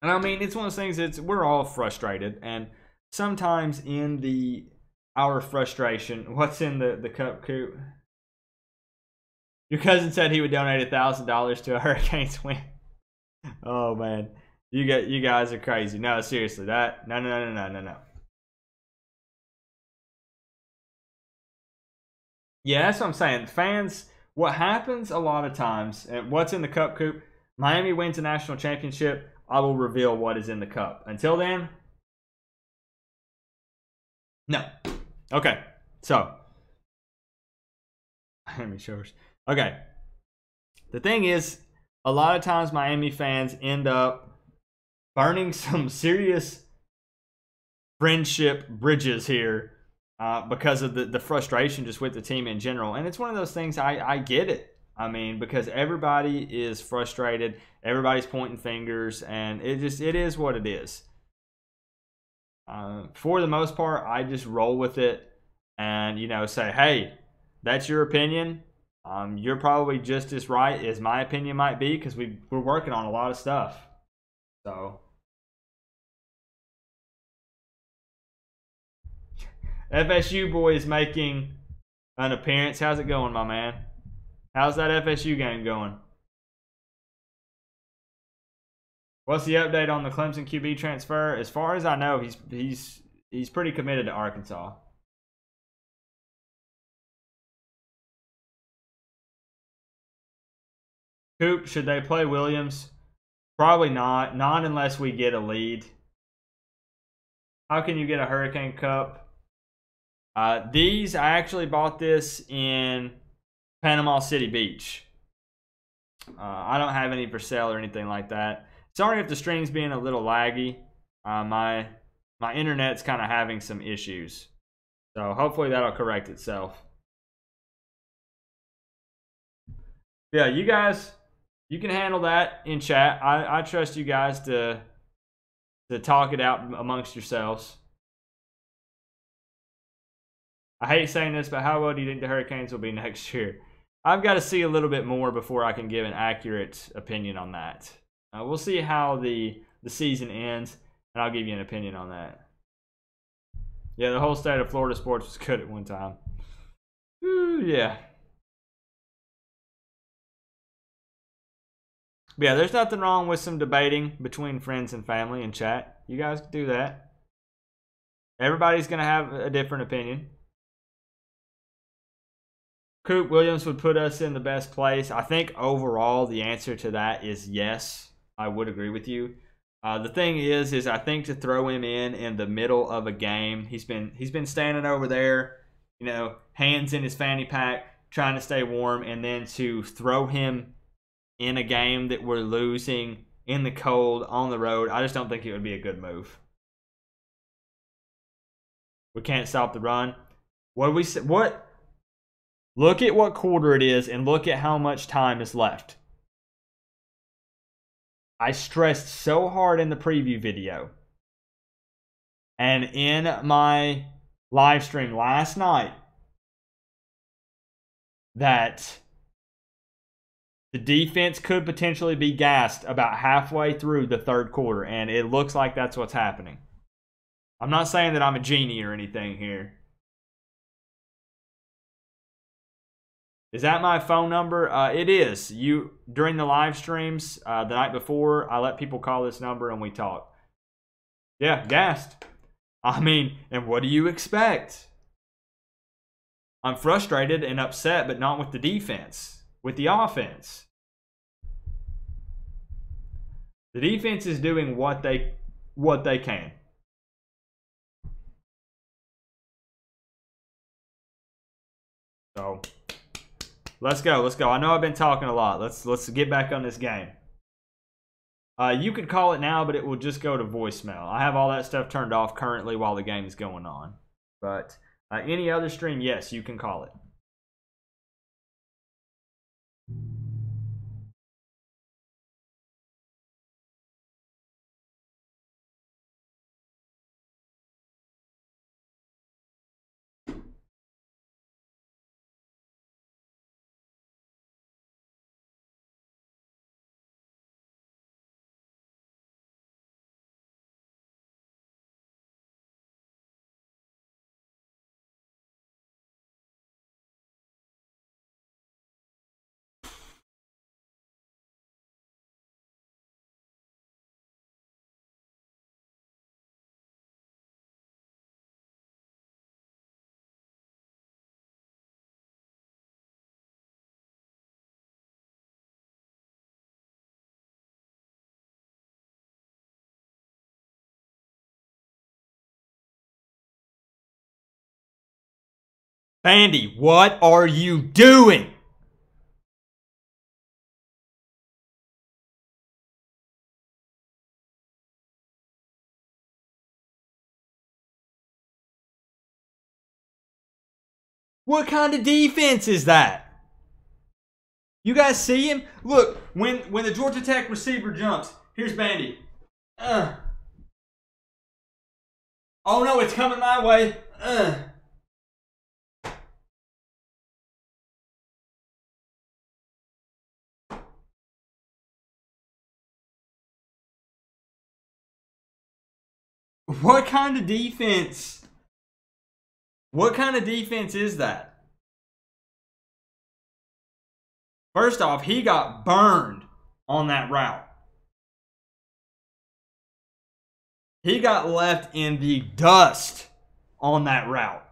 And I mean, it's one of those things that's, we're all frustrated. And sometimes in the our frustration, what's in the, the cup, Coop? Your cousin said he would donate one thousand dollars to a Hurricanes win. Oh, man. You get, you guys are crazy. No, seriously. That, no, no, no, no, no, no. Yeah, that's what I'm saying. Fans, what happens a lot of times, and what's in the cup, Coop? Miami wins a national championship. I will reveal what is in the cup. Until then, no. Okay, so. Miami showers. Okay. The thing is, a lot of times Miami fans end up burning some serious friendship bridges here uh, because of the, the frustration just with the team in general. And it's one of those things, I, I get it. I mean, because everybody is frustrated. Everybody's pointing fingers, and it just, it is what it is. Uh, for the most part, I just roll with it and, you know, say, hey, that's your opinion. Um, you're probably just as right as my opinion might be, because we, we're working on a lot of stuff. So, F S U boy is making an appearance. How's it going, my man? How's that F S U game going? What's the update on the Clemson Q B transfer? As far as I know, he's he's he's pretty committed to Arkansas. Coop, should they play Williams? Probably not. Not unless we get a lead. How can you get a Hurricane Cup? Uh, these, I actually bought this in Panama City Beach. Uh, I don't have any for sale or anything like that. Sorry if the stream's being a little laggy. Uh, my my internet's kind of having some issues. So hopefully that'll correct itself. Yeah, you guys, you can handle that in chat. I, I trust you guys to, to talk it out amongst yourselves. I hate saying this, but how well do you think the Hurricanes will be next year? I've got to see a little bit more before I can give an accurate opinion on that. Uh, we'll see how the, the season ends, and I'll give you an opinion on that. Yeah, the whole state of Florida sports was good at one time. Ooh, yeah. But yeah, there's nothing wrong with some debating between friends and family and chat. You guys can do that. Everybody's going to have a different opinion. Coop, Williams would put us in the best place. I think overall the answer to that is yes. I would agree with you. Uh, the thing is, is I think to throw him in in the middle of a game, he's been he's been standing over there, you know, hands in his fanny pack, trying to stay warm, and then to throw him in a game that we're losing in the cold on the road, I just don't think it would be a good move. We can't stop the run. What we what? Look at what quarter it is and look at how much time is left. I stressed so hard in the preview video and in my live stream last night that the defense could potentially be gassed about halfway through the third quarter, and it looks like that's what's happening. I'm not saying that I'm a genie or anything here. Is that my phone number? Uh, it is. You during the live streams uh, the night before, I let people call this number and we talk. Yeah, gassed. I mean, and what do you expect? I'm frustrated and upset, but not with the defense, with the offense. The defense is doing what they what they can. So. Let's go, let's go. I know I've been talking a lot. Let's let's get back on this game. Uh, you could call it now, but it will just go to voicemail. I have all that stuff turned off currently while the game is going on. But uh, any other stream, yes, you can call it. Andy, what are you doing? What kind of defense is that? You guys see him? Look, when, when the Georgia Tech receiver jumps, here's Bandy. Uh. Oh no, it's coming my way. Uh. What kind of defense? What kind of defense is that? First off, he got burned on that route. He got left in the dust on that route.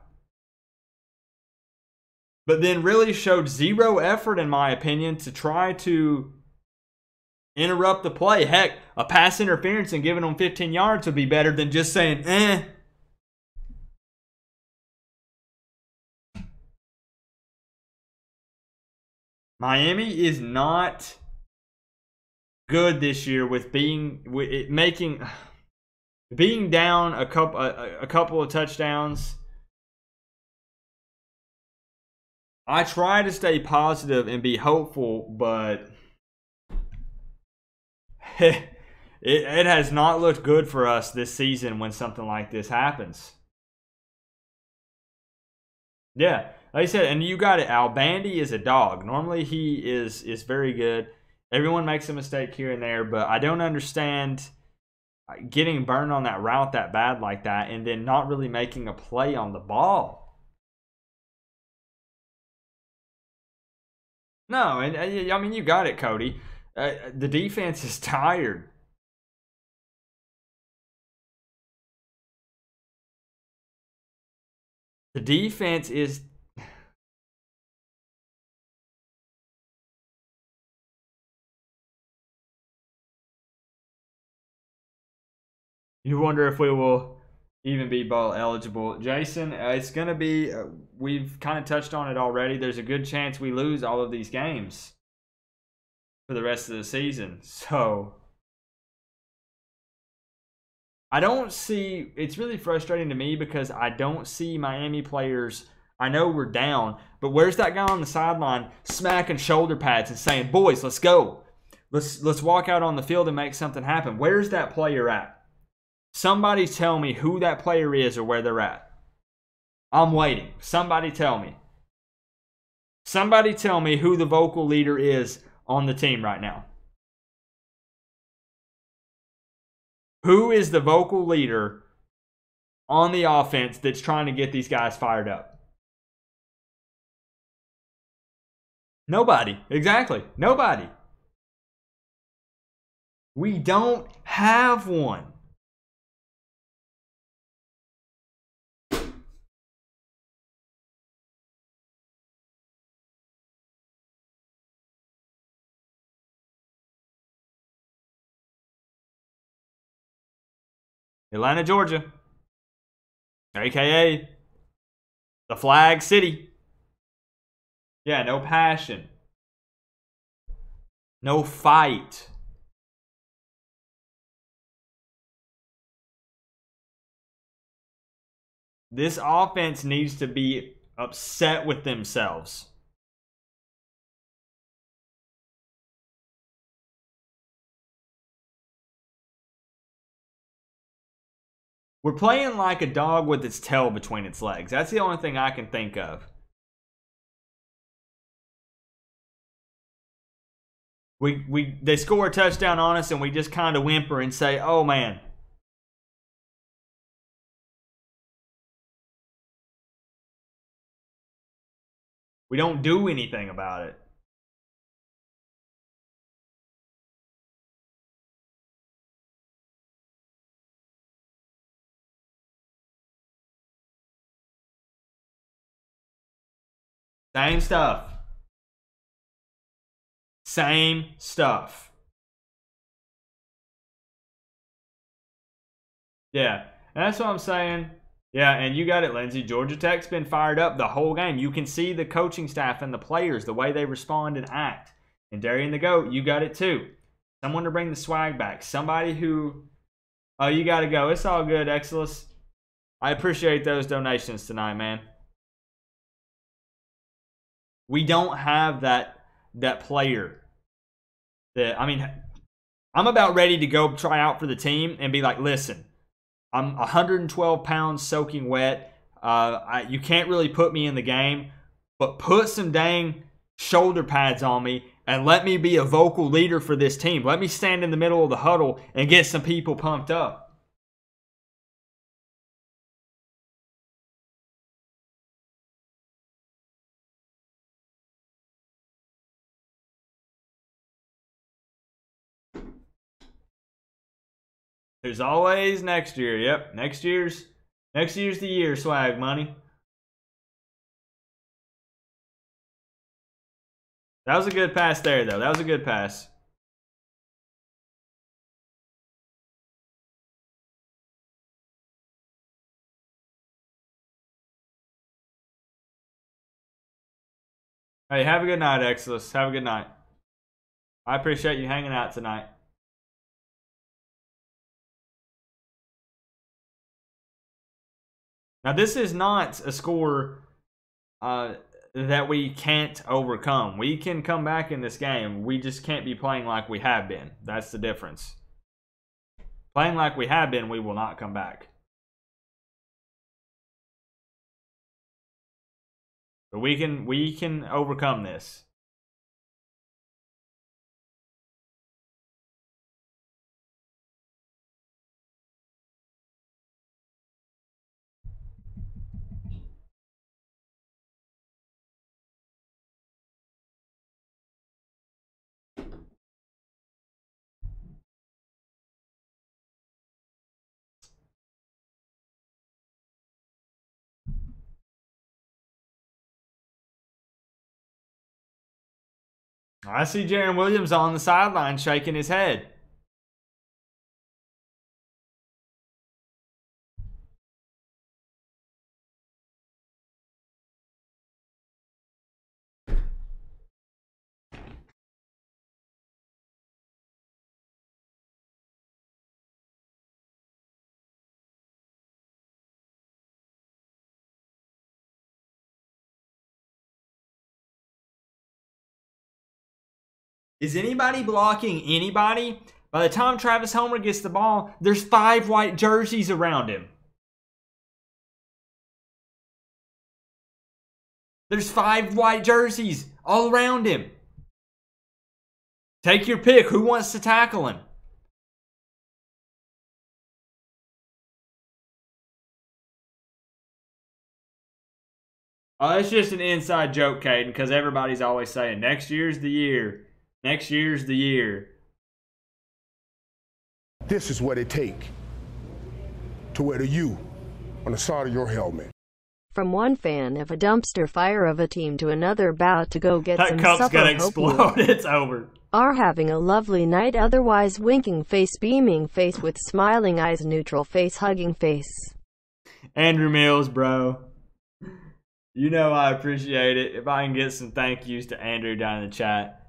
But then really showed zero effort, in my opinion, to try to interrupt the play. Heck, a pass interference and giving them fifteen yards would be better than just saying, eh. Miami is not good this year with being with it making being down a couple a, a couple of touchdowns. I try to stay positive and be hopeful, but it, it has not looked good for us this season when something like this happens. Yeah. Like I said, and you got it, Al. Bandy is a dog. Normally he is is very good. Everyone makes a mistake here and there, but I don't understand getting burned on that route that bad like that and then not really making a play on the ball. No, and I mean, you got it, Cody. Uh, the defense is tired. The defense is tired. You wonder if we will even be bowl eligible. Jason, uh, it's going to be, uh, we've kind of touched on it already. There's a good chance we lose all of these games for the rest of the season. So, I don't see, it's really frustrating to me because I don't see Miami players. I know we're down, but where's that guy on the sideline smacking shoulder pads and saying, boys, let's go. Let's, let's walk out on the field and make something happen. Where's that player at? Somebody tell me who that player is or where they're at. I'm waiting. Somebody tell me. Somebody tell me who the vocal leader is on the team right now. Who is the vocal leader on the offense that's trying to get these guys fired up? Nobody. Exactly. Nobody. We don't have one. Atlanta, Georgia, a k a the Flag City. Yeah, no passion. No fight. This offense needs to be upset with themselves. We're playing like a dog with its tail between its legs. That's the only thing I can think of. We, we, they score a touchdown on us and we just kind of whimper and say, oh man. We don't do anything about it. Same stuff. Same stuff. Yeah, that's what I'm saying. Yeah, and you got it, Lindsay. Georgia Tech's been fired up the whole game. You can see the coaching staff and the players, the way they respond and act. And Darian the Goat, you got it too. Someone to bring the swag back. Somebody who, oh, you got to go. It's all good, Exilus. I appreciate those donations tonight, man. We don't have that that player. That I mean, I'm about ready to go try out for the team and be like, listen, I'm one hundred twelve pounds soaking wet. Uh, I, you can't really put me in the game, but put some dang shoulder pads on me and let me be a vocal leader for this team. Let me stand in the middle of the huddle and get some people pumped up. There's always next year. Yep, next year's next year's the year. Swag money. That was a good pass there, though. That was a good pass. Hey, have a good night, Exilus. Have a good night. I appreciate you hanging out tonight. Now, this is not a score uh, that we can't overcome. We can come back in this game. We just can't be playing like we have been. That's the difference. Playing like we have been, we will not come back. But we can, we can overcome this. I see Jaron Williams on the sideline shaking his head. Is anybody blocking anybody? By the time Travis Homer gets the ball, there's five white jerseys around him. There's five white jerseys all around him. Take your pick. Who wants to tackle him? Oh, it's just an inside joke, Caden, because everybody's always saying next year's the year. Next year's the year. This is what it takes to wear the U on the side of your helmet. From one fan of a dumpster fire of a team to another about to go get that some supper. That cup's gonna explode. It's over. Are having a lovely night. Otherwise, winking face, beaming face with smiling eyes, neutral face, hugging face. Andrew Mills, bro. You know I appreciate it. If I can get some thank yous to Andrew down in the chat.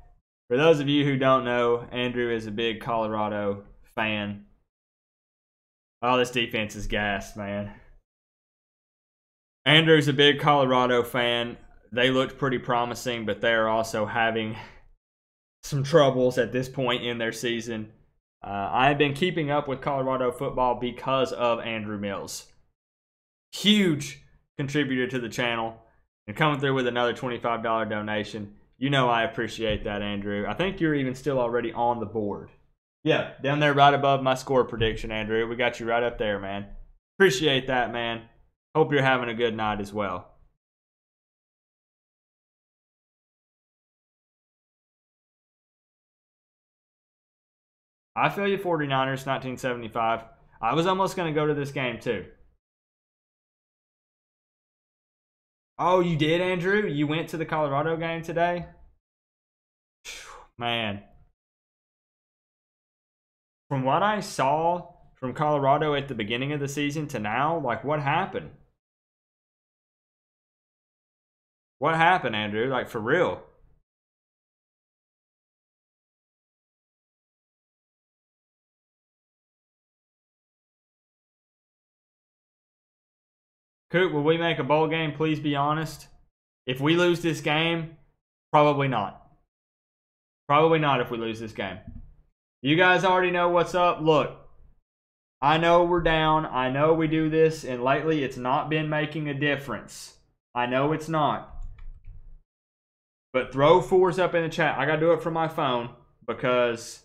For those of you who don't know, Andrew is a big Colorado fan. Oh, this defense is gassed, man. Andrew's a big Colorado fan. They looked pretty promising, but they're also having some troubles at this point in their season. Uh, I've been keeping up with Colorado football because of Andrew Mills. Huge contributor to the channel. And coming through with another twenty-five dollar donation. You know I appreciate that, Andrew. I think you're even still already on the board. Yeah, down there right above my score prediction, Andrew. We got you right up there, man. Appreciate that, man. Hope you're having a good night as well. I feel you, forty-niners, nineteen seventy-five. I was almost going to go to this game, too. Oh, you did, Andrew? You went to the Colorado game today? Man. From what I saw from Colorado at the beginning of the season to now, like, what happened? What happened, Andrew? Like, for real? Coop, will we make a bowl game? Please be honest. If we lose this game, Probably not. Probably not if we lose this game. You guys already know what's up. Look, I know we're down. I know we do this, and lately it's not been making a difference. I know it's not. But throw fours up in the chat. I got to do it from my phone because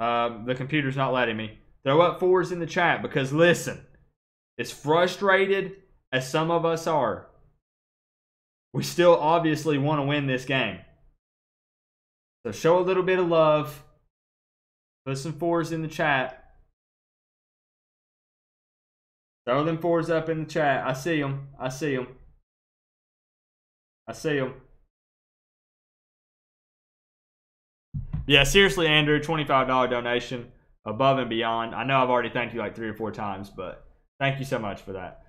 uh, the computer's not letting me. Throw up fours in the chat because, listen, as frustrated as some of us are, we still obviously want to win this game. So show a little bit of love. Put some fours in the chat. Throw them fours up in the chat. I see them. I see them. I see them. Yeah, seriously, Andrew, twenty-five dollar donation above and beyond. I know I've already thanked you like three or four times, but thank you so much for that.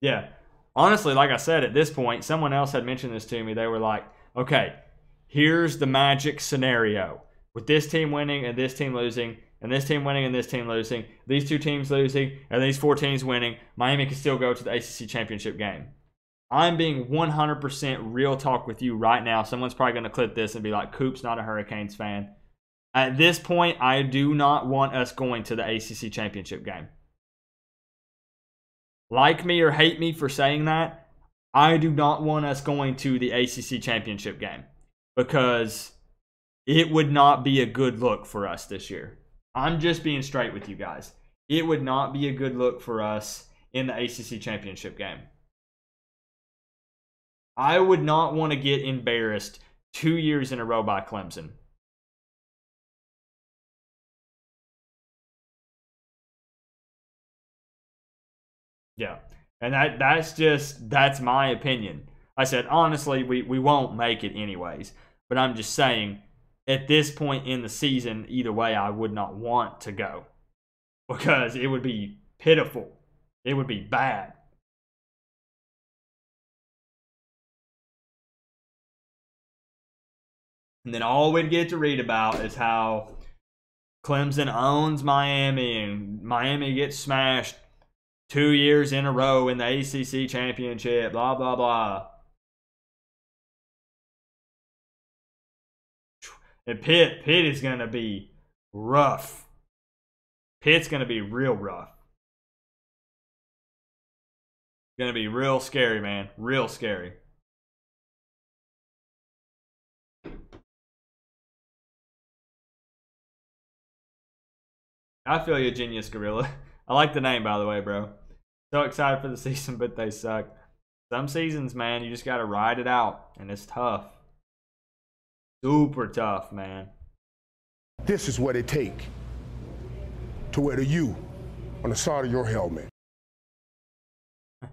Yeah. Honestly, like I said, at this point, someone else had mentioned this to me. They were like, okay, here's the magic scenario. With this team winning and this team losing, and this team winning and this team losing, these two teams losing, and these four teams winning, Miami can still go to the A C C championship game. I'm being one hundred percent real talk with you right now. Someone's probably going to clip this and be like, Coop's not a Hurricanes fan. At this point, I do not want us going to the A C C championship game. Like me or hate me for saying that, I do not want us going to the A C C championship game because it would not be a good look for us this year. I'm just being straight with you guys. It would not be a good look for us in the A C C championship game. I would not want to get embarrassed two years in a row by Clemson. Yeah, and that that's just, that's my opinion. I said, honestly, we, we won't make it anyways. But I'm just saying, at this point in the season, either way, I would not want to go because it would be pitiful. It would be bad. And then all we'd get to read about is how Clemson owns Miami and Miami gets smashed two years in a row in the A C C championship, blah, blah, blah. And Pitt, Pitt is going to be rough. Pitt's going to be real rough. It's going to be real scary, man. Real scary. I feel you, Genius Gorilla. I like the name, by the way, bro. So excited for the season, but they suck. Some seasons, man, you just got to ride it out, and it's tough. Super tough, man. This is what it take to wear the U on the side of your helmet. And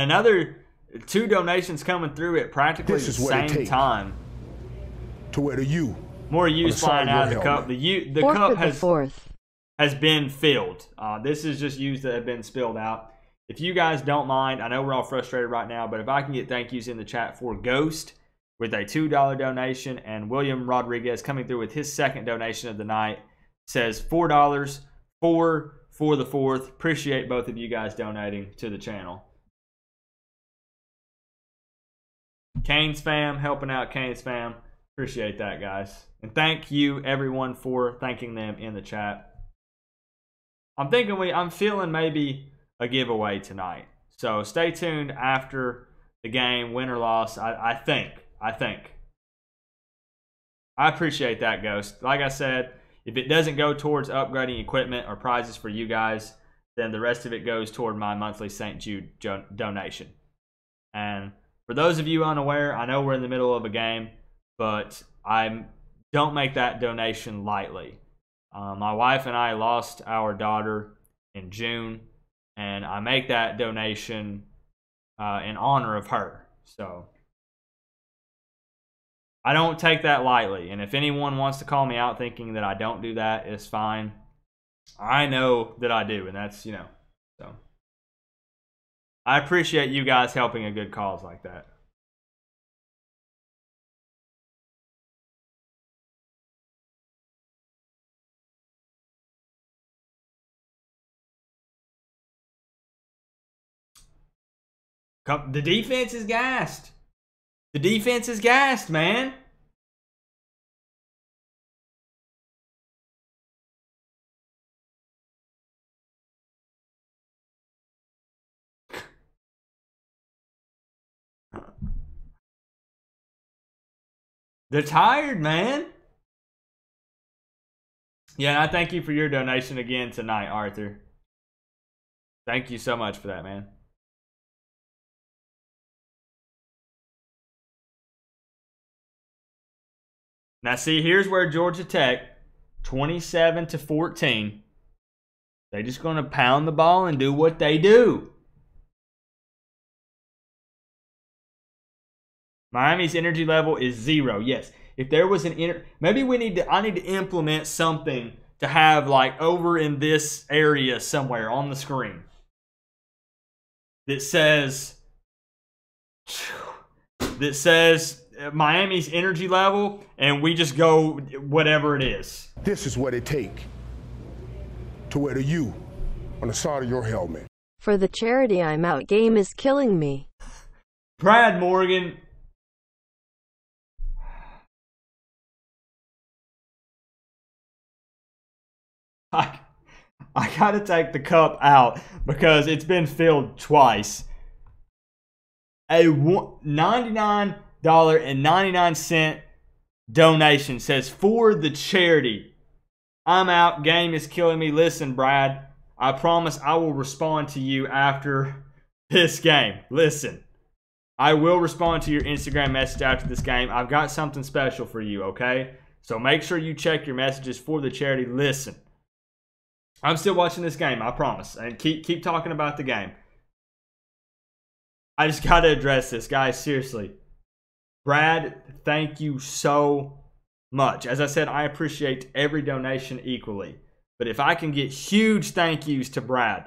another two donations coming through at practically the same time. To wear the U. More U's flying out of the cup. The U, the cup has has been filled. Uh, this is just U's that have been spilled out. If you guys don't mind, I know we're all frustrated right now, but if I can get thank yous in the chat for Ghost with a two dollar donation, and William Rodriguez coming through with his second donation of the night, says four dollars, four for the fourth. Appreciate both of you guys donating to the channel. Kane's fam, helping out Kane's fam. Appreciate that, guys. And thank you, everyone, for thanking them in the chat. I'm thinking we, I'm feeling maybe a giveaway tonight. So stay tuned after the game, win or loss, I, I think. I think. I appreciate that, Ghost. Like I said, if it doesn't go towards upgrading equipment or prizes for you guys, then the rest of it goes toward my monthly Saint Jude donation. And for those of you unaware, I know we're in the middle of a game, but I don't make that donation lightly. Um, my wife and I lost our daughter in June, and I make that donation uh, in honor of her. So I don't take that lightly, and if anyone wants to call me out thinking that I don't do that, it's fine. I know that I do, and that's, you know, so. I appreciate you guys helping a good cause like that. Come, the defense is gassed. The defense is gassed, man. They're tired, man. Yeah, and I thank you for your donation again tonight, Arthur. Thank you so much for that, man. Now, see, here's where Georgia Tech, twenty-seven to fourteen, they're just going to pound the ball and do what they do. Miami's energy level is zero. Yes. If there was an inter maybe we need to I need to implement something to have like over in this area somewhere on the screen that says that says Miami's energy level, and we just go whatever it is. This is what it takes to wear the U on the side of your helmet. For the charity I'm out game is killing me. Brad Morgan. I, I gotta take the cup out because it's been filled twice. A ninety-nine dollars and ninety-nine cents donation says, for the charity, I'm out, game is killing me. Listen, Brad, I promise I will respond to you after this game. Listen, I will respond to your Instagram message after this game. I've got something special for you, okay? So make sure you check your messages for the charity. Listen. I'm still watching this game, I promise. And keep keep talking about the game. I just got to address this, guys, seriously. Brad, thank you so much. As I said, I appreciate every donation equally. But if I can get huge thank yous to Brad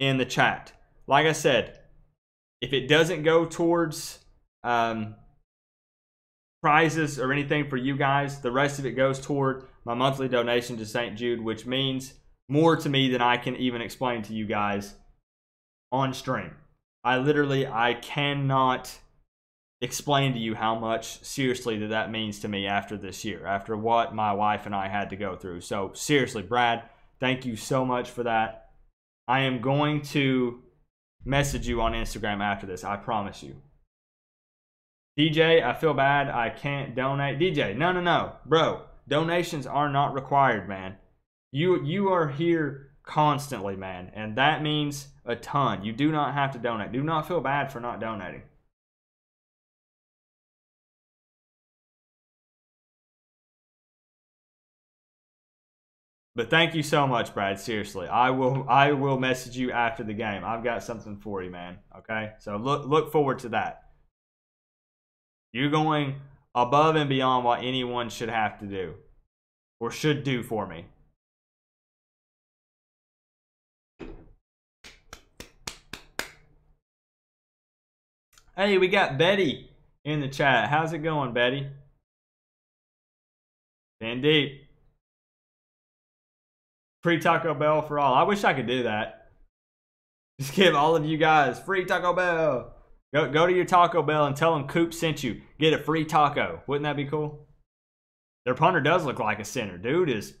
in the chat. Like I said, if it doesn't go towards um, prizes or anything for you guys, the rest of it goes toward my monthly donation to Saint Jude, which means more to me than I can even explain to you guys on stream. I literally, I cannot explain to you how much, seriously, that that means to me after this year, after what my wife and I had to go through. So seriously, Brad, thank you so much for that. I am going to message you on Instagram after this, I promise you. D J, I feel bad I can't donate. D J, no, no, no, bro. Donations are not required, man. You, you are here constantly, man, and that means a ton. You do not have to donate. Do not feel bad for not donating. But thank you so much, Brad. Seriously, I will I will message you after the game. I've got something for you, man. Okay? So look look forward to that. You're going above and beyond what anyone should have to do or should do for me. Hey, we got Betty in the chat. How's it going, Betty? Indeed. Free Taco Bell for all. I wish I could do that. Just give all of you guys free Taco Bell. Go, go to your Taco Bell and tell them Coop sent you. Get a free taco. Wouldn't that be cool? Their punter does look like a center. Dude is...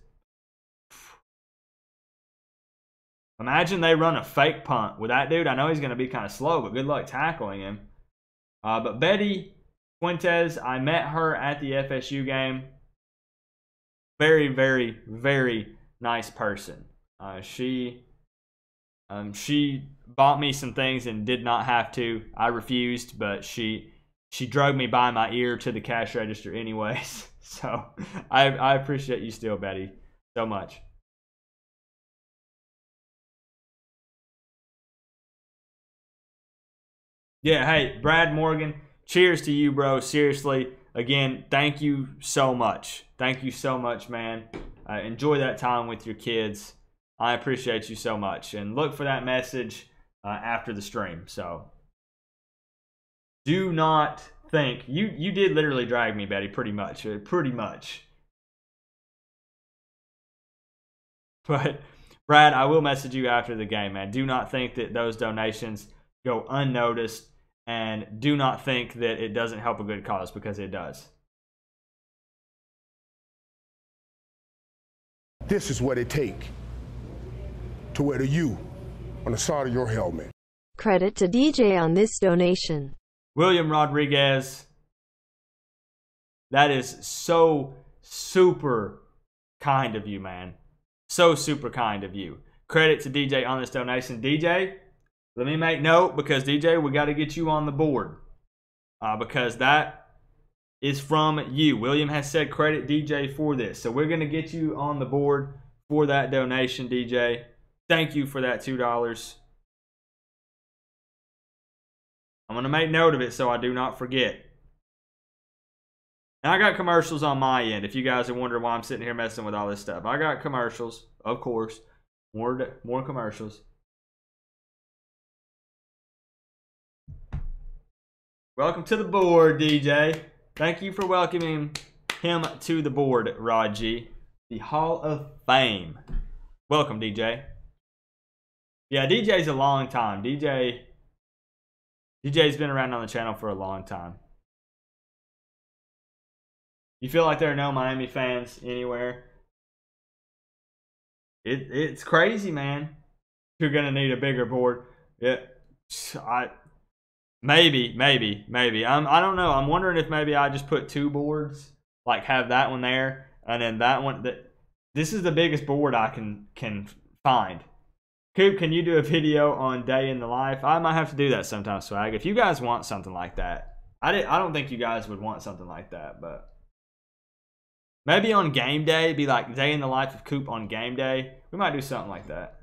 Imagine they run a fake punt with that dude. I know he's going to be kind of slow, but good luck tackling him. Uh, but Betty Fuentes, I met her at the F S U game. Very, very, very nice person. Uh, she um, she bought me some things and did not have to. I refused, but she she drug me by my ear to the cash register anyways. So I, I appreciate you still, Betty, so much. Yeah, hey, Brad Morgan, cheers to you, bro. Seriously, again, thank you so much. Thank you so much, man. Uh, enjoy that time with your kids. I appreciate you so much. And look for that message uh, after the stream. So do not think, you, you did literally drag me, Betty, pretty much. Pretty much. But, Brad, I will message you after the game, man. Do not think that those donations go unnoticed. And do not think that it doesn't help a good cause, because it does. This is what it takes to wear the U on the side of your helmet. Credit to D J on this donation. William Rodriguez. That is so super kind of you, man. So super kind of you. Credit to D J on this donation. D J, let me make note, because D J, we got to get you on the board. Uh, because that is from you. William has said credit D J for this. So we're going to get you on the board for that donation, D J. Thank you for that two dollars. I'm going to make note of it so I do not forget. And I got commercials on my end, if you guys are wondering why I'm sitting here messing with all this stuff. I got commercials, of course. More, more commercials. Welcome to the board, D J. Thank you for welcoming him to the board, Rod G. The Hall of Fame. Welcome, D J. Yeah, D J's a long time. D J, D J's been around on the channel for a long time. You feel like there are no Miami fans anywhere? It, it's crazy, man. You're going to need a bigger board. Yeah, I, maybe, maybe, maybe. I'm, I don't know. I'm wondering if maybe I just put two boards, like have that one there and then that one. That, this is the biggest board I can, can find. Coop, can you do a video on day in the life? I might have to do that sometime, Swag. If you guys want something like that. I, did, I don't think you guys would want something like that, but... Maybe on game day, be like day in the life of Coop on game day. We might do something like that.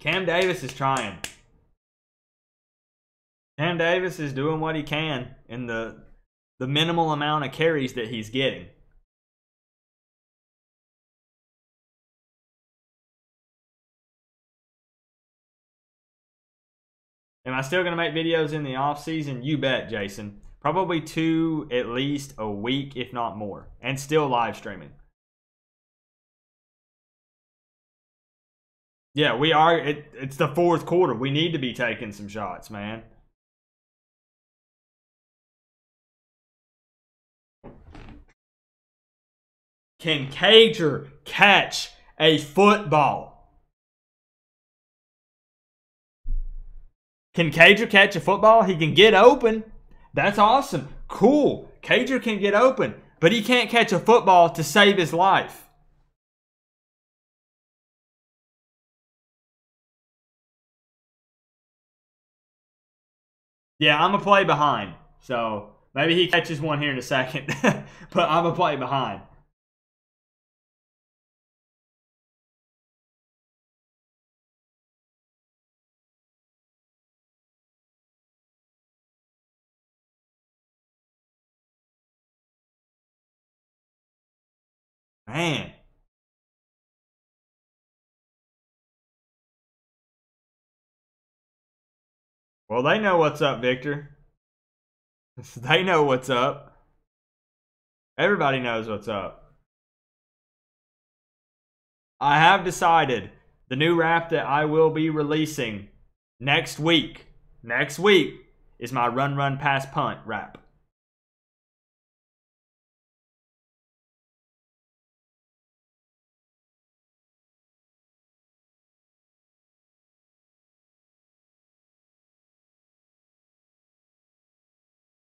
Cam Davis is trying. Cam Davis is doing what he can in the... the minimal amount of carries that he's getting. Am I still going to make videos in the off season? You bet, Jason. Probably two at least a week, if not more. And still live streaming. Yeah, we are. It, it's the fourth quarter. We need to be taking some shots, man. Can Cager catch a football? Can Cager catch a football? He can get open. That's awesome. Cool. Cager can get open, but he can't catch a football to save his life. Yeah, I'm a play behind. So maybe he catches one here in a second, but I'm a play behind. Man. Well, they know what's up, Victor. They know what's up. Everybody knows what's up. I have decided the new rap that I will be releasing next week. Next week is my run, run, pass, punt rap.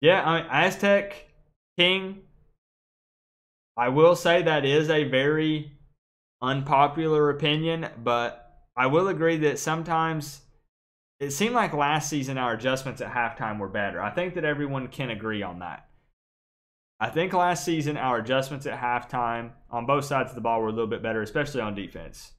Yeah, I mean, Aztec King, I will say that is a very unpopular opinion, but I will agree that sometimes it seemed like last season our adjustments at halftime were better. I think that everyone can agree on that. I think last season our adjustments at halftime on both sides of the ball were a little bit better, especially on defense.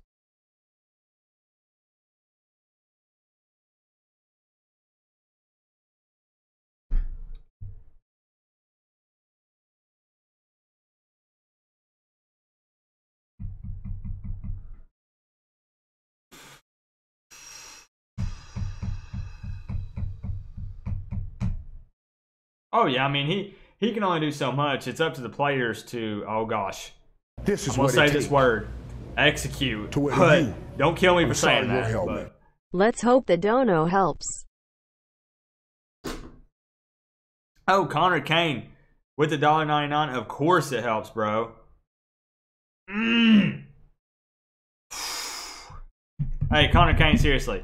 Oh, yeah. I mean, he, he can only do so much. It's up to the players to, oh, gosh. This is I'm going to say this word. Execute. To but you. Don't kill me I'm for saying that. Help, but. Let's hope the dono helps. Oh, Connor Kane with the one dollar ninety-nine. Of course it helps, bro. Mm. Hey, Connor Kane, seriously.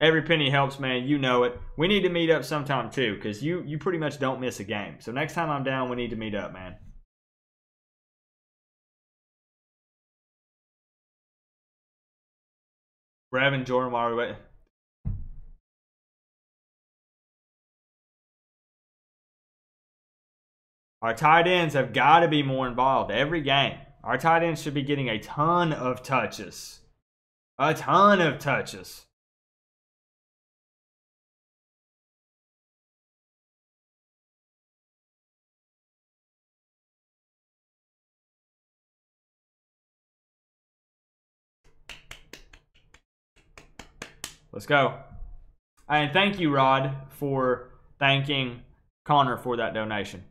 Every penny helps, man. You know it. We need to meet up sometime, too, because you, you pretty much don't miss a game. So next time I'm down, we need to meet up, man. Revan Jordan while we wait. Our tight ends have got to be more involved every game. Our tight ends should be getting a ton of touches. A ton of touches. Let's go. And thank you, Rod, for thanking Connor for that donation.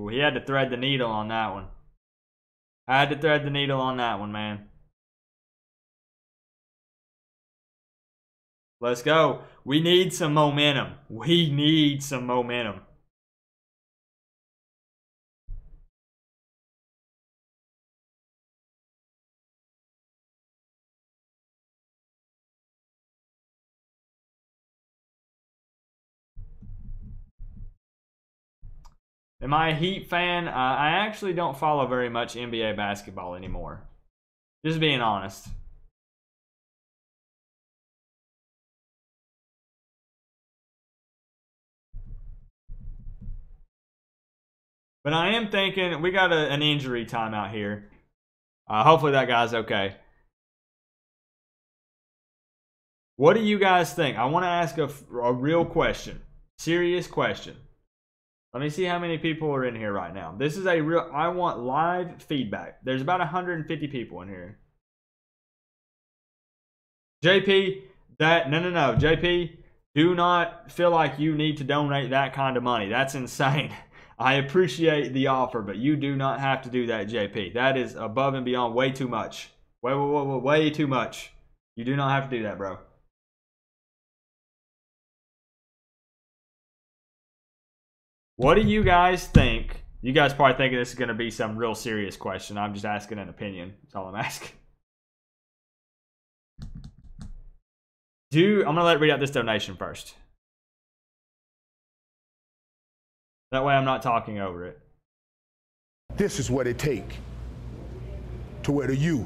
Ooh, he had to thread the needle on that one. I had to thread the needle on that one, man. Let's go. We need some momentum. We need some momentum. Am I a Heat fan? Uh, I actually don't follow very much N B A basketball anymore. Just being honest. But I am thinking we got a, an injury timeout here. Uh, hopefully that guy's okay. What do you guys think? I want to ask a, a real question. Serious question. Let me see how many people are in here right now. This is a real, I want live feedback. There's about one hundred fifty people in here. J P, that, no, no, no. J P, do not feel like you need to donate that kind of money. That's insane. I appreciate the offer, but you do not have to do that, J P. That is above and beyond way too much. Way, way, way, way too much. You do not have to do that, bro. What do you guys think? You guys probably thinking this is going to be some real serious question. I'm just asking an opinion. That's all I'm asking. Do I'm going to let read out this donation first. That way I'm not talking over it. This is what it takes to wear the U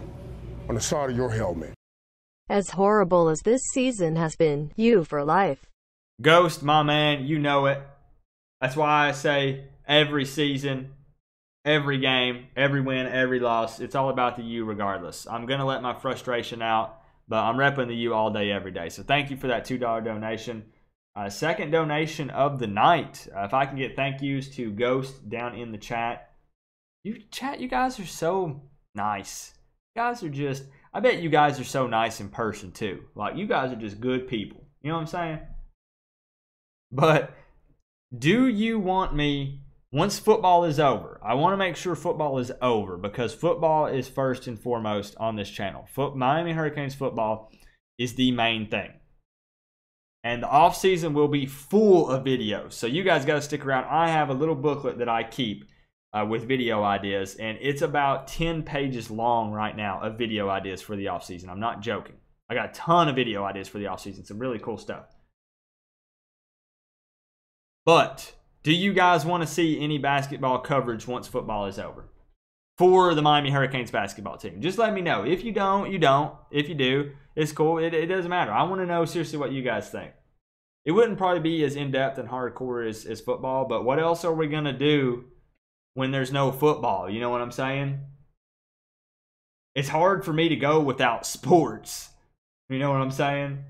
on the side of your helmet. As horrible as this season has been, you for life. Ghost, my man, you know it. That's why I say every season, every game, every win, every loss, it's all about the U regardless. I'm going to let my frustration out, but I'm repping the U all day, every day. So thank you for that two dollar donation. Uh, second donation of the night. Uh, if I can get thank yous to Ghost down in the chat. You chat, you guys are so nice. You guys are just, I bet you guys are so nice in person too. Like, you guys are just good people. You know what I'm saying? But... do you want me, once football is over, I want to make sure football is over because football is first and foremost on this channel. Foot, Miami Hurricanes football is the main thing. And the offseason will be full of videos. So you guys got to stick around. I have a little booklet that I keep uh, with video ideas. And it's about ten pages long right now of video ideas for the offseason. I'm not joking. I got a ton of video ideas for the offseason. Some really cool stuff. But do you guys want to see any basketball coverage once football is over for the Miami Hurricanes basketball team? Just let me know. If you don't, you don't. If you do, it's cool. It, it doesn't matter. I want to know seriously what you guys think. It wouldn't probably be as in-depth and hardcore as, as football, but what else are we going to do when there's no football? You know what I'm saying? It's hard for me to go without sports. You know what I'm saying?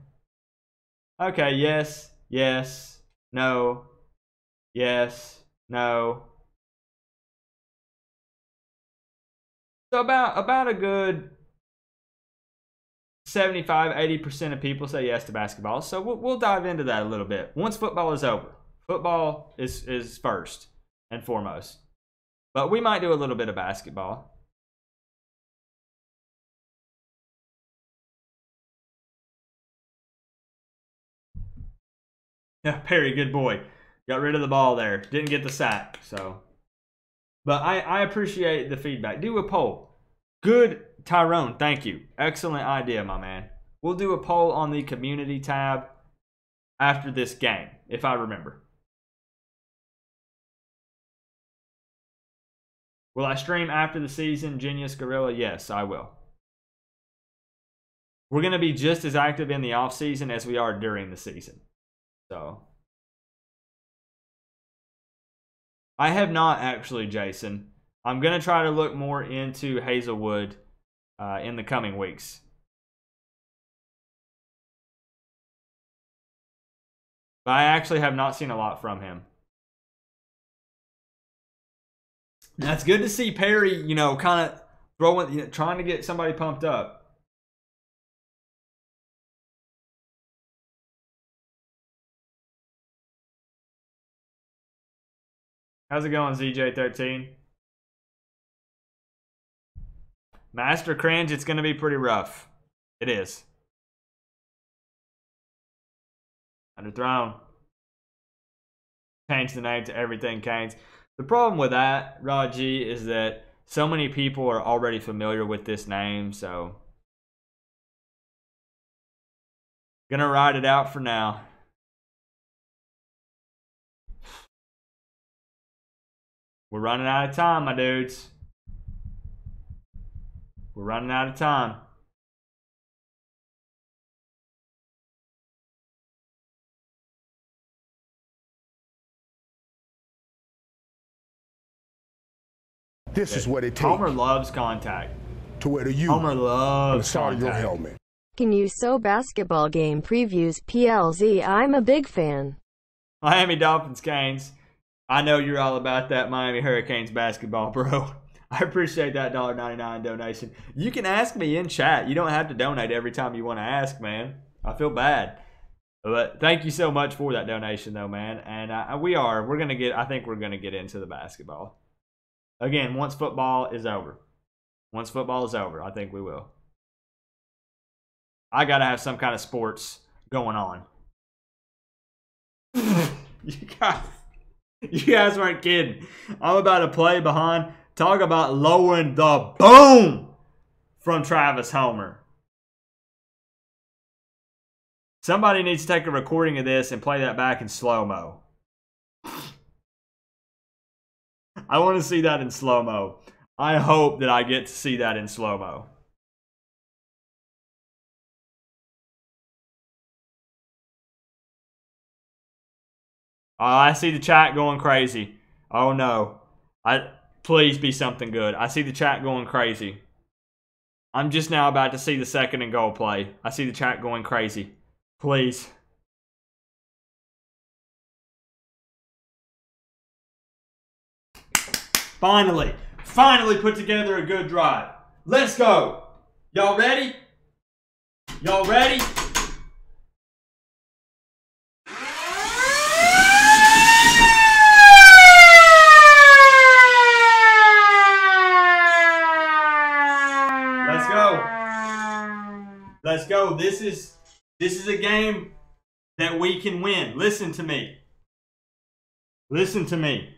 Okay, yes, yes, no. Yes, no. So about about a good seventy-five, eighty percent of people say yes to basketball. So we'll, we'll dive into that a little bit. Once football is over, football is, is first and foremost. But we might do a little bit of basketball. Yeah, Perry, good boy. Got rid of the ball there. Didn't get the sack. So, but I, I appreciate the feedback. Do a poll. Good, Tyrone. Thank you. Excellent idea, my man. We'll do a poll on the community tab after this game, if I remember. Will I stream after the season, Genius Gorilla? Yes, I will. We're going to be just as active in the offseason as we are during the season. So, I have not actually, Jason. I'm going to try to look more into Hazelwood uh, in the coming weeks. But I actually have not seen a lot from him. That's good to see Perry, you know, kind of throwing, you know, trying to get somebody pumped up. How's it going, Z J thirteen? Master Cringe, it's going to be pretty rough. It is. Underthrown. Change the name to Everything Canes. The problem with that, Raji, is that so many people are already familiar with this name, so. Gonna ride it out for now. We're running out of time, my dudes. We're running out of time. This is what it takes. Homer loves contact. To where do you? Homer loves contact. Your helmet. Can you sew basketball game previews? P L Z, I'm a big fan. Miami Dolphins, Canes. I know you're all about that Miami Hurricanes basketball, bro. I appreciate that one dollar ninety-nine donation. You can ask me in chat. You don't have to donate every time you want to ask, man. I feel bad. But thank you so much for that donation, though, man. And I, we are. We're going to get, I think we're going to get into the basketball. Again, once football is over. Once football is over, I think we will. I got to have some kind of sports going on. You guys. You guys weren't kidding. I'm about to play behind. Talk about lowering the boom from Travis Homer. Somebody needs to take a recording of this and play that back in slow-mo. I want to see that in slow-mo. I hope that I get to see that in slow-mo. Uh, I see the chat going crazy. Oh no. I please be something good. I see the chat going crazy. I'm just now about to see the second and goal play. I see the chat going crazy. Please. Finally. Finally put together a good drive. Let's go. Y'all ready? Y'all ready? Let's go. This is this is a game that we can win. Listen to me. Listen to me.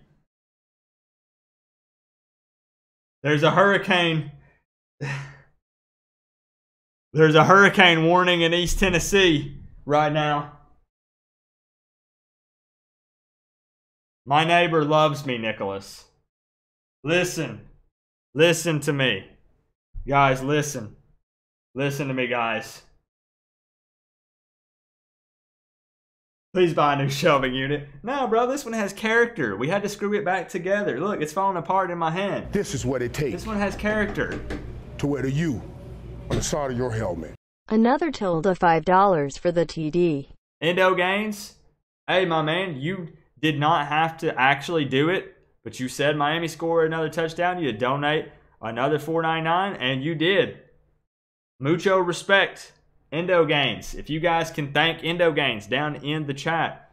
There's a hurricane. There's a hurricane warning in East Tennessee right now. My neighbor loves me, Nicholas. Listen. Listen to me. Guys, listen. Listen to me, guys. Please buy a new shelving unit. No, bro, this one has character. We had to screw it back together. Look, it's falling apart in my hand. This is what it takes. This one has character. To wear to you on the side of your helmet. Another tilde five dollars for the T D. Indo Gains, hey, my man, you did not have to actually do it, but you said Miami score another touchdown. You donate another four ninety-nine, and you did. Mucho respect. Indo Gains. If you guys can thank Indo Gains down in the chat.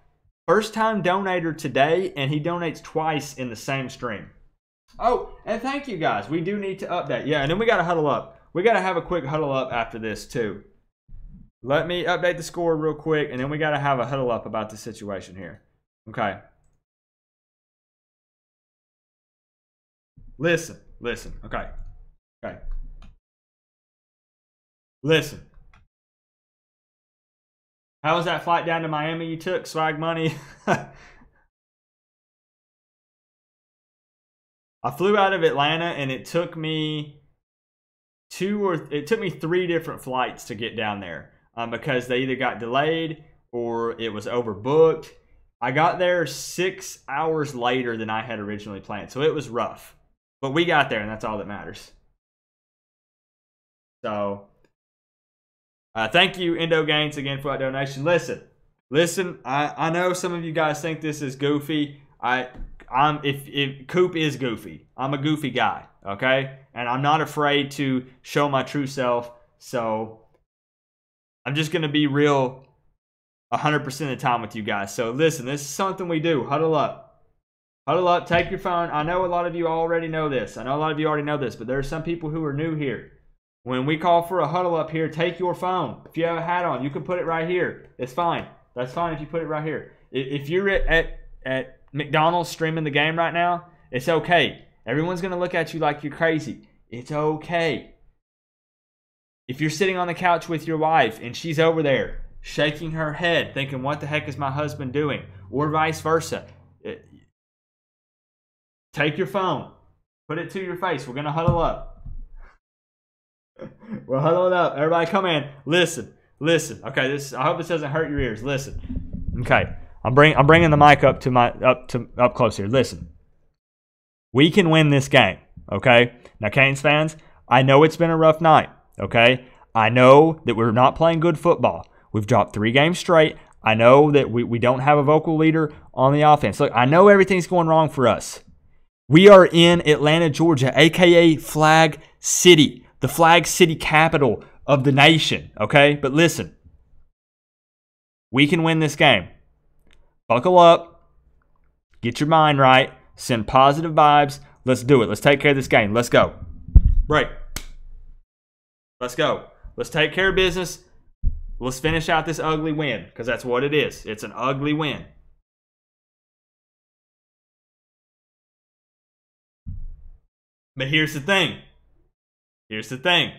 First time donator today, and he donates twice in the same stream. Oh, and thank you guys. We do need to update. Yeah, and then we got to huddle up. We got to have a quick huddle up after this too. Let me update the score real quick, and then we got to have a huddle up about the situation here. Okay. Listen, listen. Okay. Okay. Listen. How was that flight down to Miami you took? Swag money. I flew out of Atlanta, and it took me two or it took me three different flights to get down there um, because they either got delayed or it was overbooked. I got there six hours later than I had originally planned, so it was rough. But we got there, and that's all that matters. So, uh, thank you, Indo Gains, again for that donation. Listen, listen. I I know some of you guys think this is goofy. I. I'm if, if Coop is goofy. I'm a goofy guy, okay? And I'm not afraid to show my true self. So I'm just gonna be real one hundred percent of the time with you guys. So listen, this is something we do. Huddle up, huddle up. Take your phone. I know a lot of you already know this. I know a lot of you already know this, but there are some people who are new here. When we call for a huddle up here, take your phone. If you have a hat on, you can put it right here. It's fine. That's fine if you put it right here. If you're at at, at McDonald's streaming the game right now, it's okay. Everyone's gonna look at you like you're crazy. It's okay. If you're sitting on the couch with your wife and she's over there shaking her head thinking, what the heck is my husband doing, or vice versa, it, take your phone, put it to your face. We're gonna huddle up. We're huddling up. Everybody come in. Listen, listen. Okay, this, I hope this doesn't hurt your ears. Listen, okay, I'm bring I'm bringing the mic up to my up to up close here. Listen, we can win this game, okay? Now, Canes fans, I know it's been a rough night, okay? I know that we're not playing good football. We've dropped three games straight. I know that we we don't have a vocal leader on the offense. Look, I know everything's going wrong for us. We are in Atlanta, Georgia, aka Flag City, the Flag City capital of the nation, okay? But listen, we can win this game. Buckle up, get your mind right, send positive vibes. Let's do it. Let's take care of this game. Let's go. Break. Let's go. Let's take care of business. Let's finish out this ugly win, because that's what it is. It's an ugly win. But here's the thing. Here's the thing.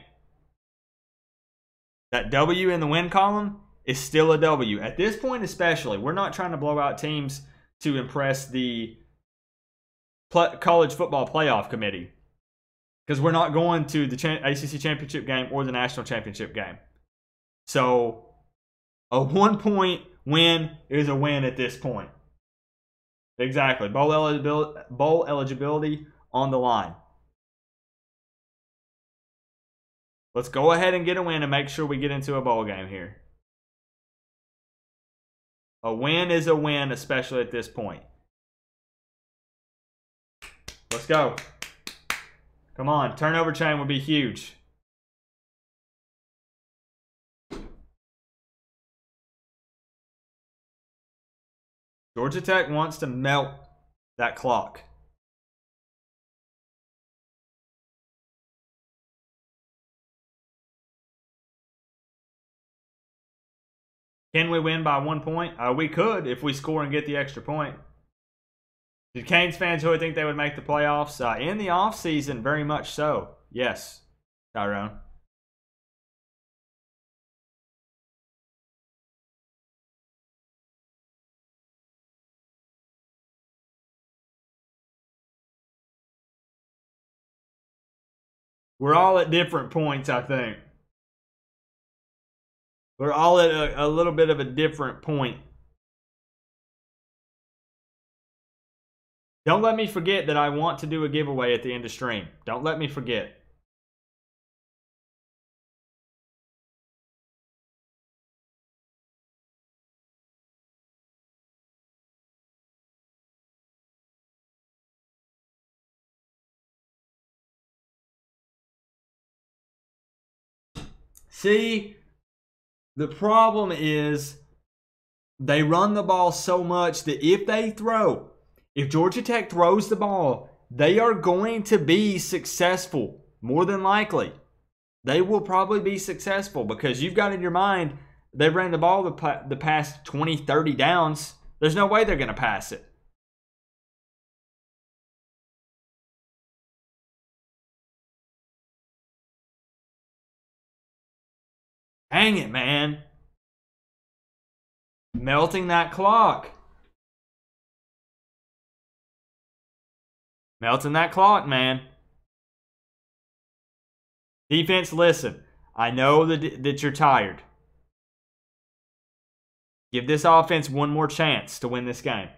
That W in the win column is still a W. At this point especially, we're not trying to blow out teams to impress the college football playoff committee, because we're not going to the A C C championship game or the national championship game. So a one-point win is a win at this point. Exactly. Bowl eligibility, bowl eligibility on the line. Let's go ahead and get a win and make sure we get into a bowl game here. A win is a win, especially at this point. Let's go. Come on. Turnover chain would be huge. Georgia Tech wants to melt that clock. Can we win by one point? Uh, we could if we score and get the extra point. Did Canes fans really think they would make the playoffs? Uh, in the offseason, very much so. Yes, Tyrone. We're all at different points, I think. We're all at a, a little bit of a different point. Don't let me forget that I want to do a giveaway at the end of stream. Don't let me forget. See? The problem is they run the ball so much that if they throw, if Georgia Tech throws the ball, they are going to be successful, more than likely. They will probably be successful because you've got in your mind they ran the ball the, the past twenty, thirty downs. There's no way they're going to pass it. Dang it, man. Melting that clock. Melting that clock, man. Defense, listen. I know that, that you're tired. Give this offense one more chance to win this game.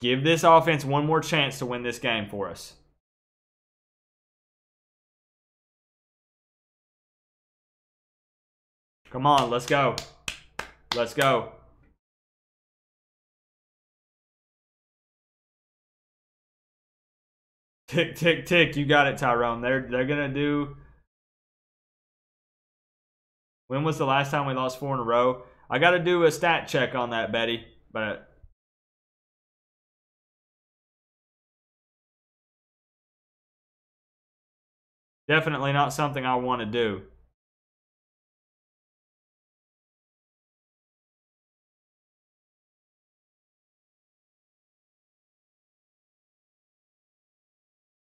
Give this offense one more chance to win this game for us. Come on, let's go. Let's go. Tick, tick, tick. You got it, Tyrone. They're, they're going to do... When was the last time we lost four in a row? I got to do a stat check on that, Betty. But definitely not something I want to do.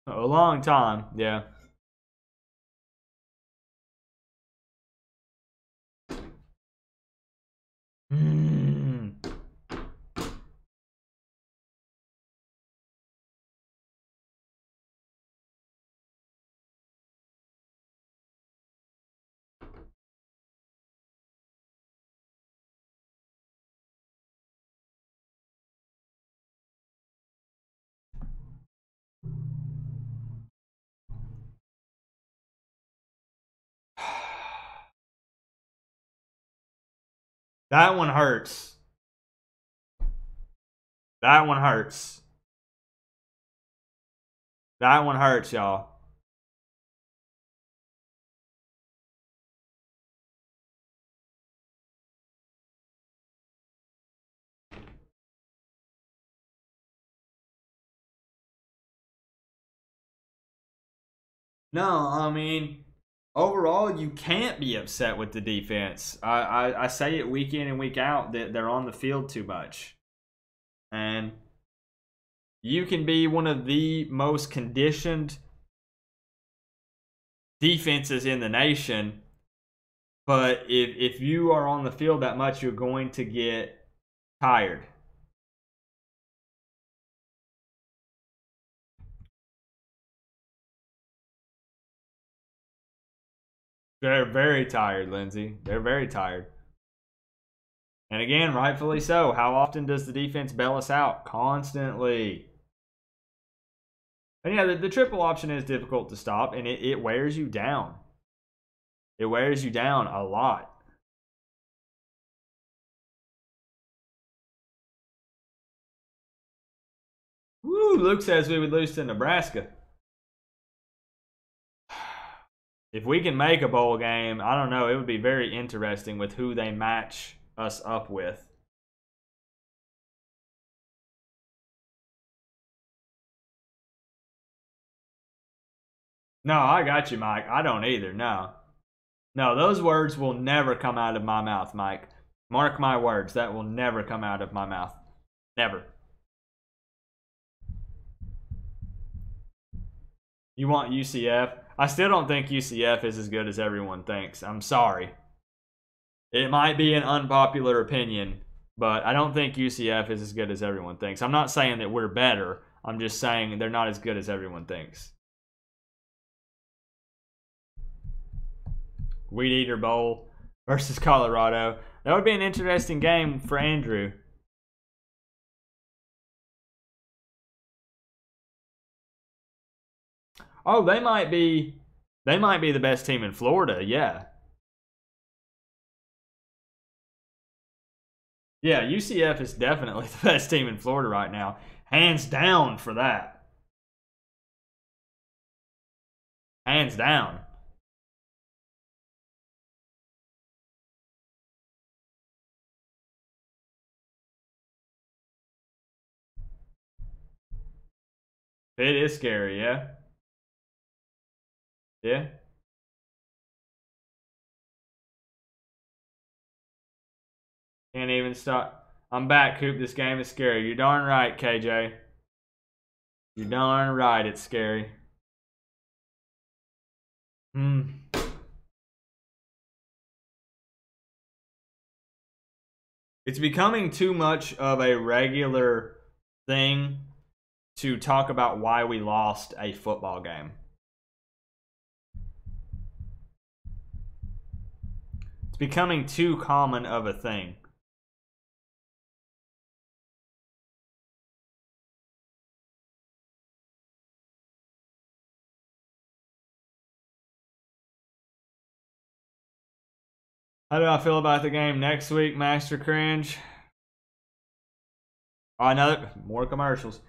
A long time, yeah. Mm. That one hurts. That one hurts. That one hurts, y'all. No, I mean... Overall, you can't be upset with the defense. I, I, I say it week in and week out that they're on the field too much. And you can be one of the most conditioned defenses in the nation, but if, if you are on the field that much, you're going to get tired. They're very tired, Lindsey. They're very tired. And again, rightfully so. How often does the defense bail us out? Constantly. And yeah, the, the triple option is difficult to stop, and it, it wears you down. It wears you down a lot. Woo, Luke says we would lose to Nebraska. If we can make a bowl game, I don't know. It would be very interesting with who they match us up with. No, I got you, Mike. I don't either. No. No, those words will never come out of my mouth, Mike. Mark my words. That will never come out of my mouth. Never. You want U C F? I still don't think U C F is as good as everyone thinks. I'm sorry. It might be an unpopular opinion, but I don't think U C F is as good as everyone thinks. I'm not saying that we're better. I'm just saying they're not as good as everyone thinks. Weed Eater Bowl versus Colorado. That would be an interesting game for Andrew. Oh, they might be they might be the best team in Florida, yeah. Yeah, U C F is definitely the best team in Florida right now. Hands down for that. Hands down. It is scary, yeah. Yeah. Can't even stop. I'm back, Coop. This game is scary. You're darn right, K J. You're darn right it's scary. Hmm. It's becoming too much of a regular thing to talk about why we lost a football game. It's becoming too common of a thing. How do I feel about the game next week, Master Cringe? Oh, another more commercials.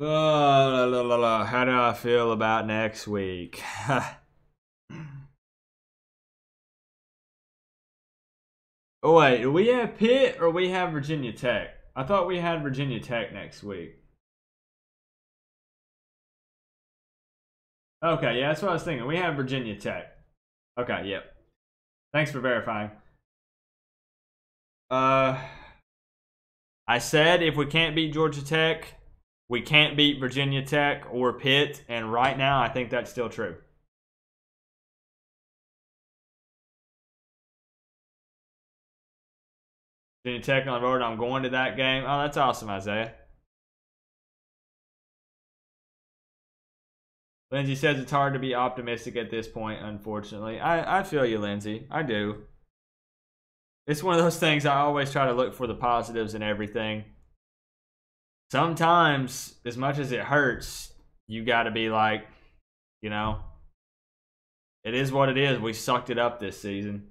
Uh, la, la, la, la. How do I feel about next week? Oh wait, do we have Pitt or we have Virginia Tech? I thought we had Virginia Tech next week. Okay, yeah, that's what I was thinking. We have Virginia Tech. Okay, yep. Thanks for verifying. Uh, I said if we can't beat Georgia Tech, we can't beat Virginia Tech or Pitt, and right now I think that's still true. Virginia Tech on the road, I'm going to that game. Oh, that's awesome, Isaiah. Lindsay says it's hard to be optimistic at this point, unfortunately. I, I feel you, Lindsay. I do. It's one of those things I always try to look for the positives in everything. Sometimes, as much as it hurts, you got to be like, you know, it is what it is. We sucked it up this season.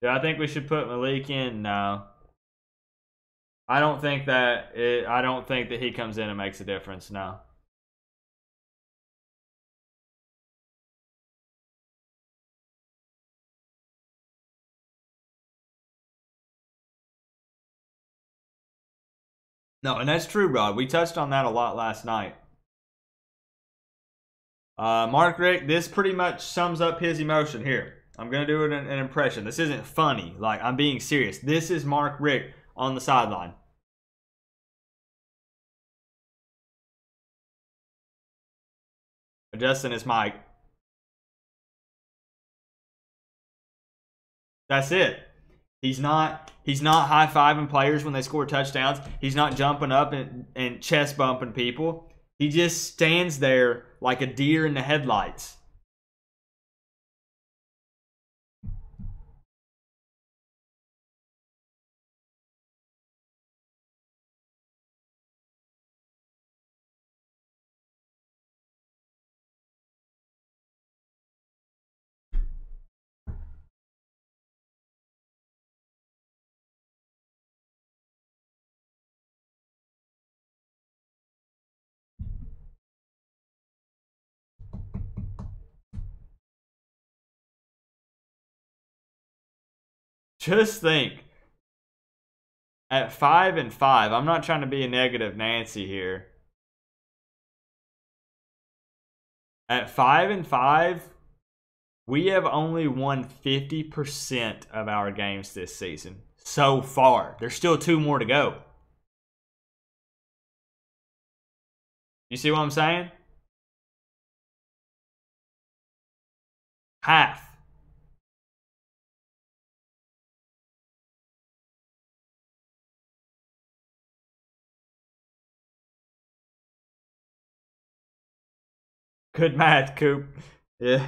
Do I think we should put Malik in? No. I don't think that it, I don't think that he comes in and makes a difference, no. No, and that's true, Rod. We touched on that a lot last night. Uh, Mark Rick, this pretty much sums up his emotion here. I'm going to do an, an impression. This isn't funny. Like, I'm being serious. This is Mark Rick on the sideline. Adjusting his mic. That's it. He's not he's not high-fiving players when they score touchdowns. He's not jumping up and, and chest bumping people. He just stands there like a deer in the headlights. Just think, at five and five, I'm not trying to be a negative Nancy here. At five and five, we have only won fifty percent of our games this season so far. There's still two more to go. You see what I'm saying? Half. Good math, Coop. Yeah.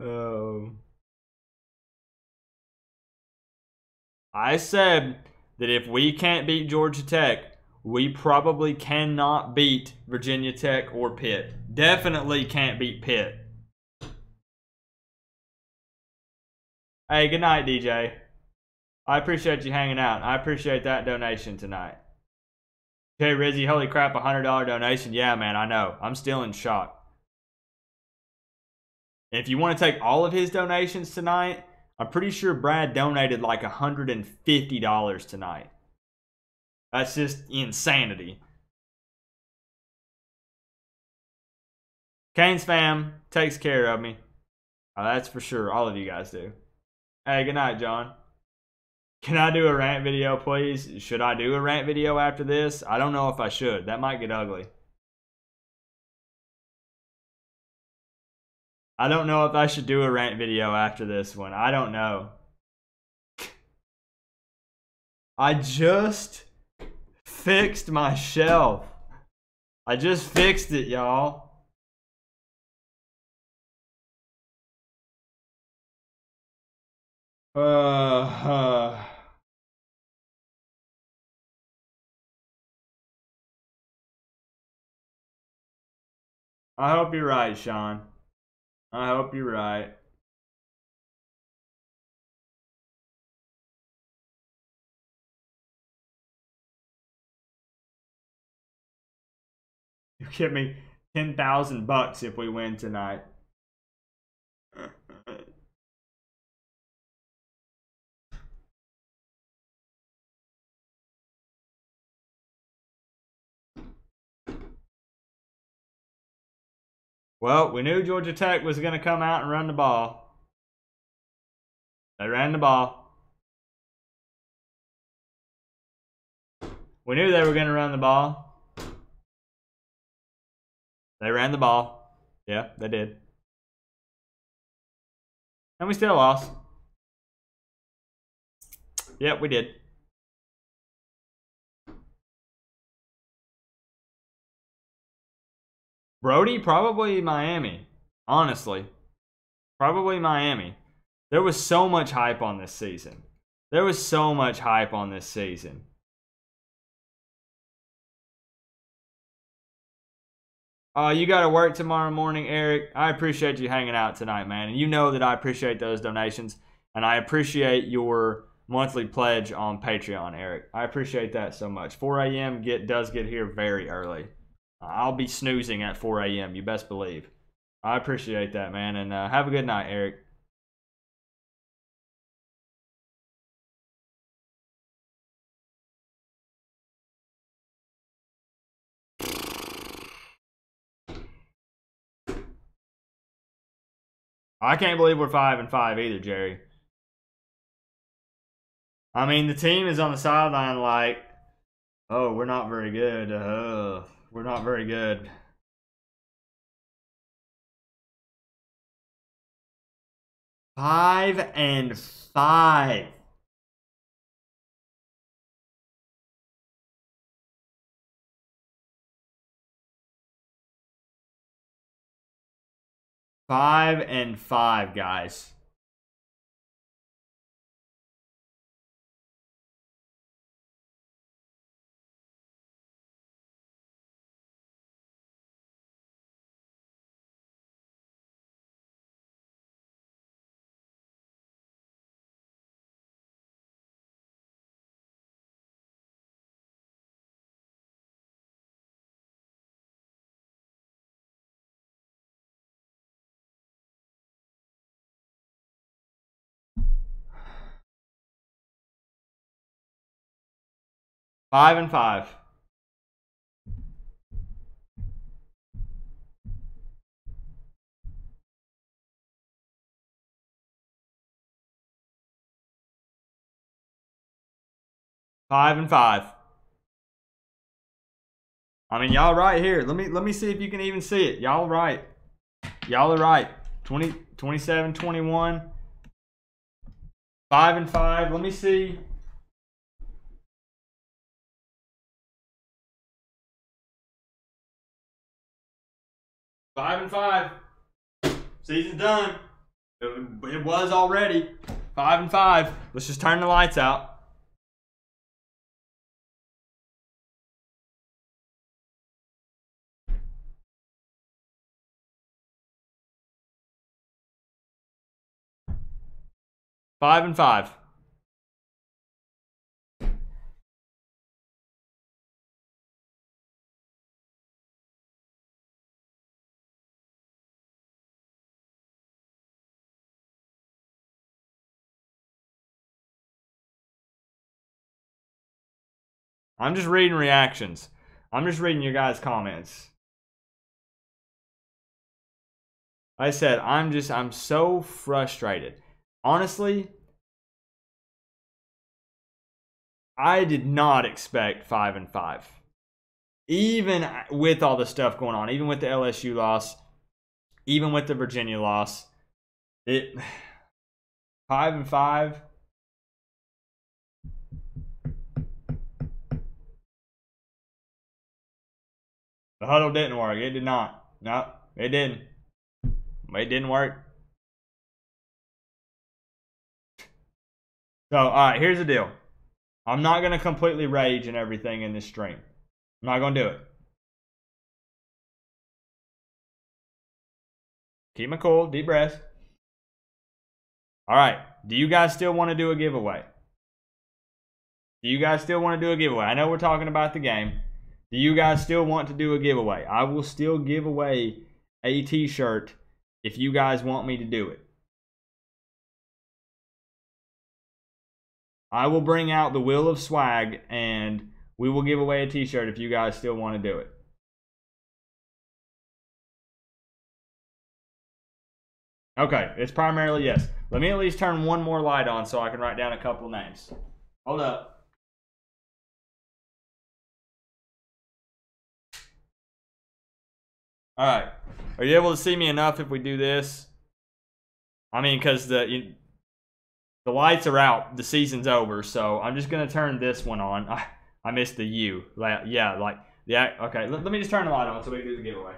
um, I said that if we can't beat Georgia Tech, we probably cannot beat Virginia Tech or Pitt. Definitely can't beat Pitt. Hey, good night, D J. I appreciate you hanging out. I appreciate that donation tonight. Hey, Rizzy, holy crap, a one hundred dollar donation. Yeah, man, I know. I'm still in shock. If you want to take all of his donations tonight, I'm pretty sure Brad donated like one hundred fifty dollars tonight. That's just insanity. Kane's fam takes care of me. Oh, that's for sure. All of you guys do. Hey, good night, John. Can I do a rant video, please? Should I do a rant video after this? I don't know if I should. That might get ugly. I don't know if I should do a rant video after this one. I don't know. I just fixed my shelf. I just fixed it, y'all. Uh, uh. I hope you're right, Sean. I hope you're right. You give me ten thousand bucks if we win tonight. Well, we knew Georgia Tech was going to come out and run the ball. They ran the ball. We knew they were going to run the ball. They ran the ball. Yeah, they did. And we still lost. Yep, we did. Brody, probably Miami. Honestly. Probably Miami. There was so much hype on this season. There was so much hype on this season. Uh, you got to work tomorrow morning, Eric. I appreciate you hanging out tonight, man. And you know that I appreciate those donations. And I appreciate your monthly pledge on Patreon, Eric. I appreciate that so much. four A M Get, does get here very early. I'll be snoozing at four A M You best believe. I appreciate that, man. And uh, have a good night, Eric. I can't believe we're five and five either, Jerry. I mean, the team is on the sideline like, oh, we're not very good. Uh, We're not very good. Five and five. Five and five, guys. Five and five. Five and five. I mean, y'all right here. Let me let me see if you can even see it. Y'all right. Y'all are right. twenty, twenty-seven, twenty-one. Five and five. Let me see. Five and five. Season's done. It was already. Five and five. Let's just turn the lights out. Five and five. I'm just reading reactions. I'm just reading your guys' comments. I said, I'm just, I'm so frustrated. Honestly, I did not expect five and five. Even with all the stuff going on, even with the L S U loss, even with the Virginia loss, it five and five. The huddle didn't work. It did not. No, it didn't. It didn't work. So, all right, here's the deal. I'm not going to completely rage and everything in this stream. I'm not going to do it. Keep my cool. Deep breath. All right. Do you guys still want to do a giveaway? Do you guys still want to do a giveaway? I know we're talking about the game. Do you guys still want to do a giveaway? I will still give away a t-shirt if you guys want me to do it. I will bring out the Wheel of Swag and we will give away a t-shirt if you guys still want to do it. Okay, it's primarily yes. Let me at least turn one more light on so I can write down a couple names. Hold up. All right, are you able to see me enough if we do this? I mean, because the you, the lights are out, the season's over, so I'm just gonna turn this one on. I, I missed the U. Like, yeah, like yeah. Okay, let, let me just turn the light on so we can do the giveaway.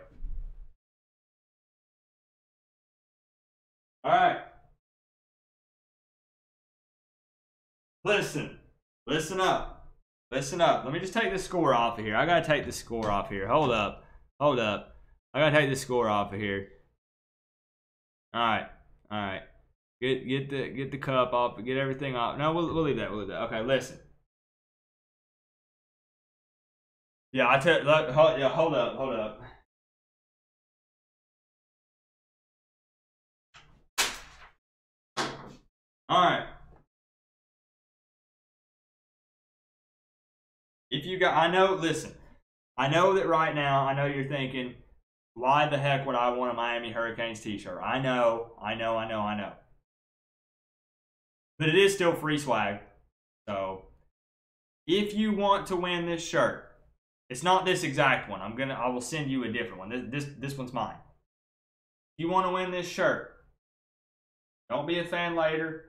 All right, listen, listen up, listen up. Let me just take the score off of here. I gotta take the score off here. Hold up, hold up. I gotta take the score off of here. All right, all right. Get get the get the cup off. Get everything off. No, we'll we'll leave that. We'll leave that. Okay, listen. Yeah, I tell. Look, hold, yeah, hold up, hold up. All right. If you got, I know. Listen, I know that right now. I know you're thinking, why the heck would I want a Miami Hurricanes t-shirt? I know, I know, I know, I know. But it is still free swag. So, if you want to win this shirt, it's not this exact one. I'm gonna, I will send you a different one. This, this, this one's mine. If you want to win this shirt, don't be a fan later.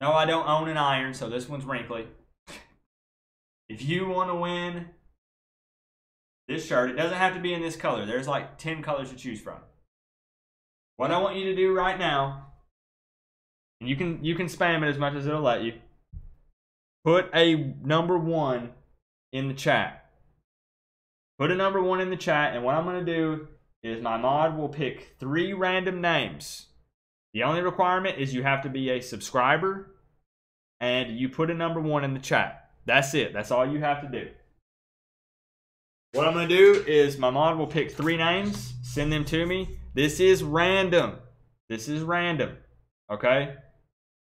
No, I don't own an iron, so this one's wrinkly. If you want to win this shirt, it doesn't have to be in this color. There's like ten colors to choose from. What I want you to do right now, and you can you can spam it as much as it'll let you, put a number one in the chat. Put a number one in the chat, and what I'm going to do is my mod will pick three random names. The only requirement is you have to be a subscriber, and you put a number one in the chat. That's it. That's all you have to do. What I'm going to do is my mod will pick three names, send them to me. This is random. This is random. Okay?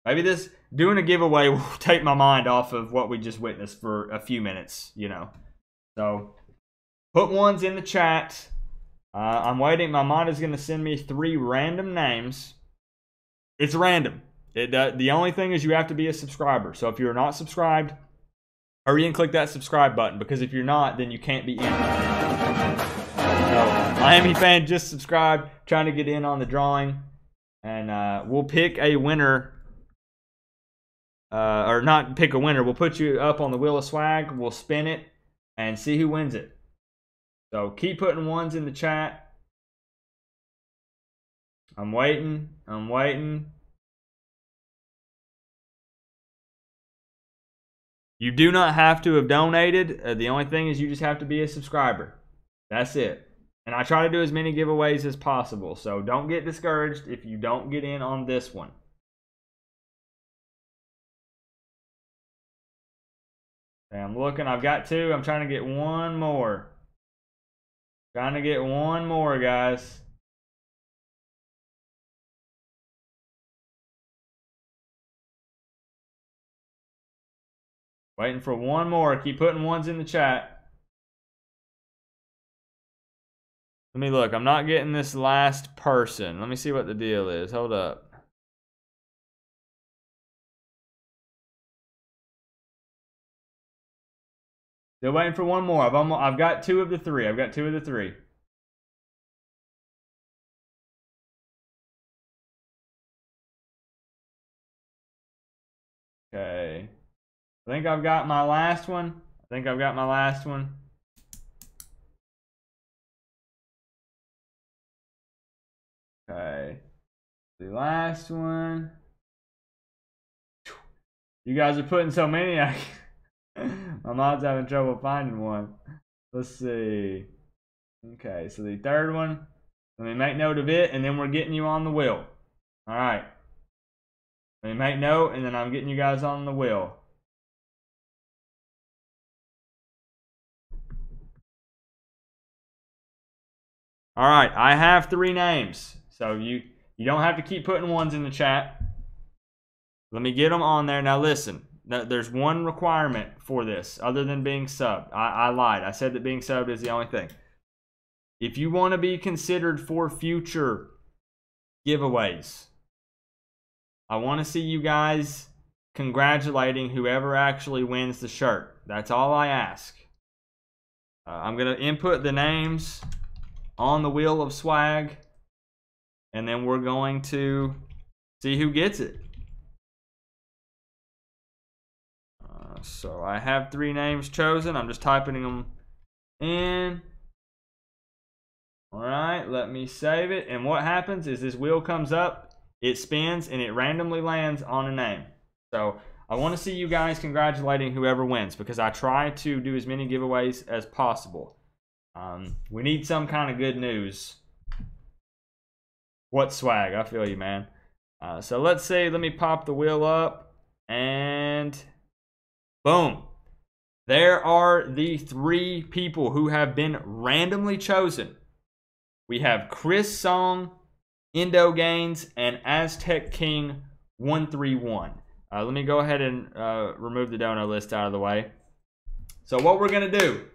Maybe this, doing a giveaway will take my mind off of what we just witnessed for a few minutes, you know. So, put ones in the chat. Uh, I'm waiting. My mod is going to send me three random names. It's random. It, uh, the only thing is you have to be a subscriber. So, if you're not subscribed, hurry and click that subscribe button, because if you're not, then you can't be in. So, Miami fan just subscribed, trying to get in on the drawing, and uh, we'll pick a winner, uh, or not pick a winner. We'll put you up on the Wheel of Swag. We'll spin it and see who wins it. So keep putting ones in the chat. I'm waiting. I'm waiting. You do not have to have donated. Uh, the only thing is you just have to be a subscriber. That's it. And I try to do as many giveaways as possible. So don't get discouraged if you don't get in on this one. Okay, I'm looking. I've got two. I'm trying to get one more. Trying to get one more, guys. Waiting for one more. Keep putting ones in the chat. Let me look. I'm not getting this last person. Let me see what the deal is. Hold up. Still waiting for one more. I've almost, I've got two of the three. I've got two of the three. Okay. I think I've got my last one. I think I've got my last one. Okay. The last one. You guys are putting so many. I My mom's having trouble finding one. Let's see. Okay, so the third one. Let me make note of it, and then we're getting you on the wheel. All right. Let me make note, and then I'm getting you guys on the wheel. All right, I have three names. So you, you don't have to keep putting ones in the chat. Let me get them on there. Now listen. There's one requirement for this other than being subbed. I, I lied. I said that being subbed is the only thing. If you want to be considered for future giveaways, I want to see you guys congratulating whoever actually wins the shirt. That's all I ask. Uh, I'm going to input the names on the wheel of swag, and then we're going to see who gets it. So I have three names chosen. I'm just typing them in. All right, let me save it. And what happens is this wheel comes up, it spins, and it randomly lands on a name. So I want to see you guys congratulating whoever wins, because I try to do as many giveaways as possible. Um, we need some kind of good news. What swag? I feel you, man. Uh, so let's see. Let me pop the wheel up and... boom. There are the three people who have been randomly chosen. We have Chris Song, Indo Gains, and Aztec King one three one. Uh, let me go ahead and uh, remove the donor list out of the way. So what we're going to do,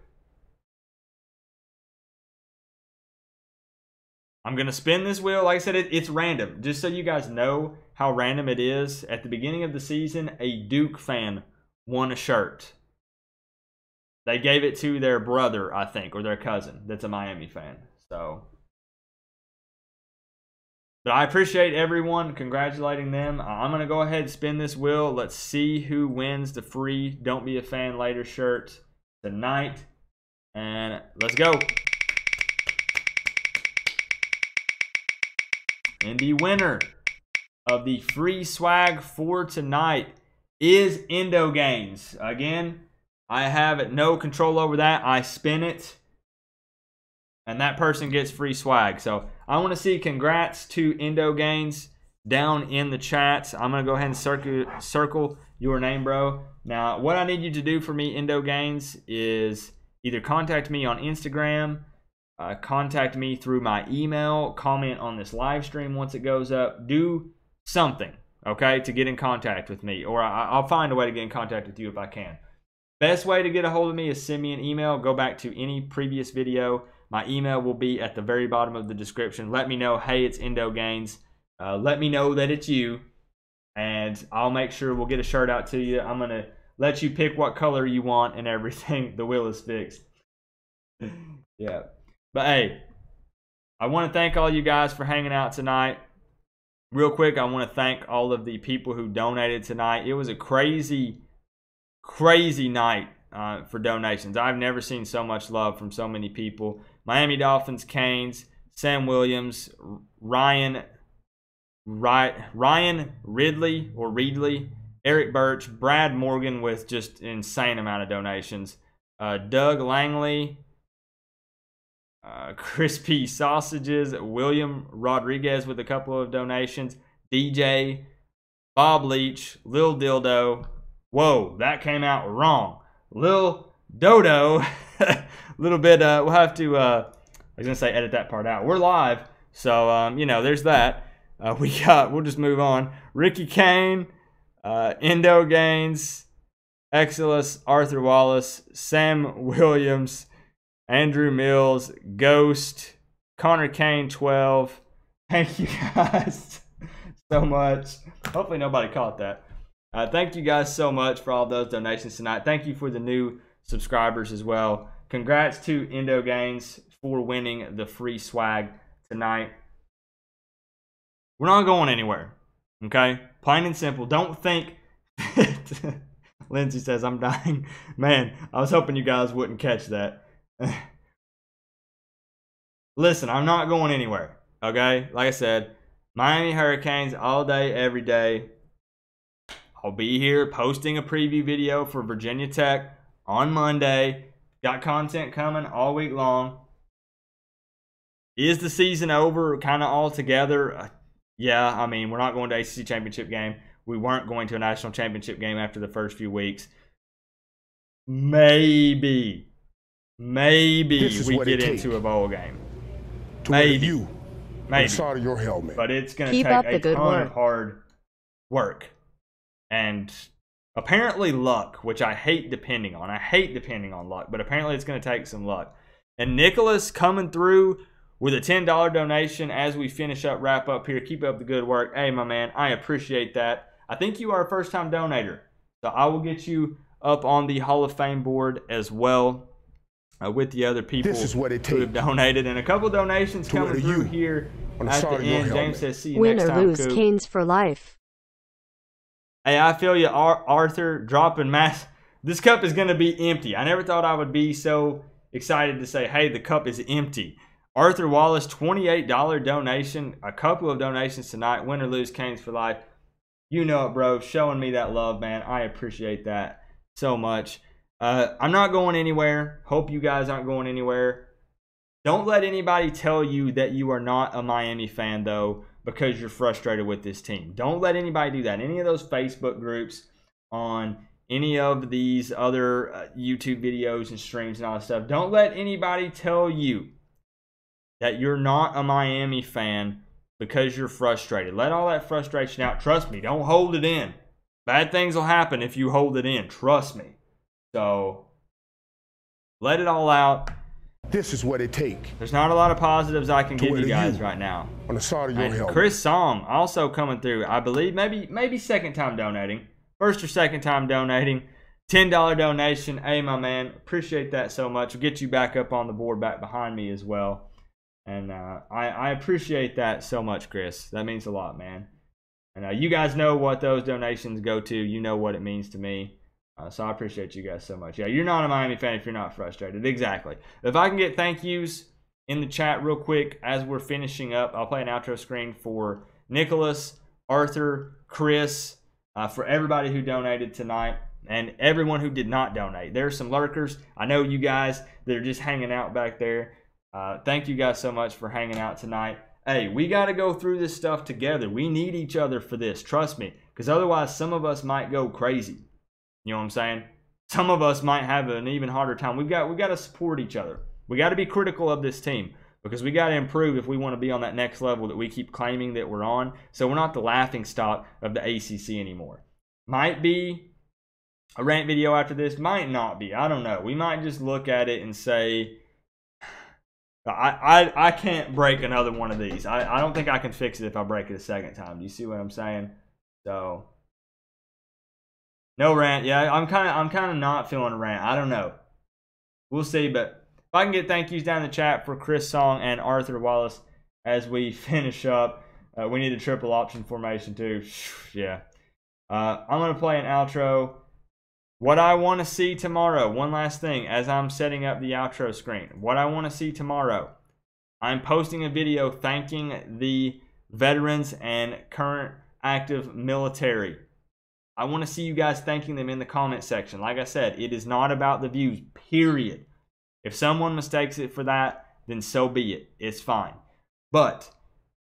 I'm going to spin this wheel. Like I said, it, it's random. Just so you guys know how random it is, at the beginning of the season, a Duke fan won a shirt. They gave it to their brother, I think, or their cousin that's a Miami fan. So, but I appreciate everyone congratulating them. I'm going to go ahead and spin this wheel. Let's see who wins the free Don't Be a Fan Later shirt tonight. And let's go. And the winner of the free swag for tonight is Indo Gains. Again, I have no control over that. I spin it, and that person gets free swag. So I want to see congrats to Indo Gains down in the chat. I'm going to go ahead and circle, circle your name, bro. Now, what I need you to do for me, Indo Gains, is either contact me on Instagram, uh, contact me through my email, comment on this live stream once it goes up. Do something. Okay, to get in contact with me, or I, I'll find a way to get in contact with you if I can. Best way to get a hold of me is send me an email. Go back to any previous video. My email will be at the very bottom of the description. Let me know, hey, it's Indo Gains. Uh, let me know that it's you, and I'll make sure we'll get a shirt out to you. I'm going to let you pick what color you want and everything. The wheel is fixed. Yeah. But, hey, I want to thank all you guys for hanging out tonight. Real quick, I want to thank all of the people who donated tonight. It was a crazy, crazy night uh, for donations. I've never seen so much love from so many people. Miami Dolphins, Canes, Sam Williams, Ryan, Ryan Ridley or Reedley, Eric Birch, Brad Morgan with just an insane amount of donations. Uh, Doug Langley, Uh, Crispy Sausages, William Rodriguez with a couple of donations, D J, Bob Leach, Lil Dildo, whoa, that came out wrong, Lil Dodo, a little bit, uh, we'll have to, uh, I was going to say edit that part out, we're live, so, um, you know, there's that, uh, we got, we'll just move on, Ricky Kane, uh, Indo Gains, Exilus, Arthur Wallace, Sam Williams, Andrew Mills, Ghost, Connor Kane twelve. Thank you guys so much. Hopefully nobody caught that. Uh, thank you guys so much for all those donations tonight. Thank you for the new subscribers as well. Congrats to Indo Gains for winning the free swag tonight. We're not going anywhere, okay? Plain and simple. Don't think that Lindsay says I'm dying. Man, I was hoping you guys wouldn't catch that. Listen, I'm not going anywhere, okay? Like I said, Miami Hurricanes all day, every day. I'll be here posting a preview video for Virginia Tech on Monday. Got content coming all week long. Is the season over kind of altogether? Uh, yeah, I mean, we're not going to A C C championship game. We weren't going to a national championship game after the first few weeks. Maybe, maybe we get into a bowl game. Maybe. You, maybe. Sorry, your helmet. But it's going to take a ton of hard work. And apparently luck, which I hate depending on. I hate depending on luck, but apparently it's going to take some luck. And Nicholas coming through with a ten dollar donation as we finish up, wrap up here. Keep up the good work. Hey, my man, I appreciate that. I think you are a first-time donator, so I will get you up on the Hall of Fame board as well uh, with the other people this is what it who have donated. And a couple donations coming through here at the end. James says, see you Win next time, Win or lose, Coop. Canes for life. Hey, I feel you, Arthur, dropping mass. This cup is going to be empty. I never thought I would be so excited to say, hey, the cup is empty. Arthur Wallace, twenty-eight dollar donation. A couple of donations tonight. Win or lose, Canes for life. You know it, bro. Showing me that love, man. I appreciate that so much. Uh, I'm not going anywhere. Hope you guys aren't going anywhere. Don't let anybody tell you that you are not a Miami fan, though, because you're frustrated with this team. Don't let anybody do that. Any of those Facebook groups, on any of these other uh, YouTube videos and streams and all that stuff, don't let anybody tell you that you're not a Miami fan because you're frustrated. Let all that frustration out. Trust me, don't hold it in. Bad things will happen if you hold it in. Trust me. So let it all out. This is what it takes. There's not a lot of positives I can give you guys you right now. On the side of your and helmet. Chris Song also coming through, I believe. Maybe maybe second time donating. First or second time donating. ten dollar donation. Hey, my man. Appreciate that so much. We'll get you back up on the board back behind me as well. And uh, I, I appreciate that so much, Chris. That means a lot, man. And uh, you guys know what those donations go to. You know what it means to me. Uh, so I appreciate you guys so much. Yeah, you're not a Miami fan if you're not frustrated. Exactly. If I can get thank yous in the chat real quick as we're finishing up, I'll play an outro screen for Nicholas, Arthur, Chris, uh, for everybody who donated tonight and everyone who did not donate. There's some lurkers. I know you guys that are just hanging out back there. Uh, thank you guys so much for hanging out tonight. Hey, we got to go through this stuff together. We need each other for this. Trust me, because otherwise some of us might go crazy. You know what I'm saying? Some of us might have an even harder time. We've got, we've got to support each other. We got to be critical of this team because we got to improve if we want to be on that next level that we keep claiming that we're on. So we're not the laughing stock of the A C C anymore. Might be a rant video after this. Might not be. I don't know. We might just look at it and say, I, I, I can't break another one of these. I, I don't think I can fix it if I break it a second time. Do you see what I'm saying? So... no rant. Yeah, I'm kind of I'm kind of not feeling a rant. I don't know. We'll see, but if I can get thank yous down in the chat for Chris Song and Arthur Wallace as we finish up. Uh, we need a triple option formation too. Yeah. Uh, I'm going to play an outro. What I want to see tomorrow, one last thing, as I'm setting up the outro screen. What I want to see tomorrow, I'm posting a video thanking the veterans and current active military. I want to see you guys thanking them in the comment section. Like I said, it is not about the views, period. If someone mistakes it for that, then so be it. It's fine. But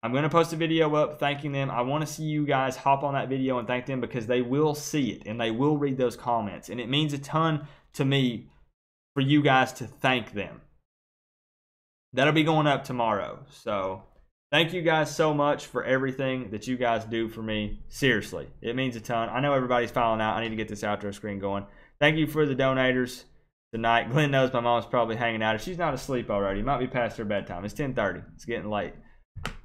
I'm going to post a video up thanking them. I want to see you guys hop on that video and thank them because they will see it and they will read those comments. And it means a ton to me for you guys to thank them. That'll be going up tomorrow. So... thank you guys so much for everything that you guys do for me. Seriously, it means a ton. I know everybody's filing out. I need to get this outro screen going. Thank you for the donators tonight. Glenn knows my mom's probably hanging out. If she's not asleep already, it might be past her bedtime. It's ten thirty. It's getting late.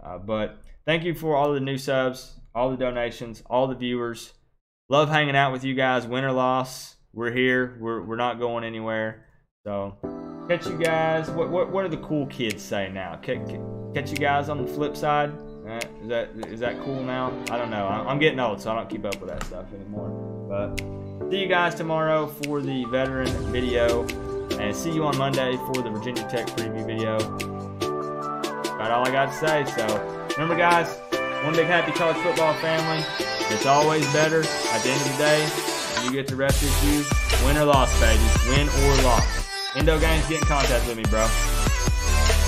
Uh, but thank you for all the new subs, all the donations, all the viewers. Love hanging out with you guys. Win or loss, we're here. We're, we're not going anywhere. So catch you guys. What, what, what do the cool kids say now? Catch, catch you guys on the flip side. Uh, is that is that cool now? I don't know. I'm getting old, so I don't keep up with that stuff anymore. But see you guys tomorrow for the veteran video, and see you on Monday for the Virginia Tech preview video. About all I got to say. So remember, guys, one big happy college football family. It's always better at the end of the day. You get the rest of you. Win or loss, baby. Win or loss. Indo Gains, get in contact with me, bro.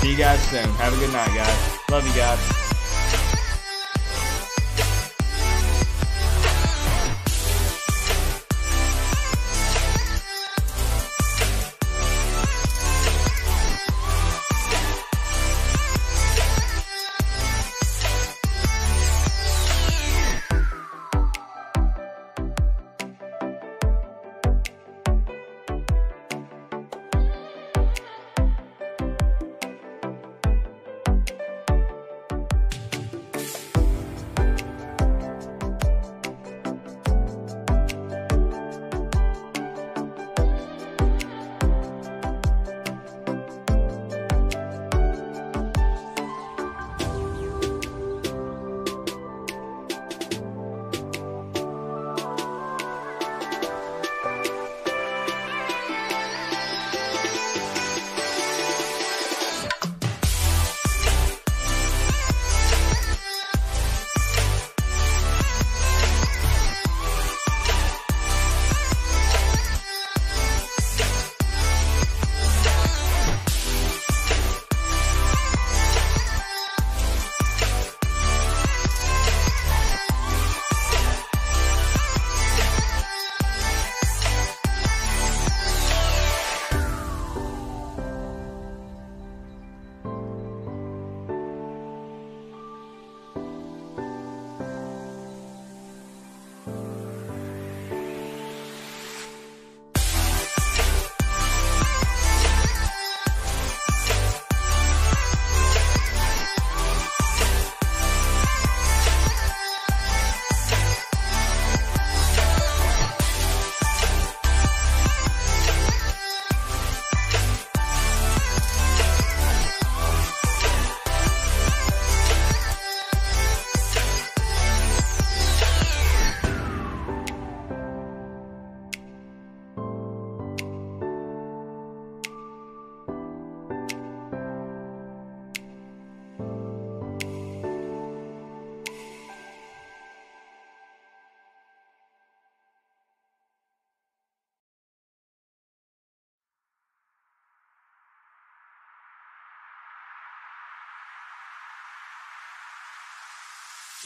See you guys soon. Have a good night, guys. Love you guys.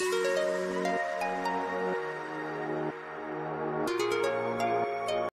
Thank you.